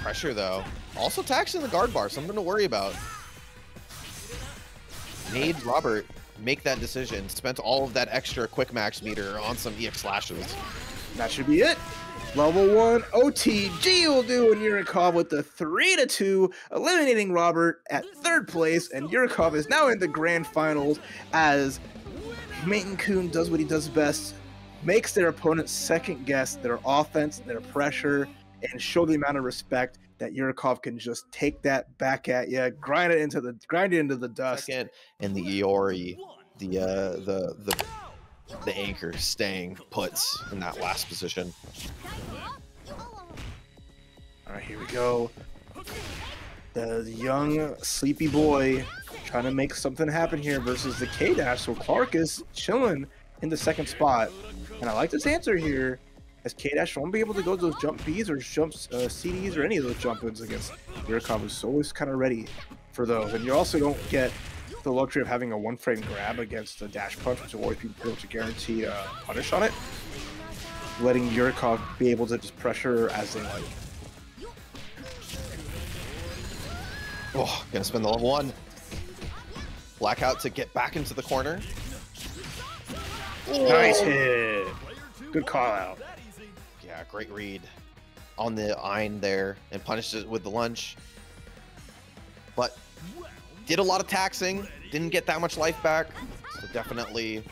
Pressure though. Also taxing the guard bar, something to worry about. Made Robert make that decision, spent all of that extra quick max meter on some EX slashes. That should be it. Level 1 OTG will do, and Yurikov with the 3-2, eliminating Robert at third place, and Yurikov is now in the grand finals as Meitenkun does what he does best, makes their opponents second guess their offense, their pressure, and show the amount of respect that Yurikov can just take that back at you, grind it into the dust. Second, and the Iori, the anchor staying puts in that last position. All right, here we go. The young sleepy boy trying to make something happen here versus the K-Dash. So Clark is chilling in the second spot, and I like this answer here. As K-Dash won't be able to go to those jump Bs or jumps CDs or any of those jump ins against Yurikov, who's always kind of ready for those. And you also don't get the luxury of having a one-frame grab against the dash punch, which will always be able to guarantee a punish on it, letting Yurikov be able to just pressure as they like. Oh, gonna spend the level 1. Blackout to get back into the corner. Whoa. Nice hit. Good call out. Yeah, great read on the Ein there and punished it with the lunge. But did a lot of taxing, didn't get that much life back. So definitely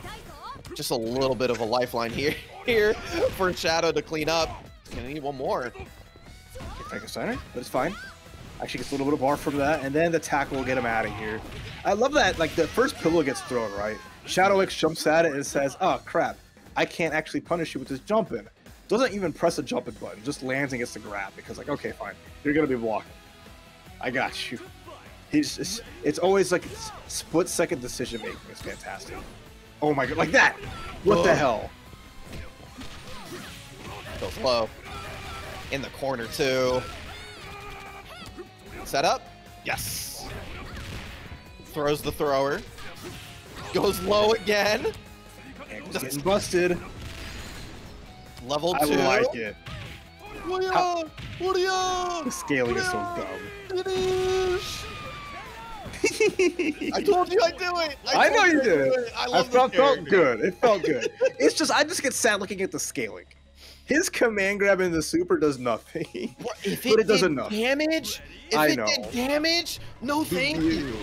just a little bit of a lifeline here for Shadow to clean up. Gonna need one more. Frankensteiner, but it's fine. Actually gets a little bit of bar from that, and then the tackle will get him out of here. I love that, like the first pillow gets thrown, right? Shadow X jumps at it and says, oh crap, I can't actually punish you with this jump in. Doesn't even press a jumping button, just lands and gets the grab because like, okay, fine, you're gonna be blocking. I got you. He's just, it's always like split second decision making is fantastic. Oh my god, like that! What the hell? Goes low. In the corner too. Set up? Yes. Throws the thrower. Goes low again. And just getting busted. Level 2. I like it. The scaling is so dumb. Finish. I told you I'd do it. I know you did. I felt good. It felt good. It's just I just get sad looking at the scaling. His command grab in the super does nothing. What, if but it does enough damage. If I know. It did damage, no thank you.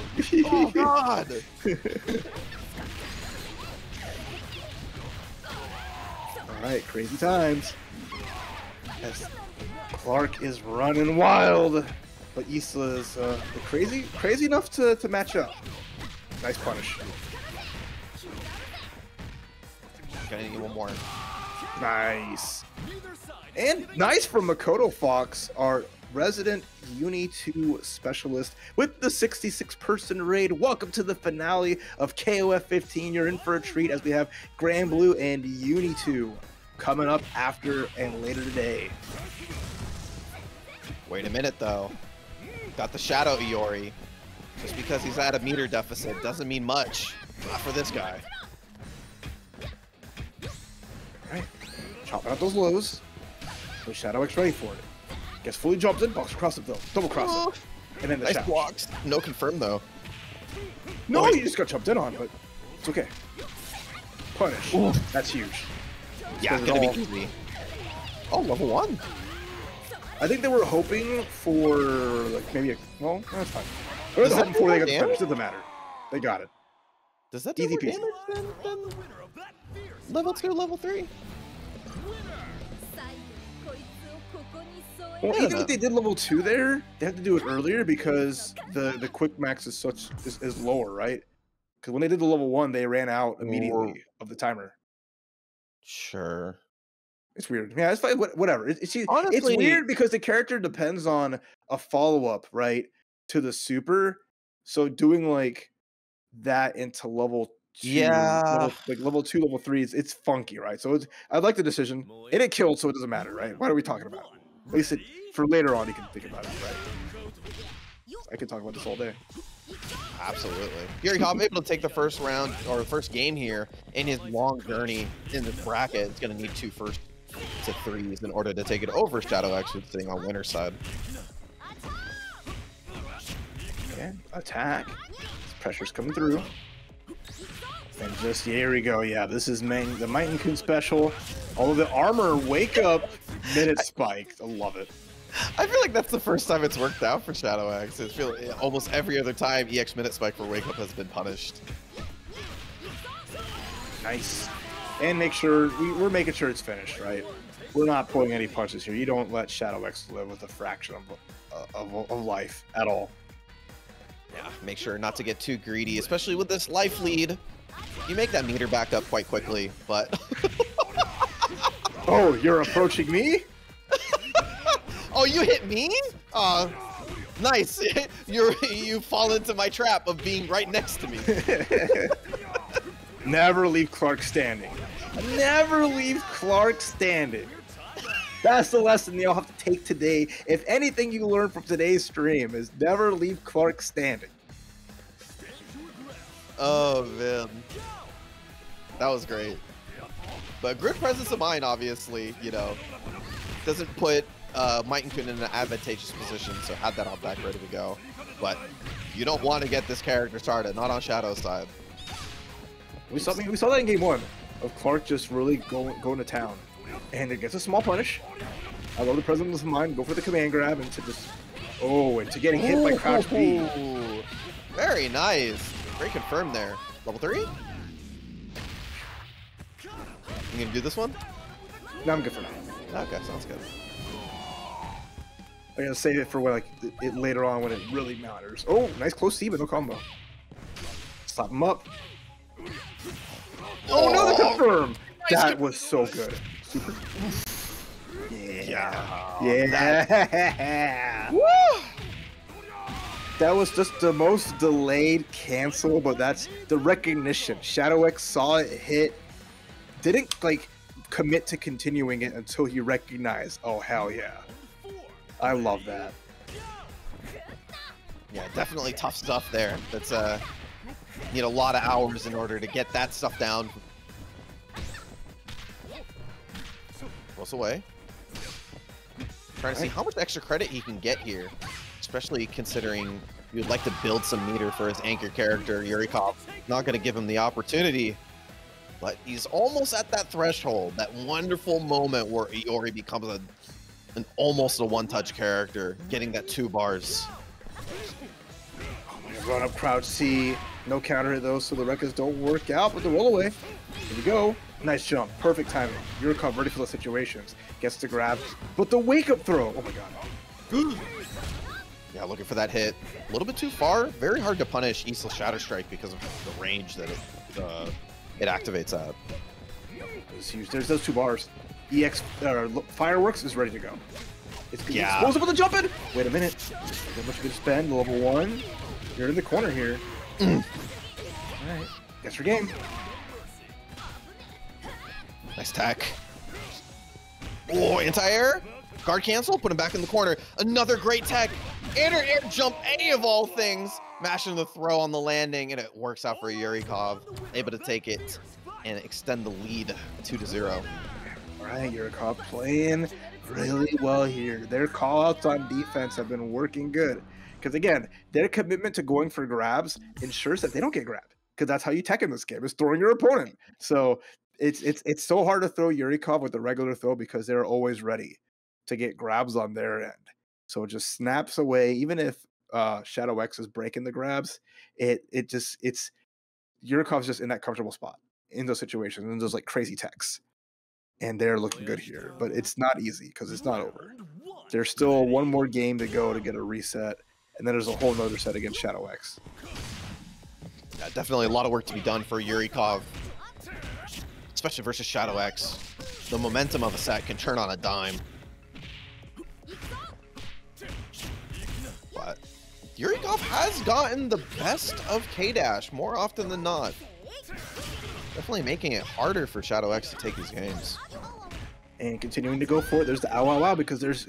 Oh god. All right, crazy times. As Clark is running wild, but Isla is crazy enough to match up. Nice punish. Gonna need one more. Nice. And nice from Makoto Fox, our resident Uni 2 specialist with the 66-person raid. Welcome to the finale of KOF 15. You're in for a treat as we have Grand Blue and Uni 2 coming up after and later today. Wait a minute though, got the Shadow Iori. Just because he's at a meter deficit doesn't mean much, not for this guy. Alright, chopping out those lows, so Shadow X ready for it. Gets fully jumped in, box across it though, double cross it, and then the nice blocks. No confirm though. No, you just got chopped in on, but it's okay. Punish. Ooh. That's huge. Yeah, it's gonna be easy. Oh, level 1. I think they were hoping for like maybe a well, that's fine. What was hoping for? They got the finish. Doesn't matter. They got it. Does that do more damage than level 2, level 3? Well, even if they did level 2 there, they had to do it earlier because the quick max is such is lower, right? Because when they did the level 1, they ran out immediately of the timer. Sure. It's weird. Yeah, it's like whatever. Honestly, it's weird because the character depends on a follow-up, right, to the super. So doing like that into level 2, level 2, level 3, it's funky, right? So I like the decision. And it killed, so it doesn't matter, right? What are we talking about? At least for later on, you can think about it, right? I could talk about this all day. Absolutely. Yurikov able to take the first round or the first game here in his long journey in this bracket. It's going to need 2 first to 3s in order to take it over Shadow X, who's sitting on winner's side. And attack. His pressure's coming through. And just, here we go. Yeah, this is the Meitenkun special. Although the armor wake up minute spiked. I love it. I feel like that's the first time it's worked out for Shadow X. I feel like almost every other time EX minute spike for wake up has been punished. Nice. And make sure we're making sure it's finished, right? We're not pulling any punches here. You don't let Shadow X live with a fraction of life at all. Yeah, make sure not to get too greedy, especially with this life lead. You make that meter back up quite quickly, but... Oh, you're approaching me? Oh, you hit me? Nice. You fall into my trap of being right next to me. Never leave Clark standing. Never leave Clark standing. That's the lesson you'll have to take today. If anything you learn from today's stream is never leave Clark standing. Oh, man. That was great. But good presence of mind, obviously, you know, doesn't put Meitenkun in an advantageous position, so had that on back ready to go. But you don't want to get this character started, not on Shadow's side. We saw that in game 1 of Clark just really going to town. And it gets a small punish. I love the presence of mind, go for the command grab, and to just, and to getting hit by crouch B. Very nice. Great confirm there. Level 3? You gonna do this one? No, I'm good for now. Okay, sounds good. I'm gonna save it for when, like, it later on when it really matters. Oh, nice close C, but no combo. Slap him up. Oh no, the confirm! That was so good. Super. Yeah. Yeah. Woo! That was just the most delayed cancel, but that's the recognition. Shadow X saw it hit, didn't like commit to continuing it until he recognized, oh hell yeah. I love that. Yeah, definitely tough stuff there. That's you know, a lot of hours in order to get that stuff down. Rolls away. Trying to see how much extra credit he can get here. Especially considering you'd like to build some meter for his anchor character, Yurikov. Not going to give him the opportunity, but he's almost at that threshold, that wonderful moment where Iori becomes an almost a one-touch character, getting that 2 bars. Run up crouch C, no counter though, so the records don't work out with the roll away. Here we go. Nice jump, perfect timing. Yurikov ready for the situations, gets the grab, but the wake-up throw. Oh my god. Yeah, looking for that hit. A little bit too far. Very hard to punish Isla Shatter Strike because of the range that it activates at. It's huge. There's those 2 bars. EX Fireworks is ready to go. It's explosive with the jump in. Wait a minute. Not much good spend. Level 1. You're in the corner here. All right. That's your game. Nice tack. Oh, anti-air. Guard cancel, put him back in the corner. Another great tech. Air jump, any of all things. Mashing the throw on the landing, and it works out for Yurikov. Able to take it and extend the lead 2-0. All right, Yurikov playing really well here. Their callouts on defense have been working good. Because again, their commitment to going for grabs ensures that they don't get grabbed. Because that's how you tech in this game, is throwing your opponent. So it's so hard to throw Yurikov with a regular throw because they're always ready to get grabs on their end. So it just snaps away. Even if Shadow X is breaking the grabs, it's Yurikov's just in that comfortable spot in those situations, in those like crazy techs. And they're looking good here, but it's not easy because it's not over. There's still one more game to go to get a reset, and then there's a whole nother set against Shadow X. Yeah, definitely a lot of work to be done for Yurikov, especially versus Shadow X. The momentum of a set can turn on a dime. But Yurikov has gotten the best of K-Dash more often than not. Definitely making it harder for Shadow X to take these games. And continuing to go for it. There's the ow, ow, ow, because there's,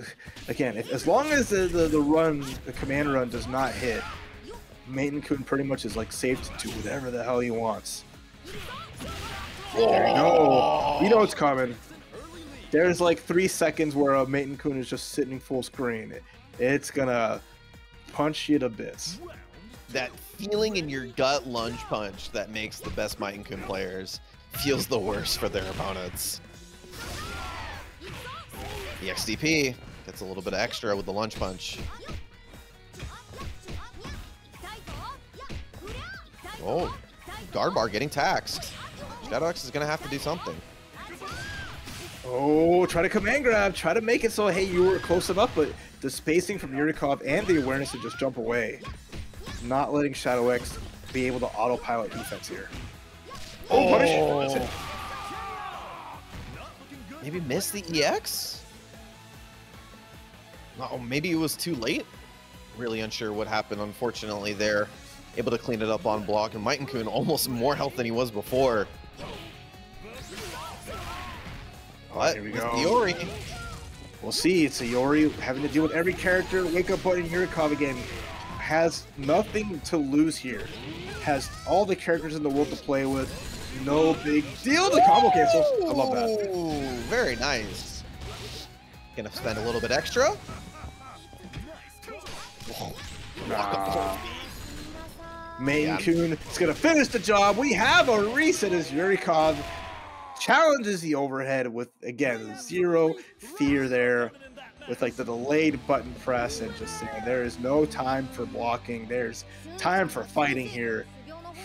again, as long as the command run does not hit, Meitenkun pretty much is like safe to do whatever the hell he wants. Oh. There you go. You know it's coming. There's like 3 seconds where Meitenkun is just sitting full screen. It's gonna punch you to bits. That feeling in your gut lunge punch that makes the best Meitenkun players feels the worst for their opponents. The XDP gets a little bit extra with the lunge punch. Oh, guard bar getting taxed. Shadow X is gonna have to do something. Oh, try to command grab, try to make it so, hey, you were close enough, but the spacing from Yurikov and the awareness to just jump away. Not letting Shadow X be able to autopilot defense here. Oh, punishment. Maybe miss the EX? Oh, maybe it was too late. Really unsure what happened, unfortunately, there. Able to clean it up on block, and Meitenkun almost more health than he was before. But with Iori. We'll see. It's Iori having to deal with every character. Wake up button, Yurikov again. Has nothing to lose here. Has all the characters in the world to play with. No big deal. The combo cancel. I love that. Ooh, very nice. Gonna spend a little bit extra. Meitenkun is gonna finish the job. We have a reset as Yurikov challenges the overhead with, again, zero fear there. With like the delayed button press and just saying there is no time for blocking. There's time for fighting here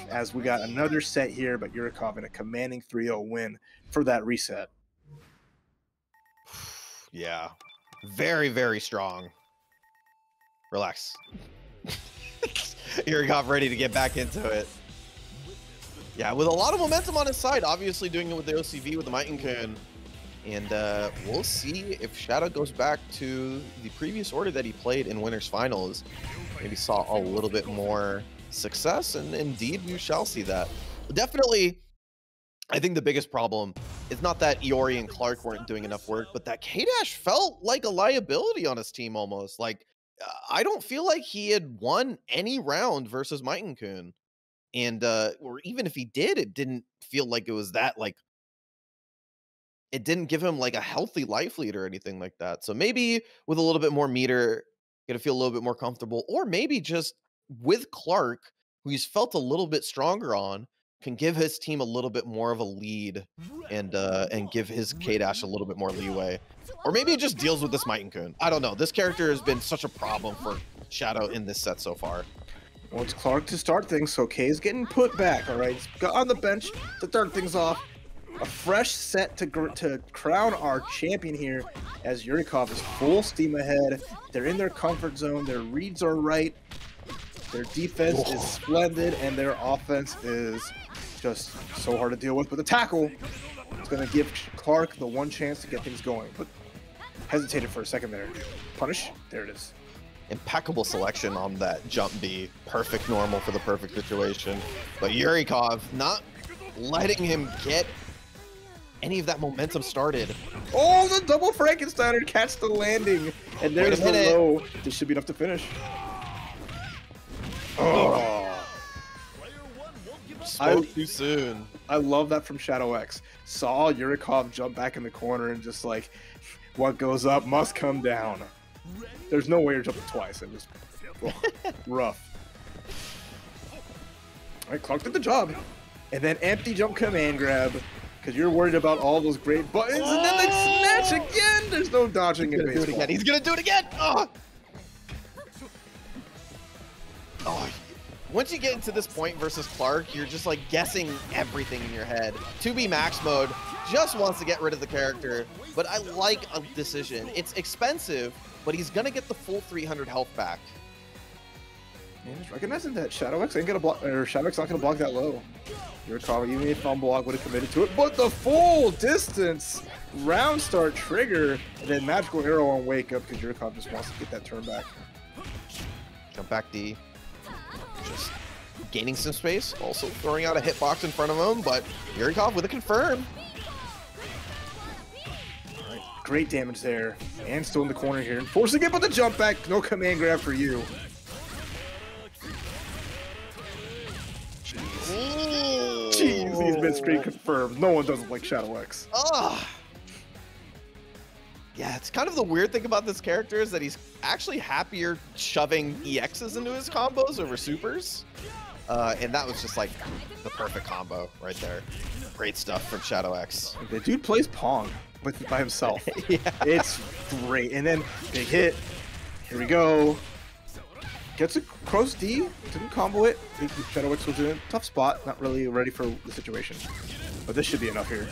as we got another set here, but Yurikov in a commanding 3-0 win for that reset. Yeah, very, very strong. Relax. Yurikov ready to get back into it. Yeah, with a lot of momentum on his side, obviously doing it with the OCV with the Meitenkun. And we'll see if Shadow goes back to the previous order that he played in Winners Finals. Maybe saw a little bit more success, and indeed we shall see that. Definitely, I think the biggest problem is not that Iori and Clark weren't doing enough work, but that K-Dash felt like a liability on his team almost. Like, I don't feel like he had won any round versus Meitenkun. And, or even if he did, it didn't feel like it was that, like, it didn't give him like a healthy life lead or anything like that. So maybe with a little bit more meter, gonna feel a little bit more comfortable, or maybe just with Clark, who he's felt a little bit stronger on, can give his team a little bit more of a lead and give his K-Dash a little bit more leeway. Or maybe it just deals with this Meitenkun. I don't know. This character has been such a problem for Shadow in this set so far. Well, it's Clark to start things, so K is getting put back, all right? He's got on the bench to start things off. A fresh set to crown our champion here as Yurikov is full steam ahead. They're in their comfort zone. Their reads are right. Their defense is splendid, and their offense is just so hard to deal with. But the tackle is going to give Clark the one chance to get things going. But hesitated for a second there. Punish. There it is. Impeccable selection on that jump B. Perfect normal for the perfect situation. But Yurikov not letting him get any of that momentum started. Oh, the double Frankensteiner catch the landing. And there's the low. This should be enough to finish. Oh. Spoke too soon. I love that from Shadow X. Saw Yurikov jump back in the corner and just like What goes up must come down. There's no way you're jumping twice. It was rough. All right, Clark did the job. And then empty jump command grab, because you're worried about all those great buttons. Oh! And then they snatch again. There's no dodging in baseball. He's going to do it again. Oh. Oh. Once you get into this point versus Clark, you're just like guessing everything in your head. 2B max mode just wants to get rid of the character, but I like a decision. It's expensive, but he's gonna get the full 300 health back. Man, just recognizing that Shadow X ain't gonna block, or Shadow X not gonna block that low. Yurikov, even if on block would have committed to it, but the full distance round start trigger, and then magical arrow on wake up because Yurikov just wants to get that turn back. Jump back D. Just gaining some space, also throwing out a hitbox in front of him, but Yurikov with a confirm. All right, great damage there, and still in the corner here, forcing it with the jump back. No command grab for you. Jeez, jeez, he's mid-screen confirmed. No one doesn't like Shadow X. Oh. Yeah, it's kind of the weird thing about this character is that he's actually happier shoving EXs into his combos over supers. And that was just like the perfect combo right there. Great stuff from Shadow X. The dude plays Pong by himself. Yeah. It's great. And then big hit. Here we go. Gets a cross D. Didn't combo it. Shadow X was in a tough spot. Not really ready for the situation. But this should be enough here.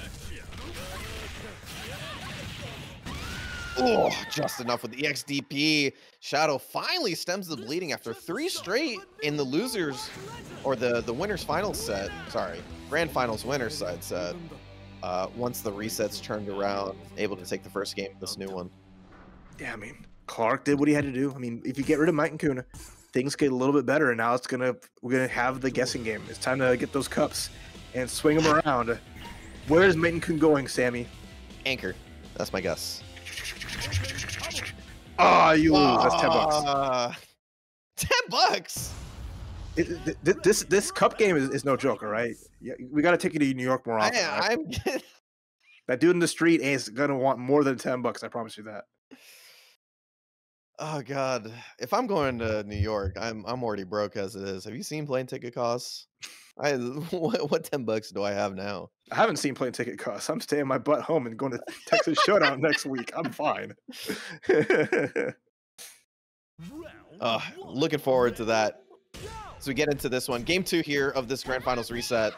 Oh, just enough with the EXDP. Shadow finally stems the bleeding after 3 straight in the losers, or the winners finals set. Sorry, grand finals winners side set. Once the resets turned around, able to take the first game of this new one. Yeah, I mean, Clark did what he had to do. I mean, if you get rid of Meitenkun, things get a little bit better. And now it's we're gonna have the guessing game. It's time to get those cups and swing them around. Where's Meitenkun going, Sammy? Anchor. That's my guess. Ah, oh, you lose. That's $10. $10. This cup game is no joke, all right? Yeah, we gotta take you to New York more often. Right? That dude in the street is gonna want more than $10. I promise you that. Oh God, if I'm going to New York, I'm already broke as it is. Have you seen plane ticket costs? What $10 do I have now? I haven't seen plane ticket costs. I'm staying my butt home and going to Texas Showdown next week. I'm fine. Looking forward to that. So we get into this one. Game 2 here of this grand finals reset.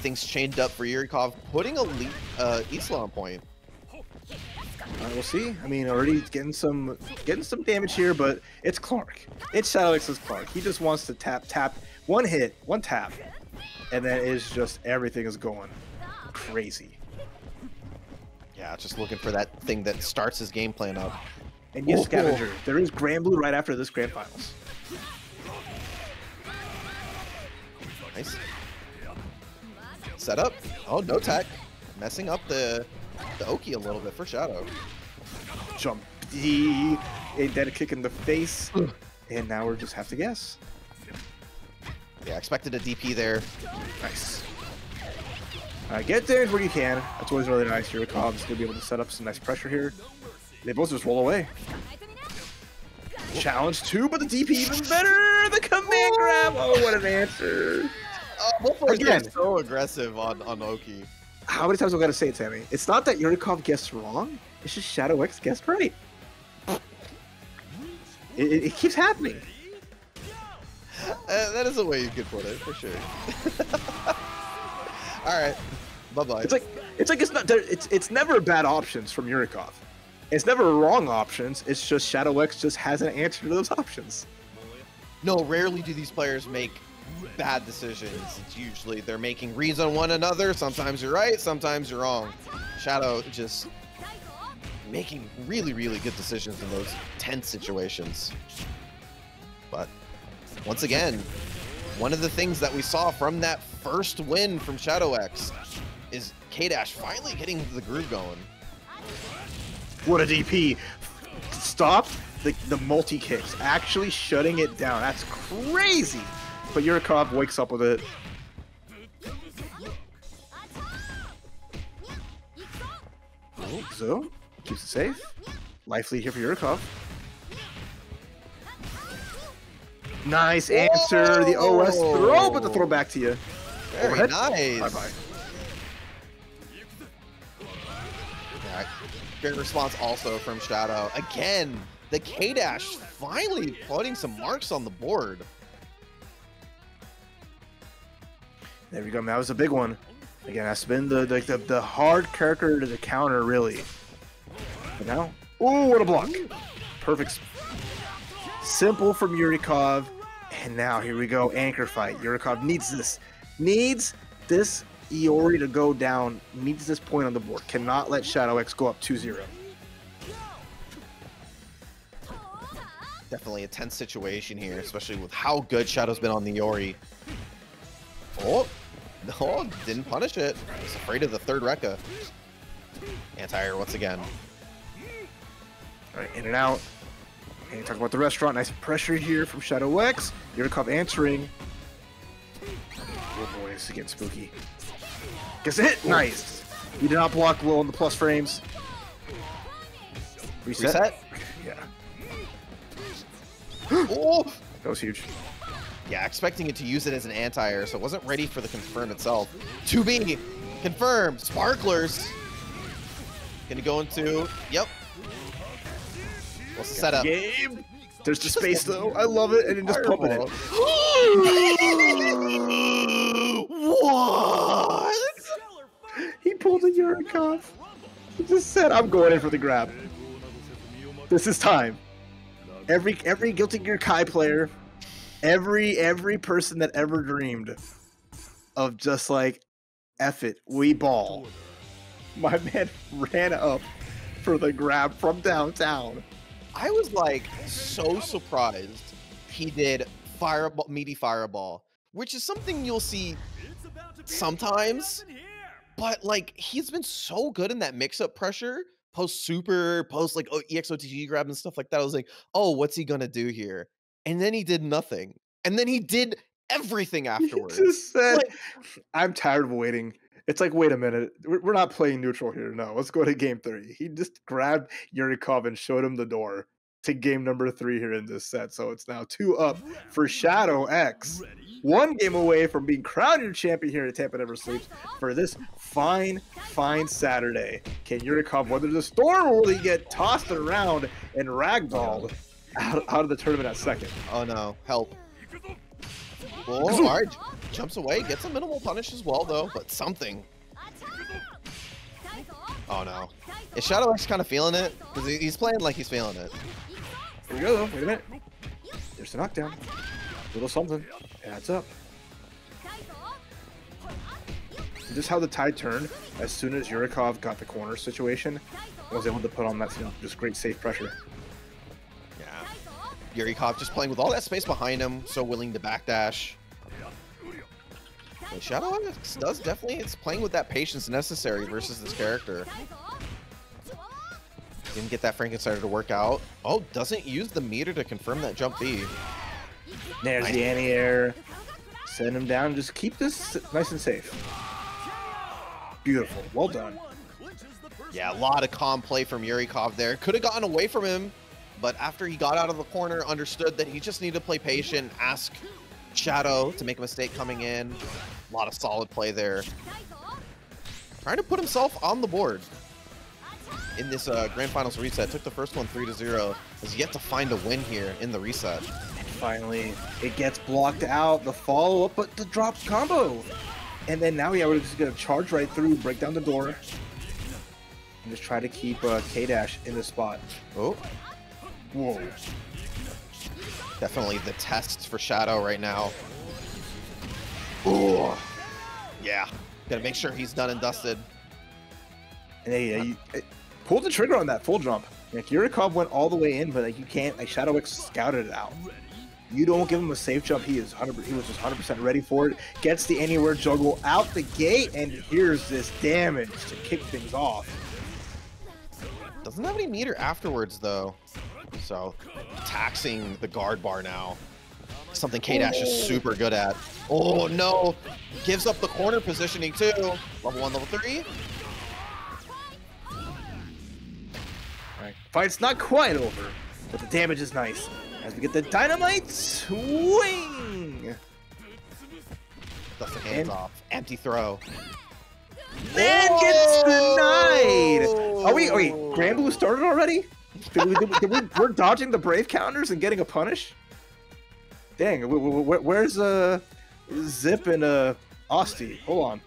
Things changed up for Yurikov, putting a lead, Isla on point. We'll see. I mean, already getting some damage here, but it's Clark. It's Shadow X's Clark. He just wants to tap, one hit, one tap, and then it's just everything is going crazy. Yeah, just looking for that thing that starts his game plan up. And yes, Scavenger, there is Grand Blue right after this Grand Finals. Nice. Set up. Oh, no tech. Messing up the Oki a little bit for Shadow. Jump D, and then a kick in the face, and now we just have to guess. Yeah, expected a DP there. Nice. Get damage where you can. That's always really nice. Yurikov is going to be able to set up some nice pressure here. They both just roll away. Challenge 2, but the DP even better! The command grab! Oh, what an answer! Again, so aggressive on Oki. How many times have I got to say it, Sammy? It's not that Yurikov guessed wrong. It's just Shadow X guessed right. It keeps happening. That is the way you could put it, for sure. All right, bye-bye. It's never bad options from Yurikov. It's never wrong options. It's just Shadow X just has an answer to those options. No, rarely do these players make bad decisions. It's usually they're making reads on one another. Sometimes you're right, sometimes you're wrong. Shadow just making really, really good decisions in those tense situations. But once again, one of the things that we saw from that first win from Shadow X is K-Dash finally getting the groove going. What a DP. Stop the multi-kicks, actually shutting it down. That's crazy. But Yurikov wakes up with it. Ooh, So, keeps it safe. Life lead here for Yurikov. Nice answer. Whoa. The OS throw, but the throw back to you. Very nice. Bye-bye. Yeah, great response also from Shadow. Again, the K-Dash finally putting some marks on the board. There we go. That was a big one. Again, that's been the hard character to the counter, really. But now, ooh, what a block. Perfect. Simple from Yurikov. And now here we go, anchor fight. Yurikov needs this. Needs this Iori to go down. Needs this point on the board. Cannot let Shadow X go up 2-0. Definitely a tense situation here, especially with how good Shadow's been on the Iori. Oh, no, didn't punish it. I was afraid of the third Rekka. Anti-air once again. All right, in and out. And talk about the restaurant. Nice pressure here from Shadow X. Yurikov answering. Oh boy, it's getting spooky. Gets a hit. Nice. You did not block low on the plus frames. Reset? Yeah. Oh, that was huge. Yeah, expecting it to use it as an anti-air, so it wasn't ready for the confirm itself. 2B, confirm, Sparklers. Gonna go into, yep. We'll set up. Game. There's the space though, I love it, and then just pumping it. What? He pulled a Yurikov. He just said, I'm going in for the grab. This is time. Every Guilty Gear Kai player, every person that ever dreamed of just like, F it, we ball. My man ran up for the grab from downtown. I was like so surprised he did fireball, meaty fireball, which is something you'll see sometimes, but like he's been so good in that mix-up pressure post super, post like EXOTG grab and stuff like that. I was like, oh, what's he gonna do here? And then he did nothing. And then he did everything afterwards. He just said, like, I'm tired of waiting. It's like, wait a minute. We're not playing neutral here. No, let's go to game 3. He just grabbed Yurikov and showed him the door to game number 3 here in this set. So it's now 2-up for Shadow X. 1 game away from being crowned your champion here at Tampa Never Sleeps for this fine, fine Saturday. Can Yurikov weather the storm, or will he get tossed around and ragdolled out of the tournament at second? Oh no, help. Oh, all right. Jumps away, gets a minimal punish as well though, but something. Oh no. Is Shadow X kind of feeling it? Because he's playing like he's feeling it. Here we go though, wait a minute. There's the knockdown. A little something. Adds up. And just how the tide turned as soon as Yurikov got the corner situation, was able to put on that, you know, just great safe pressure. Yurikov just playing with all that space behind him, so willing to backdash. But Shadow X does definitely, it's playing with that patience necessary versus this character. Didn't get that Frankensteiner to work out. Oh, doesn't use the meter to confirm that jump B. There's the anti-air. Send him down, just keep this nice and safe. Beautiful, well done. Yeah, a lot of calm play from Yurikov there. Could have gotten away from him, but after he got out of the corner, understood that he just needed to play patient, ask Shadow to make a mistake coming in. A lot of solid play there. Trying to put himself on the board in this grand finals reset. Took the first one 3-0. Has yet to find a win here in the reset. And finally, it gets blocked out. The follow-up, but the drop combo. And then now, yeah, we're just gonna charge right through, break down the door, and just try to keep K-Dash in the spot. Oh. Whoa. Definitely the tests for Shadow right now. Ooh. Yeah. Gotta make sure he's done and dusted. Hey, you pulled the trigger on that full jump. Like, Yurikov went all the way in, but like you can't, like Shadow X scouted it out. You don't give him a safe jump, he was just 100% ready for it. Gets the anywhere juggle out the gate, and here's this damage to kick things off. Doesn't have any meter afterwards though. So, taxing the guard bar now. Something K-Dash is super good at. Oh no! Gives up the corner positioning too. Level 1, level 3. Fight's not quite over, but the damage is nice. As we get the dynamite swing! The hands off. Empty throw. That gets denied! Are we, wait, Grand Blue started already? We're dodging the Brave counters and getting a punish? Dang, where's Zip and Austy? Hold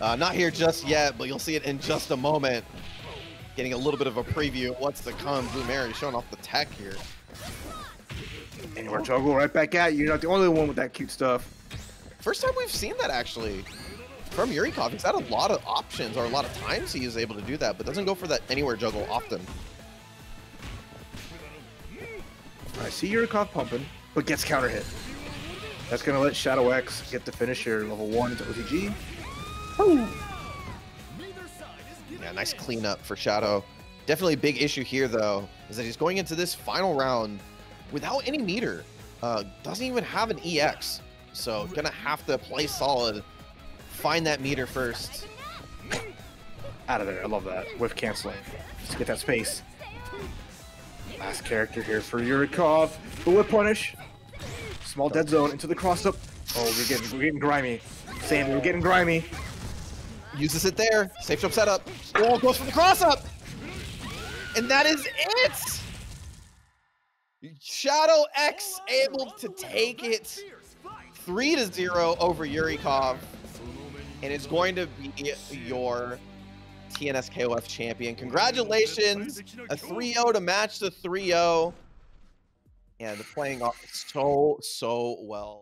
on. Not here just yet, but you'll see it in just a moment. Getting a little bit of a preview of what's to come. Blue Mary showing off the tech here. And we're juggling right back at you. You're not the only one with that cute stuff. First time we've seen that actually from Yurikov. He's had a lot of options or a lot of times he is able to do that, but doesn't go for that anywhere juggle often. I see Yurikov pumping, but gets counter hit. That's going to let Shadow X get the finish here. Level 1 into OTG. Woo! Yeah, nice cleanup for Shadow. Definitely a big issue here, though, is that he's going into this final round without any meter. Doesn't even have an EX. So gonna have to play solid. Find that meter first. Out of there. I love that. Whiff canceling. Just get that space. Last character here for Yurikov. The whip punish. Small dead zone into the cross up. Oh, we're getting grimy. Sam, we're getting grimy. Uses it there. Safe jump setup. Oh, goes for the cross up. And that is it. Shadow X able to take it 3-0 over Yurikov. And it's going to be your TNS KOF champion. Congratulations. A 3-0 to match the 3-0. And they're playing off so well.